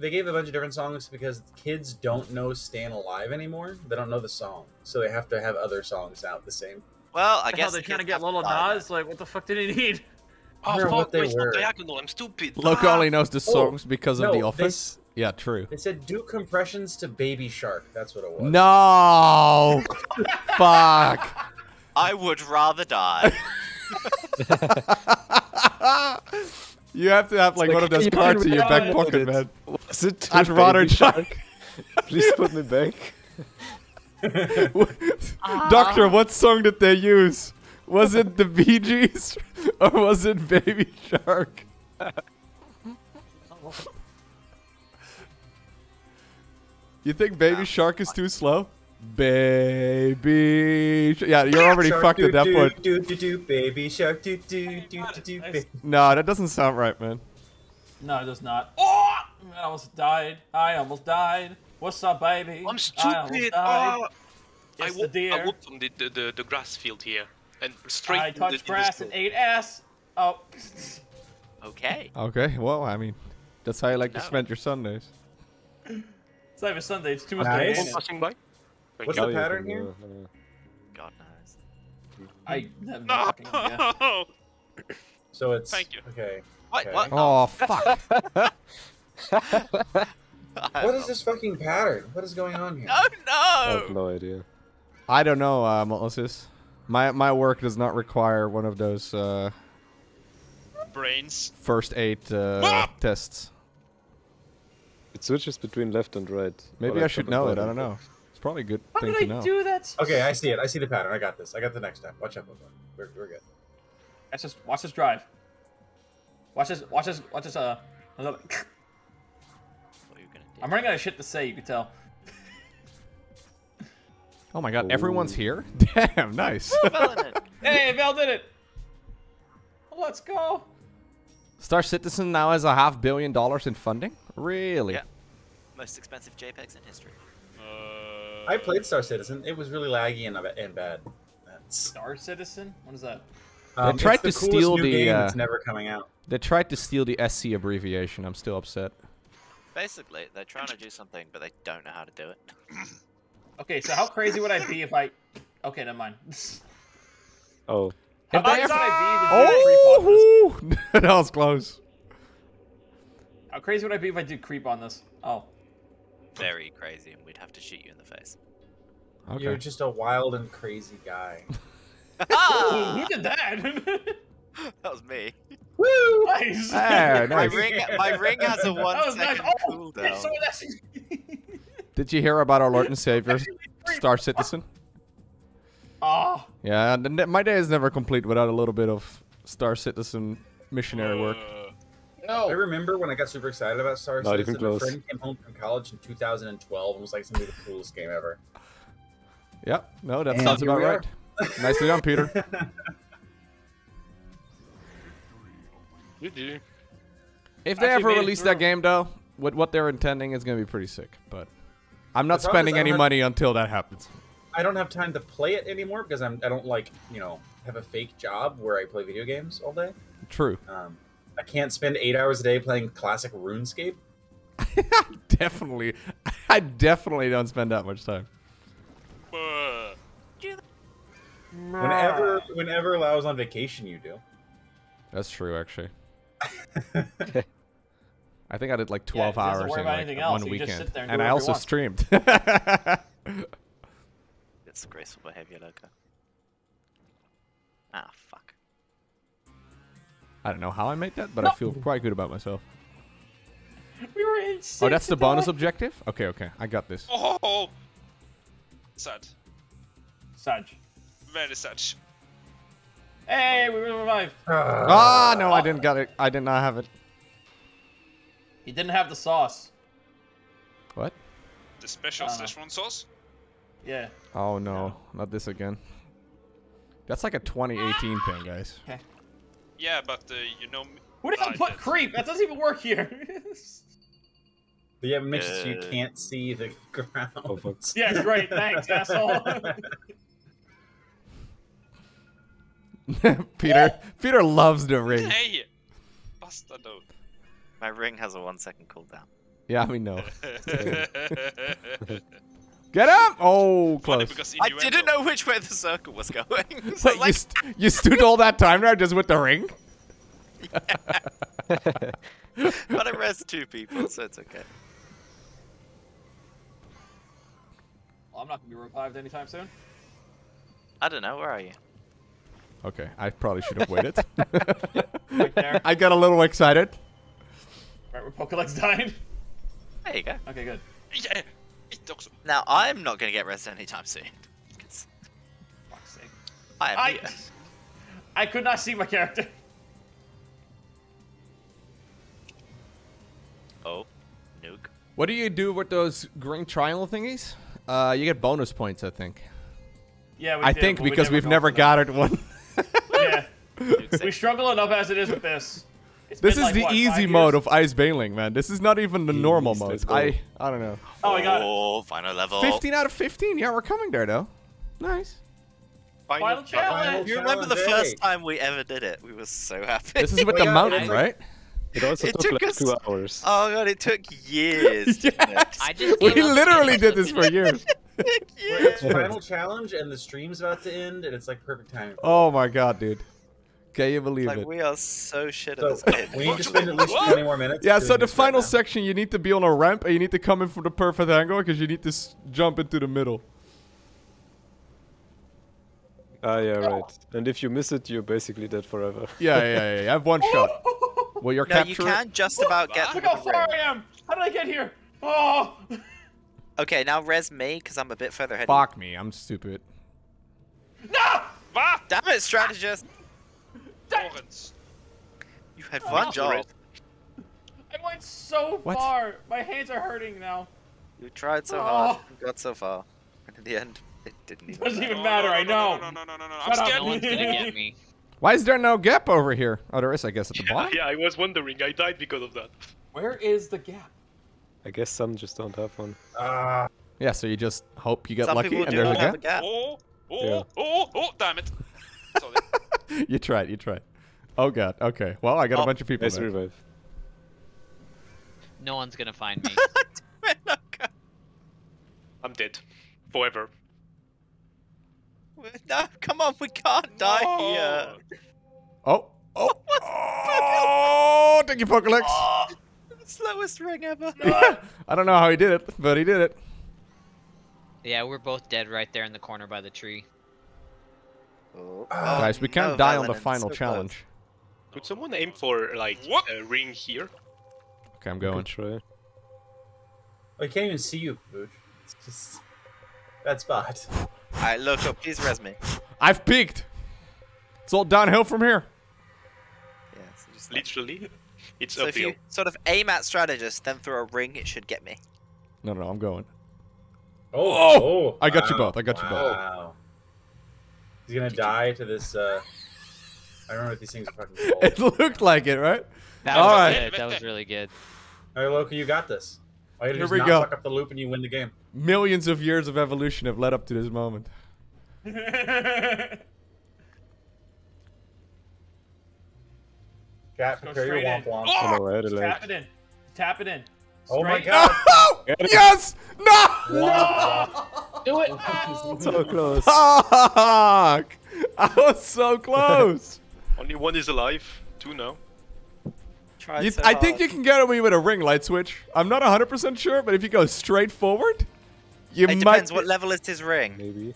They gave a bunch of different songs because kids don't know Stayin' Alive anymore. They don't know the song, so they have to have other songs out the same. Well, I guess they're trying to get Lil Nas. Like, what the fuck did he need? Oh, fuck, what they were. Diagonal. I'm stupid. Loco only knows the songs oh, because of no, The Office. They... Yeah, true. They said do compressions to Baby Shark. That's what it was. No! Fuck. I would rather die. You have to have like, like one of those cards in your back pocket, man. Was it I'd rather shark. Please put me back. Ah. Doctor, what song did they use? Was it the Bee Gees or was it Baby Shark? You think Baby Shark is too slow? Baby, sh yeah, you're already shark fucked do, at that do, point. Do, do, do, baby shark, do, do, do, do, do, baby. No, that doesn't sound right, man. No, it does not. Oh, I almost died. I almost died. What's up, baby? I'm stupid. I, oh. I walked on the, the, the, the grass field here, and straight. I touched grass and ate ass. Oh. Okay. Okay. Well, I mean, that's how you like no. to spend your Sundays. It's not even Sunday. It's too much. Nice. What's the pattern here? God knows. I have no fucking idea. So it's. Thank you. Okay. What? Okay. What? Oh, fuck. What is this fucking pattern? What is going on here? Oh, no! I have no idea. I don't know, uh, Moses. My, my work does not require one of those. Uh, Brains. First aid uh, tests. It switches between left and right. Maybe well, I should know it. I don't know. Probably a good How thing did I to know. do that? Okay, I see it. I see the pattern. I got this. I got the next time. Watch out, Loco. We're we're good. Let's just watch this drive. Watch this. Watch this. Watch this. Uh, what are you gonna do? I'm running out of shit to say. You can tell. Oh my god! Ooh. Everyone's here. Damn, nice. Ooh, Val did it. Hey, Val did it. Let's go. Star Citizen now has a half billion dollars in funding. Really? Yeah. Most expensive JPEGs in history. Uh. I played Star Citizen. It was really laggy and, and bad. That's... Star Citizen? What is that? Um, they tried it's the to steal new the. Game uh, that's never coming out. They tried to steal the S C abbreviation. I'm still upset. Basically, they're trying to do something, but they don't know how to do it. Okay, so how crazy would I be if I? Okay, never mind. Oh. How if crazy would I be? If oh! That was close. How crazy would I be if I did creep on this? Oh. Very crazy, and we'd have to shoot you in the face. Okay. You're just a wild and crazy guy. Ah! Ooh, who did that? That was me. Woo! Nice. There, nice. My ring, my ring has a one-second nice. oh, cooldown. So did you hear about our Lord and Savior, Star Citizen? Ah. Oh. Yeah, my day is never complete without a little bit of Star Citizen missionary work. No. I remember when I got super excited about Star Citizen, a friend came home from college in two thousand twelve and was like, it's gonna be the coolest game ever. Yep, no, that and sounds about right. Nicely done, Peter. G G. If they Actually ever release that game, though, with what they're intending, it's gonna be pretty sick. But I'm not spending any money have... until that happens. I don't have time to play it anymore because I'm, I don't like, you know, have a fake job where I play video games all day. True. Um, I can't spend eight hours a day playing classic RuneScape. Definitely. I definitely don't spend that much time. Whenever whenever Lau's on vacation, you do. That's true, actually. I think I did like twelve yeah, hours in like one weekend. And, and I also streamed. Disgraceful behavior, Loco. Ah, fuck. I don't know how I made that, but no. I feel quite good about myself. We were in six. Oh, that's the bonus objective? Okay, okay. I got this. Oh! Sad. Sad. Very sad. Hey, we will revive. Ah, uh, oh, no, I didn't got it. I did not have it. You didn't have the sauce. What? The special uh, slash one sauce? Yeah. Oh, no. no. Not this again. That's like a twenty eighteen thing, guys. Okay. Yeah, but uh, you know. What if I put creep? That doesn't even work here. Yeah, it makes it so you can't see the ground. Oh, yeah, great. Thanks, asshole. Peter, yeah. Peter loves the ring. Hey, bastardo. My ring has a one-second cooldown. Yeah, we know. Get up! Oh, close. I didn't know which way the circle was going. So, like, you, st you stood all that time now just with the ring? Yeah. But it rests two people, so it's okay. Well, I'm not going to be revived anytime soon. I don't know. Where are you? Okay, I probably should have waited. I got a little excited. Right where Pokelex died. There you go. Okay, good. Yeah. Now, I'm not going to get res anytime soon. Fuck's sake. I, am I, here. I could not see my character. Oh, Nuke. What do you do with those green triangle thingies? Uh, you get bonus points, I think. Yeah, we I did, think because we never we've never got it one. Yeah. We struggle enough as it is with this. It's this is like, the what, easy mode years? Of Ice Baneling, man. This is not even the Jeez, normal mode. Cool. I I don't know. Oh, I got it. Oh, final level. fifteen out of fifteen. Yeah, we're coming there, though. Nice. Final, final challenge. challenge. You remember the first time we ever did it. We were so happy. This is with the mountain, right? It also it took, took like us... two hours. Oh, God, it took years. Yes. It? I just we literally did this for years. It's final challenge, and the stream's about to end, and it's like perfect timing. Oh, my God, dude. Can you believe like, it? We are so shit so, at this game. We need to spend at least twenty more minutes. Yeah, so the final right section, you need to be on a ramp, and you need to come in from the perfect angle, because you need to s jump into the middle. Ah, yeah, right. And if you miss it, you're basically dead forever. Yeah, yeah, yeah. yeah. I have one shot. Well, you're no, captured. You can just about get. Look how far I am! How did I get here? Oh! Okay, now res me, because I'm a bit further ahead. Fuck me, I'm stupid. No! Ah! Damn it, Strategist! You had one oh, job. I went so what? far. My hands are hurting now. You tried so oh. hard. You got so far. And in the end, it didn't even matter. Doesn't even matter, I know. No, no, no, no, no. I'm scared. No one's gonna get me. Why is there no gap over here? Oh, there is, I guess, at the yeah, bottom. Yeah, I was wondering. I died because of that. Where is the gap? I guess some just don't have one. Uh, yeah, so you just hope you get some lucky and there's a gap. a gap. Oh, oh, yeah. oh, oh, damn it. Sorry. You tried, you tried. Oh god, okay. Well, I got oh, a bunch of people there. No one's gonna find me. I'm dead. Forever. No, come on, we can't die no. here. Oh, oh. What oh, thank you, Pokelex. Oh. Slowest ring ever. No. I don't know how he did it, but he did it. Yeah, we're both dead right there in the corner by the tree. Oh, guys, we can't no die on the final so challenge. Could someone aim for, like, what? a ring here? Okay, I'm going. Try. I can't even see you, Pooch. It's just... That's bad. Alright, Loco, please res me. I've peaked! It's all downhill from here. Yeah, so just... Literally, it's so uphill. So if you sort of aim at Strategist, then throw a ring, it should get me. No, no, no, I'm going. Oh! oh I got wow, you both, I got wow. you both. Wow. He's gonna die to this, uh... I remember what these things are fucking called. It looked like it, right? That was, All right. Good. That was really good. Alright, Loco, you got this. All you Here we go. Fuck up the loop and you win the game. Millions of years of evolution have led up to this moment. Cat, prepare your womp womp. Oh! Tap it in. Tap it in. Straight. Oh my god. No! Yes! No! Wow. No! Do it! Oh, so close. Fuck! I was so close. Only one is alive. Two now. Try so I hard. think you can get away with a ring, Light Switch. I'm not one hundred percent sure, but if you go straight forward, you it might. It depends what level is his ring. Maybe.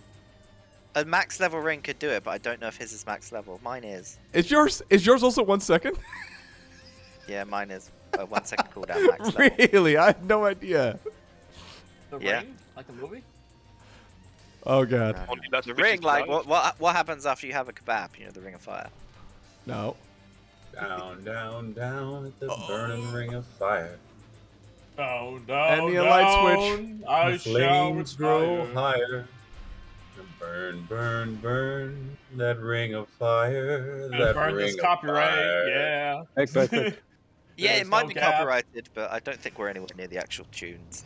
A max level ring could do it, but I don't know if his is max level. Mine is. Is yours? Is yours also one second? Yeah, mine is. Uh, one second cooldown max level. Really? I had no idea. The yeah. ring? Like the movie? Oh god. No, no. The ring, like, what, what what happens after you have a kebab? You know, the ring of fire. No. Down, down, down at the oh. burning ring of fire. Down, down, and the down, light switch. I the flames shall grow higher. Burn, burn, burn that ring of fire. That burn ring this of copyright, fire. yeah. Back, back, back. Yeah, it might no be cap. copyrighted, but I don't think we're anywhere near the actual tunes.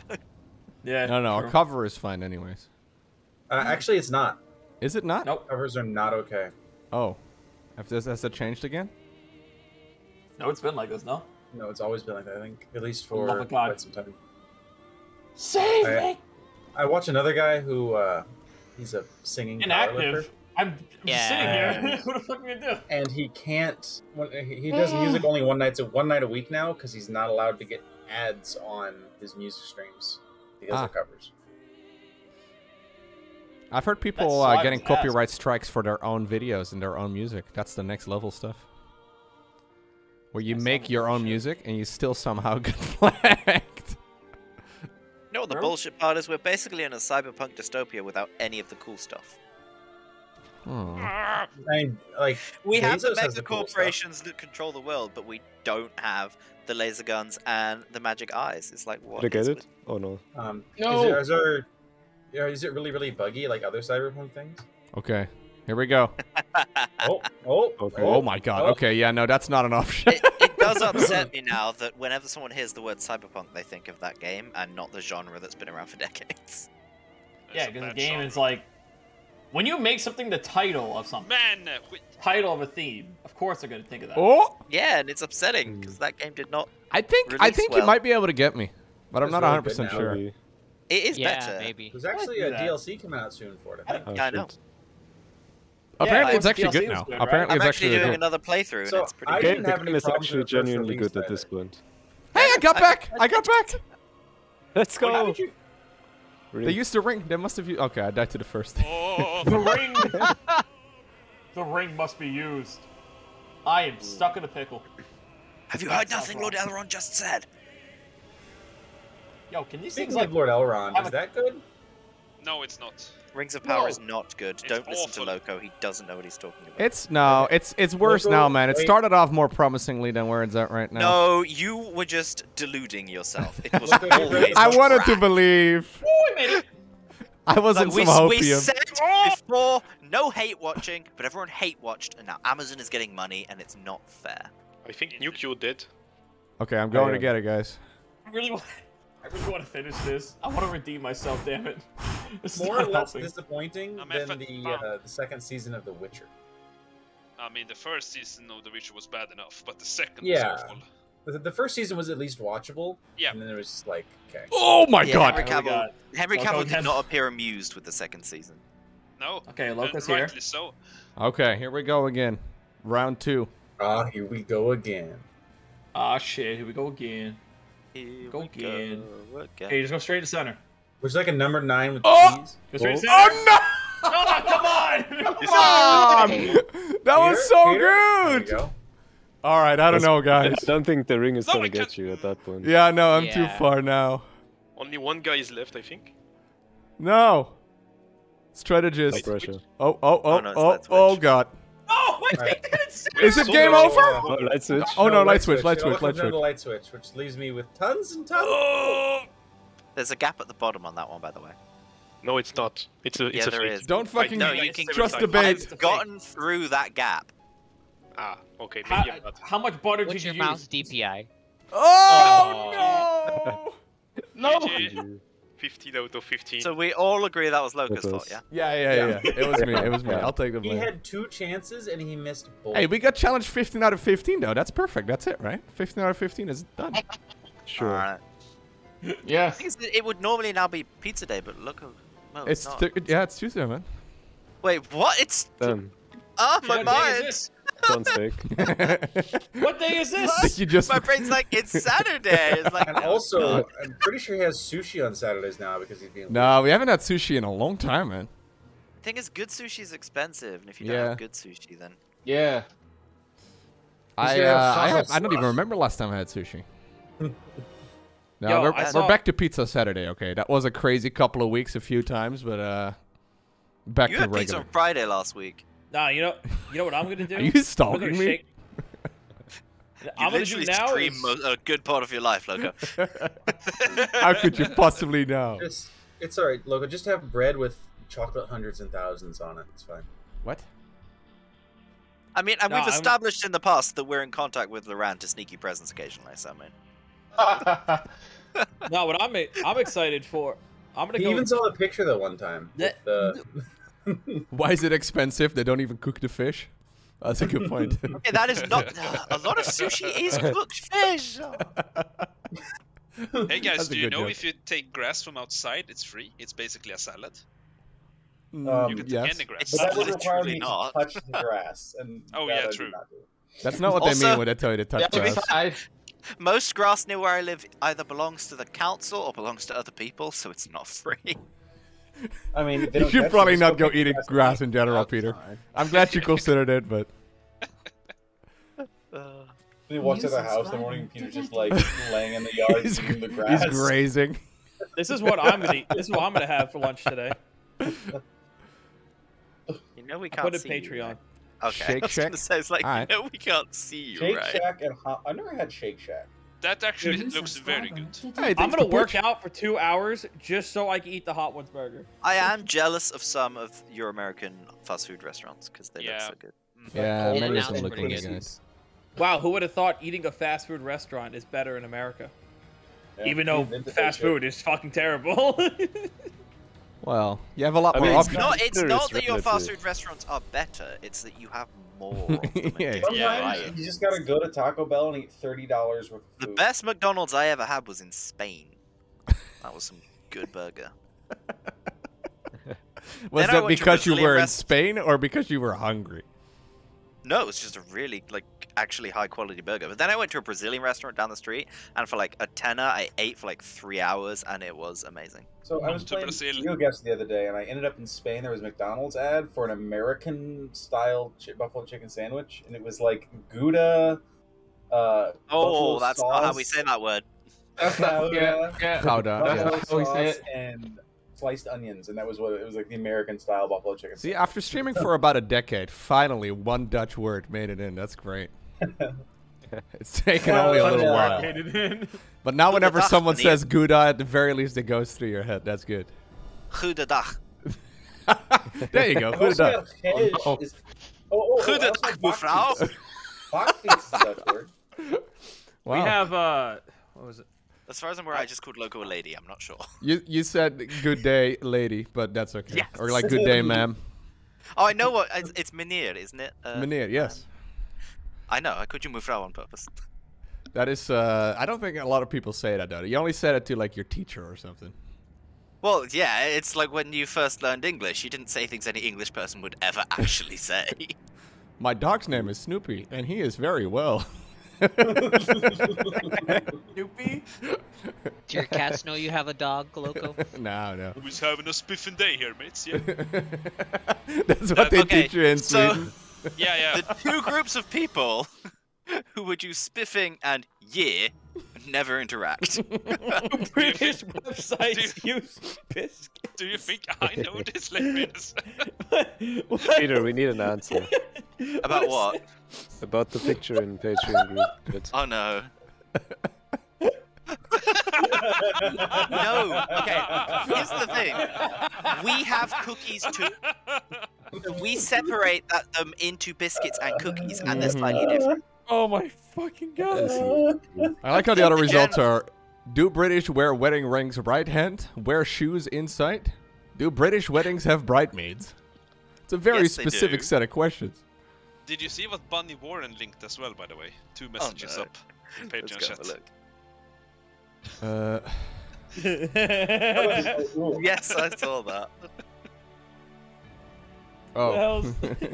Yeah. No, no, true. Our cover is fine, anyways. Uh, actually, it's not. Is it not? Nope. Covers are not okay. Oh. Has that changed again? No, it's been like this, no? No, it's always been like that, I think. At least for oh quite some time. Save I, me! I watch another guy who, uh, he's a singing Inactive. I'm yeah. sitting here. What the fuck am I gonna do? And he can't. He does music only one night, so one night a week now, because he's not allowed to get ads on his music streams because ah. of covers. I've heard people uh, getting copyright strikes for their own videos and their own music. That's the next level stuff. Where you make your own music and you still somehow get flagged. No, the bullshit part is we're basically in a cyberpunk dystopia without any of the cool stuff. Hmm. I mean, like, we Jesus have the mega the corporations cool that control the world, but we don't have the laser guns and the magic eyes. It's like, what? Did I get it? Oh no. Um, no. Is, there, is, there, yeah, is it really, really buggy like other cyberpunk things? Okay, here we go. oh, oh, okay. oh, my God. Oh. Okay, yeah, no, that's not an option. it, it does upset me now that whenever someone hears the word cyberpunk, they think of that game and not the genre that's been around for decades. That's yeah, because the game genre. is like. When you make something the title of something, Man, we... title of a theme, of course they're going to think of that. Oh, yeah, and it's upsetting because that game did not. I think I think well. you might be able to get me, but I'm not one hundred percent sure. It is yeah, better. Maybe. There's actually a that. D L C coming out soon for it. I, think. Oh, I know. Apparently, yeah, it's actually D L C good now. Good, right? Apparently, I'm it's actually doing good. another playthrough. So and it's pretty. I didn't good. have any it's actually genuinely good at this point. Hey, I got back! I got back! Let's go. Ring. They used the ring. They must have used... Okay, I died to the first thing. Oh, the ring! The ring must be used. I am stuck in a pickle. Have you heard That's nothing Lord Elrond just said? Yo, can these Speaking things like... Lord Elrond, is a... that good? No, it's not. Rings of Power no. is not good. It's Don't listen awful. to Loco. He doesn't know what he's talking about. It's no, it's it's worse Loco, now, man. It started off more promisingly than where it's at right now. No, you were just deluding yourself. It was always I wanted crack. to believe. Ooh, we made it. I was like, in some hopium. We said before, no hate watching, but everyone hate watched, and now Amazon is getting money, and it's not fair. I think Nuke did. Okay, I'm going oh, yeah. to get it, guys. I really want. I really want to finish this. I want to redeem myself, damn it. This More or less helping. disappointing I mean, than the, uh, the second season of The Witcher. I mean, the first season of The Witcher was bad enough, but the second yeah. was awful. The, the first season was at least watchable. Yeah. And then it was just like, okay. Oh my yeah, God! Henry Cavill, oh Henry Cavill did not appear amused with the second season. No. Okay, Loco's here. So. Okay, here we go again. Round two. Ah, uh, here we go again. Ah, shit, here we go again. Here go again. Go again. Okay, just go straight to center. Which is like a number nine with oh! cheese. Go straight to center. Oh no! Oh, come on! Come on! That Peter? was so Peter? good! There you go. All right, I don't know, guys. I don't think the ring is no, gonna get you at that point. Yeah, no, I'm yeah. too far now. Only one guy is left, I think. No. Strategist. No pressure. Oh, oh, oh, oh, no, oh, oh, God. Oh, wait, right. Is it so game over? Oh, light switch. Oh no, no light, light switch, switch, light switch, light switch. Light switch, which leaves me with tons and tons. Oh. There's a gap at the bottom on that one, by the way. No, it's not. It's a. It's yeah, a there is. Don't fucking no, you can trust the bait. I've gotten through that gap. Ah, okay. How, yeah, how much butter What's did you your use? mouse D P I? Oh, oh. no! no. fifteen out of fifteen. So we all agree that was Loco's fault, yeah? Yeah, yeah, yeah, yeah. It was me. It was me. I'll take the blame. He had two chances and he missed both. Hey, we got challenged fifteen out of fifteen though. That's perfect. That's it, right? fifteen out of fifteen is done. Sure. All right. Yeah. It would normally now be pizza day, but Loco. Well, it's it's not. yeah, it's Tuesday, man. Wait, what? It's um, oh my yeah, mind. What day is this? You just... My brain's like, it's Saturday. It's like, and no, also, I'm pretty sure he has sushi on Saturdays now because he's being. No, late. we haven't had sushi in a long time, man. The thing is, good sushi is expensive, and if you yeah. don't have good sushi, then yeah. I uh, I, have, I don't even remember last time I had sushi. no, Yo, we're, saw... we're back to pizza Saturday. Okay, that was a crazy couple of weeks, a few times, but uh, back you to had regular. Pizza on Friday last week. Nah, you know, you know what I'm gonna do? Are you stalking me? Shake... you I'm gonna do now. Stream is... a good part of your life, Loco. How could you possibly know? Just, it's alright, Loco. Just have bread with chocolate hundreds and thousands on it. It's fine. What? I mean, and no, we've I'm... established in the past that we're in contact with Loran to sneaky presents occasionally. So I mean. No, what I'm I'm excited for. I'm gonna. He go even with... saw a picture though one time. That... With, uh... Why is it expensive? They don't even cook the fish. That's a good point. Okay, that is not a lot of sushi is cooked fish. Hey guys, That's do you know joke. if you take grass from outside, it's free? It's basically a salad. Um, you can yes. take any grass. But that would require me to touch the grass. And oh yeah, true. Not That's not what also, they mean when they tell you to touch yeah, grass. Most grass near where I live either belongs to the council or belongs to other people, so it's not free. I mean, they don't you should probably not go eating grass, grass in general, Peter. Time. I'm glad you considered it, but. Uh, they walked to the house in the morning, and Peter's just like laying in the yard, eating the grass. He's grazing. This is what I'm gonna eat. This is what I'm gonna have for lunch today. You know we can't Put a see Patreon. You, right? Okay. Shake I was Shack. Say, it's like right. you know we can't see you, Shake right? Shake Shack and hot. I never had Shake Shack. That actually Dude, looks very good. Hey, I'm gonna work out for two hours just so I can eat the Hot Ones burger. I am jealous of some of your American fast food restaurants because they yeah. look so good. Yeah, many of them look pretty good. Guys. Wow, who would have thought eating a fast food restaurant is better in America? Yeah, Even though fast food is fucking terrible. Well, you have a lot I mean, more options. Not, it's not that your fast food restaurants are better, it's that you have more of them. yeah, Sometimes yeah. you just gotta go to Taco Bell and eat thirty dollars worth of food. The best McDonald's I ever had was in Spain. That was some good burger. Was then that because you were in Spain or because you were hungry? No, it was just a really, like, actually high-quality burger. But then I went to a Brazilian restaurant down the street, and for, like, a tenner, I ate for, like, three hours, and it was amazing. So I was playing GeoGuessr the other day, and I ended up in Spain. There was a McDonald's ad for an American-style ch buffalo chicken sandwich, and it was, like, Gouda, uh, Oh, that's sauce. Not how we say that word. That's not yeah, yeah. how yeah. we say it. And sliced onions, and that was what it was, like the American style buffalo chicken. See, after streaming for about a decade, finally one Dutch word made it in. That's great. It's taken only a little while. Made it in. But now whenever someone says Gouda, at the very least it goes through your head. That's good. Goedendag. There you go. Goedendag. Goedendag, mevrouw. Bakfiets is a Dutch word. We have, uh, what was it? As far as I'm aware, I just called Loco a lady. I'm not sure. You you said good day, lady, but that's okay. Yes. Or like good day, ma'am. Oh, I know what it's, it's meneer, isn't it? Uh, meneer, yes. Um, I know. I called you mevrouw on purpose. That is. Uh, I don't think a lot of people say it. I doubt it. You only said it to like your teacher or something. Well, yeah, it's like when you first learned English. You didn't say things any English person would ever actually say. My dog's name is Snoopy, and he is very well. Snoopy? Do your cats know you have a dog, Loco? No, no. We're just having a spiffing day here, mates. Yeah. That's what uh, they okay. teach you in Sweden. So, yeah, yeah. The two groups of people who would use spiffing and yeah never interact. British websites you, use spiffing. Do you think I know this language? Peter, we need an answer. About what? About the picture in Patreon group. But... Oh no. No. Okay. Here's the thing. We have cookies too. We separate that, them into biscuits and cookies, and they're slightly different. Oh my fucking god. I like how the other results are: do British wear wedding rings right hand? Wear shoes inside? Do British weddings have bridesmaids? It's a very yes, specific set of questions. Did you see what Bunny Warren linked as well, by the way? Two messages oh, no. up in Patreon chat. Uh... yes, I saw that. Oh.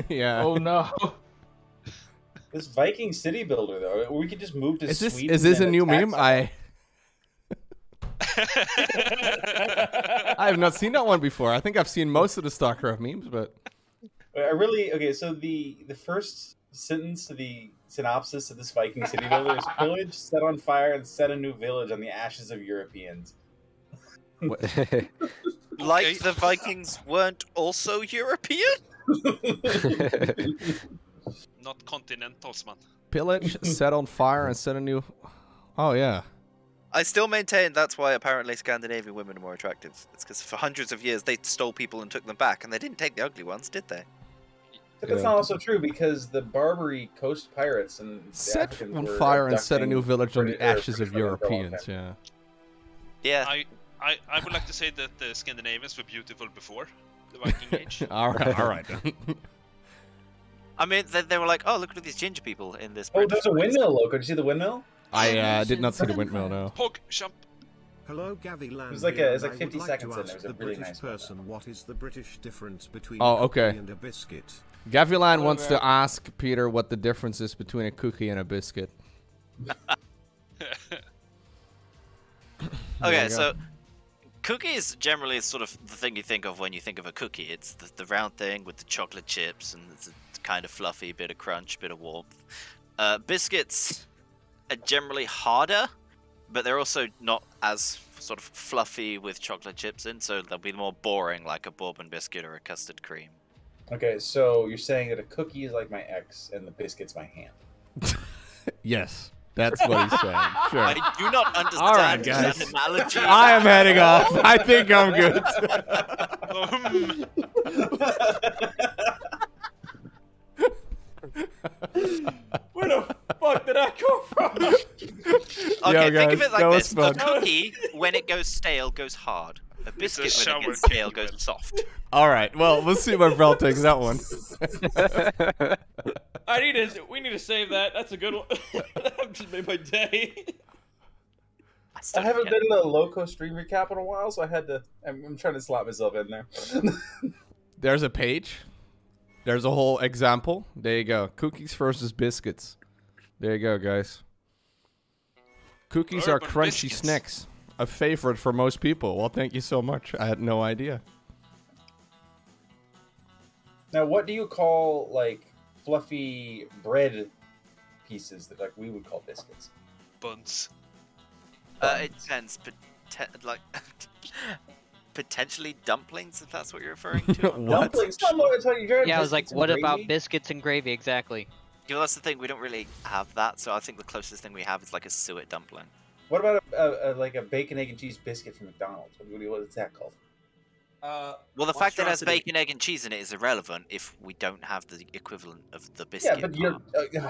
Yeah. Oh no. This Viking city builder, though. We could just move to is this, Sweden. Is this a new meme? It. I. I have not seen that one before. I think I've seen most of the StarCraft memes, but. I really okay. So the the first sentence to the synopsis of this Viking city builder is: pillage, set on fire, and set a new village on the ashes of Europeans. Like the Vikings weren't also European? Not continentals, man. Pillage, set on fire, and set a new. Oh yeah. I still maintain that's why apparently Scandinavian women are more attractive. It's because for hundreds of years they stole people and took them back, and they didn't take the ugly ones, did they? But that's yeah. not also true because the Barbary coast pirates and set on fire and set a new village on the ashes of Europeans. Yeah. Yeah. I, I I would like to say that the Scandinavians were beautiful before the Viking Age. all right, all right. I mean, they, they were like, oh, look at these ginger people in this. Oh, there's a windmill, Loco. Did you see the windmill? I uh, did not see the windmill. No. Pog jump. Hello, Gavi Land. It was like a, it was like fifty seconds in there. It was a really nice person. What is the British difference between oh, okay. a cookie and a biscuit? Gavilan wants to ask Peter what the difference is between a cookie and a biscuit. Okay, so cookie is generally sort of the thing you think of when you think of a cookie. It's the, the round thing with the chocolate chips, and it's a kind of fluffy, bit of crunch, bit of warmth. Uh, biscuits are generally harder, but they're also not as sort of fluffy with chocolate chips in, so they'll be more boring, like a bourbon biscuit or a custard cream. Okay, so you're saying that a cookie is like my ex and the biscuit's my hand. Yes, that's what he's saying. Sure. I do not understand right, that analogy. I am heading off. I think I'm good. Where the fuck did I come from? Okay, yo, guys, think of it like this. Fun. A cookie, when it goes stale, goes hard. A biscuit a when it gets stale goes soft. All right. Well, we'll see where Vrel takes that one. I need to. We need to save that. That's a good one. That just made my day. I, I haven't been in a Lowko stream recap in a while, so I had to. I'm, I'm trying to slot myself in there. There's a page. There's a whole example. There you go. Cookies versus biscuits. There you go, guys. Cookies are crunchy biscuits. Snacks. A favorite for most people. Well, thank you so much. I had no idea. Now, what do you call, like, fluffy bread pieces that, like, we would call biscuits? Buns. Uh, it depends. Like, potentially dumplings, if that's what you're referring to. What? Dumplings? Yeah, I was like, what about biscuits and gravy? Exactly. You know, that's the thing. We don't really have that, so I think the closest thing we have is, like, a suet dumpling. What about a, a, a, like a bacon, egg, and cheese biscuit from McDonald's? What, what is that called? Uh, well, the fact that it has bacon, egg, and cheese in it is irrelevant if we don't have the equivalent of the biscuit. Yeah, but you're... Uh,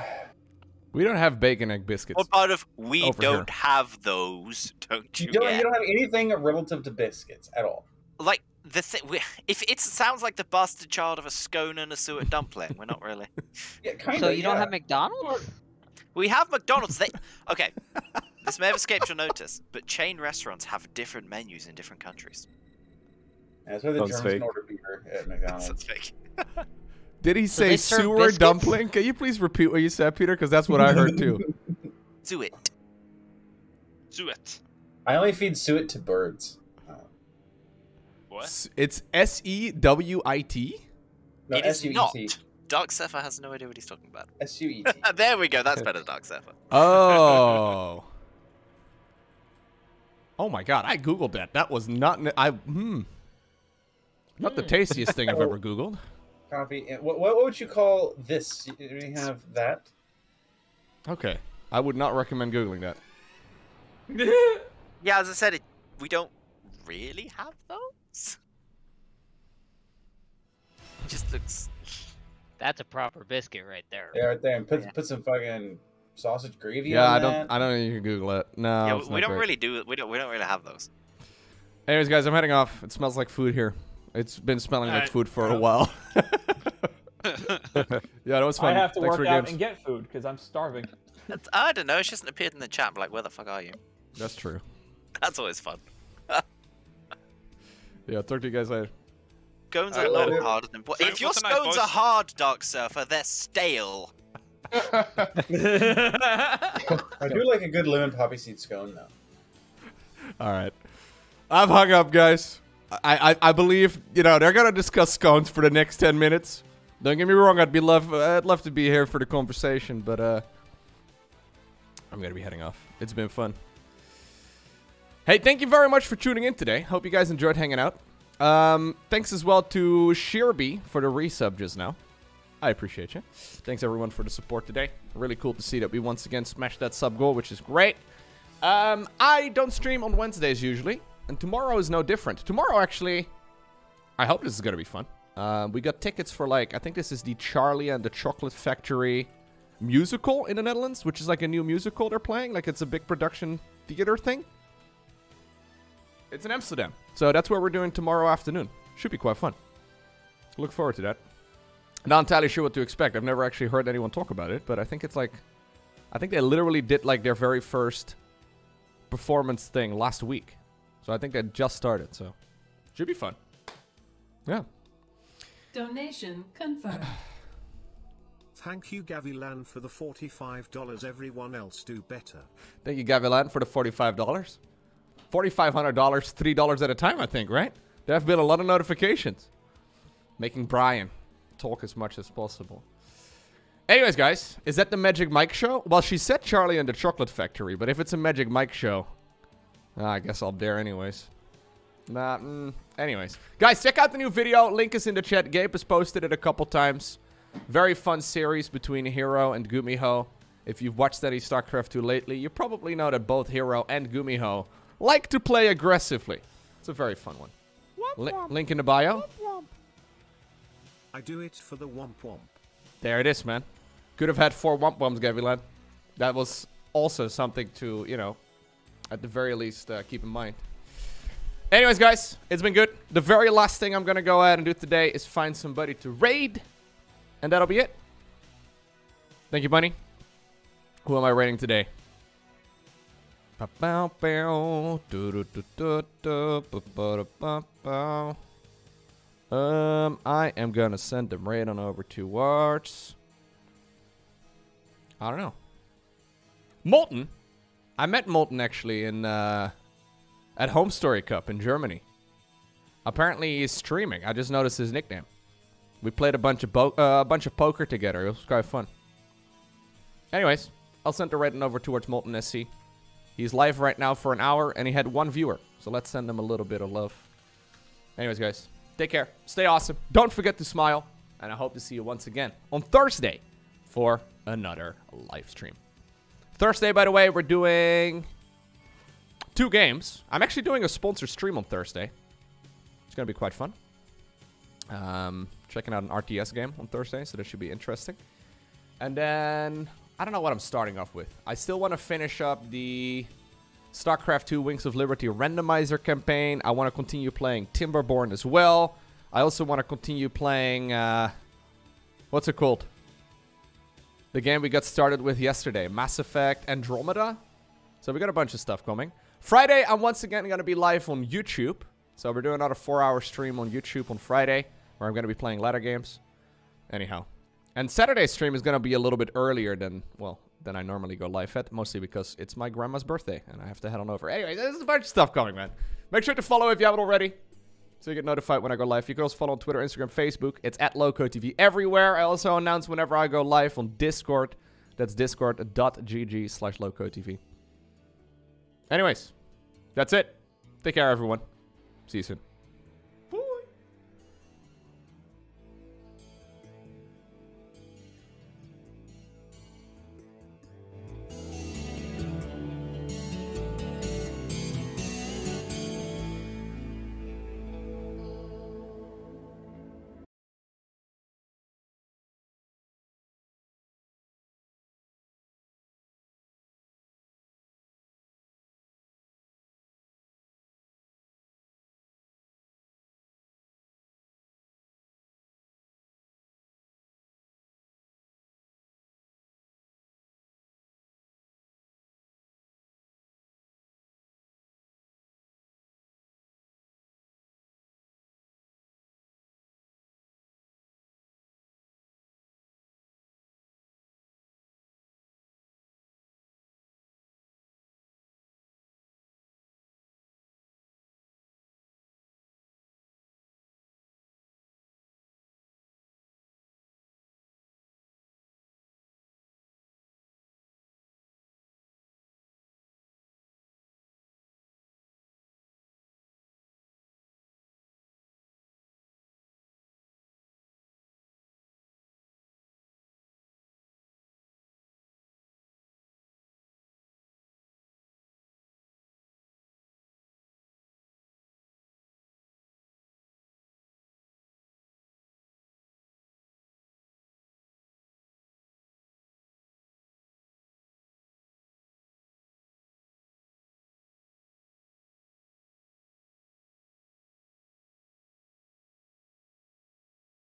we don't have bacon, egg, biscuits. What part of we don't here. have those, don't you, you don't, get? You don't have anything relative to biscuits at all. Like, the thing... If it sounds like the bastard child of a scone and a suet dumpling, we're not really... Yeah, kinda, so you yeah. don't have McDonald's? We have McDonald's. They... Okay. This may have escaped your notice, but chain restaurants have different menus in different countries. Yeah, that's why the Germans can order beer at McDonald's. That's fake. Did he say sewer dumpling? Can you please repeat what you said, Peter? Because that's what I heard too. Suet. Suet. I only feed suet to birds. Oh. What? It's S E W I T? No, it is not. Dark Zephyr has no idea what he's talking about. S U E T. There we go. That's better than Dark Zephyr. Oh. Oh my god, I googled that. That was not I hmm. Not the tastiest thing I've ever googled. Copy. What what would you call this? We have that. Okay. I would not recommend googling that. Yeah, as I said, it, we don't really have those. It just looks That's a proper biscuit right there. Yeah, right there. And put yeah. put some fucking sausage gravy yeah, on that. Yeah, I don't I don't know if you can Google it. No. Yeah, we, we don't great. really do we don't we don't really have those. Anyways, guys, I'm heading off. It smells like food here. It's been smelling All like food for a while. Yeah, that was fun. I have to Thanks work out games. and get food because I'm starving. That's, I don't know. It just appeared in the chat. I'm like, where the fuck are you? That's true. That's always fun. Yeah, I'll talk to you guys later. Scones are a lot harder than... Sorry, if your scones are hard, Dark Surfer, they're stale. I do like a good lemon poppy seed scone, though. Alright. I've hung up, guys. I, I I believe, you know, they're gonna discuss scones for the next ten minutes. Don't get me wrong, I'd be love, I'd love to be here for the conversation, but uh, I'm gonna be heading off. It's been fun. Hey, thank you very much for tuning in today. Hope you guys enjoyed hanging out. Um, thanks as well to Sheerby for the resub just now. I appreciate you. Thanks everyone for the support today. Really cool to see that we once again smashed that sub goal, which is great. Um, I don't stream on Wednesdays usually, and tomorrow is no different. Tomorrow, actually, I hope this is gonna be fun. Uh, we got tickets for, like, I think this is the Charlie and the Chocolate Factory musical in the Netherlands, which is like a new musical they're playing. Like, it's a big production theater thing. It's in Amsterdam. So that's what we're doing tomorrow afternoon. Should be quite fun. Look forward to that. Not entirely sure what to expect. I've never actually heard anyone talk about it, but I think it's like... I think they literally did, like, their very first performance thing last week. So I think that just started, so... Should be fun. Yeah. Donation confirmed. Thank you, Gavilan, for the forty-five dollars. Everyone else do better. Thank you, Gavilan, for the forty-five dollars. forty-five hundred dollars, three dollars at a time, I think, right? There have been a lot of notifications. Making Brian talk as much as possible. Anyways, guys, is that the Magic Mike show? Well, she said Charlie and the Chocolate Factory, but if it's a Magic Mike show, ah, I guess I'll dare anyways. Nah, mm, anyways. Guys, check out the new video. Link is in the chat. Gabe has posted it a couple times. Very fun series between Hero and Gumiho. If you've watched any StarCraft two lately, you probably know that both Hero and Gumiho like to play aggressively. It's a very fun one. Womp womp. Li link in the bio. Womp womp. I do it for the womp womp. There it is, man. Could have had four womp womps, Gavilan. That was also something to, you know, at the very least, uh, keep in mind. Anyways, guys, it's been good. The very last thing I'm going to go ahead and do today is find somebody to raid. And that'll be it. Thank you, Bunny. Who am I raiding today? Um, I am going to send them right on over towards... I don't know. Molten. I met Molten, actually, in... Uh, at Home Story Cup in Germany. Apparently he's streaming. I just noticed his nickname. We played a bunch of bo uh, a bunch of poker together. It was quite fun. Anyways, I'll send the rating over towards Molten S C. He's live right now for an hour, and he had one viewer. So let's send him a little bit of love. Anyways, guys, take care. Stay awesome. Don't forget to smile. And I hope to see you once again on Thursday for another live stream. Thursday, by the way, we're doing... two games. I'm actually doing a sponsored stream on Thursday. It's going to be quite fun. Um, checking out an R T S game on Thursday, so that should be interesting. And then, I don't know what I'm starting off with. I still want to finish up the StarCraft two Wings of Liberty randomizer campaign. I want to continue playing Timberborn as well. I also want to continue playing... Uh, what's it called? The game we got started with yesterday. Mass Effect Andromeda. So we got a bunch of stuff coming. Friday, I'm once again going to be live on YouTube. So we're doing another four-hour stream on YouTube on Friday, where I'm going to be playing ladder games. Anyhow. And Saturday's stream is going to be a little bit earlier than, well, than I normally go live at. Mostly because it's my grandma's birthday, and I have to head on over. Anyway, there's a bunch of stuff coming, man. Make sure to follow if you haven't already, so you get notified when I go live. You can also follow on Twitter, Instagram, Facebook. It's at Lowko T V everywhere. I also announce whenever I go live on Discord. That's discord dot g g slash Lowko T V. Anyways, that's it. Take care, everyone. See you soon.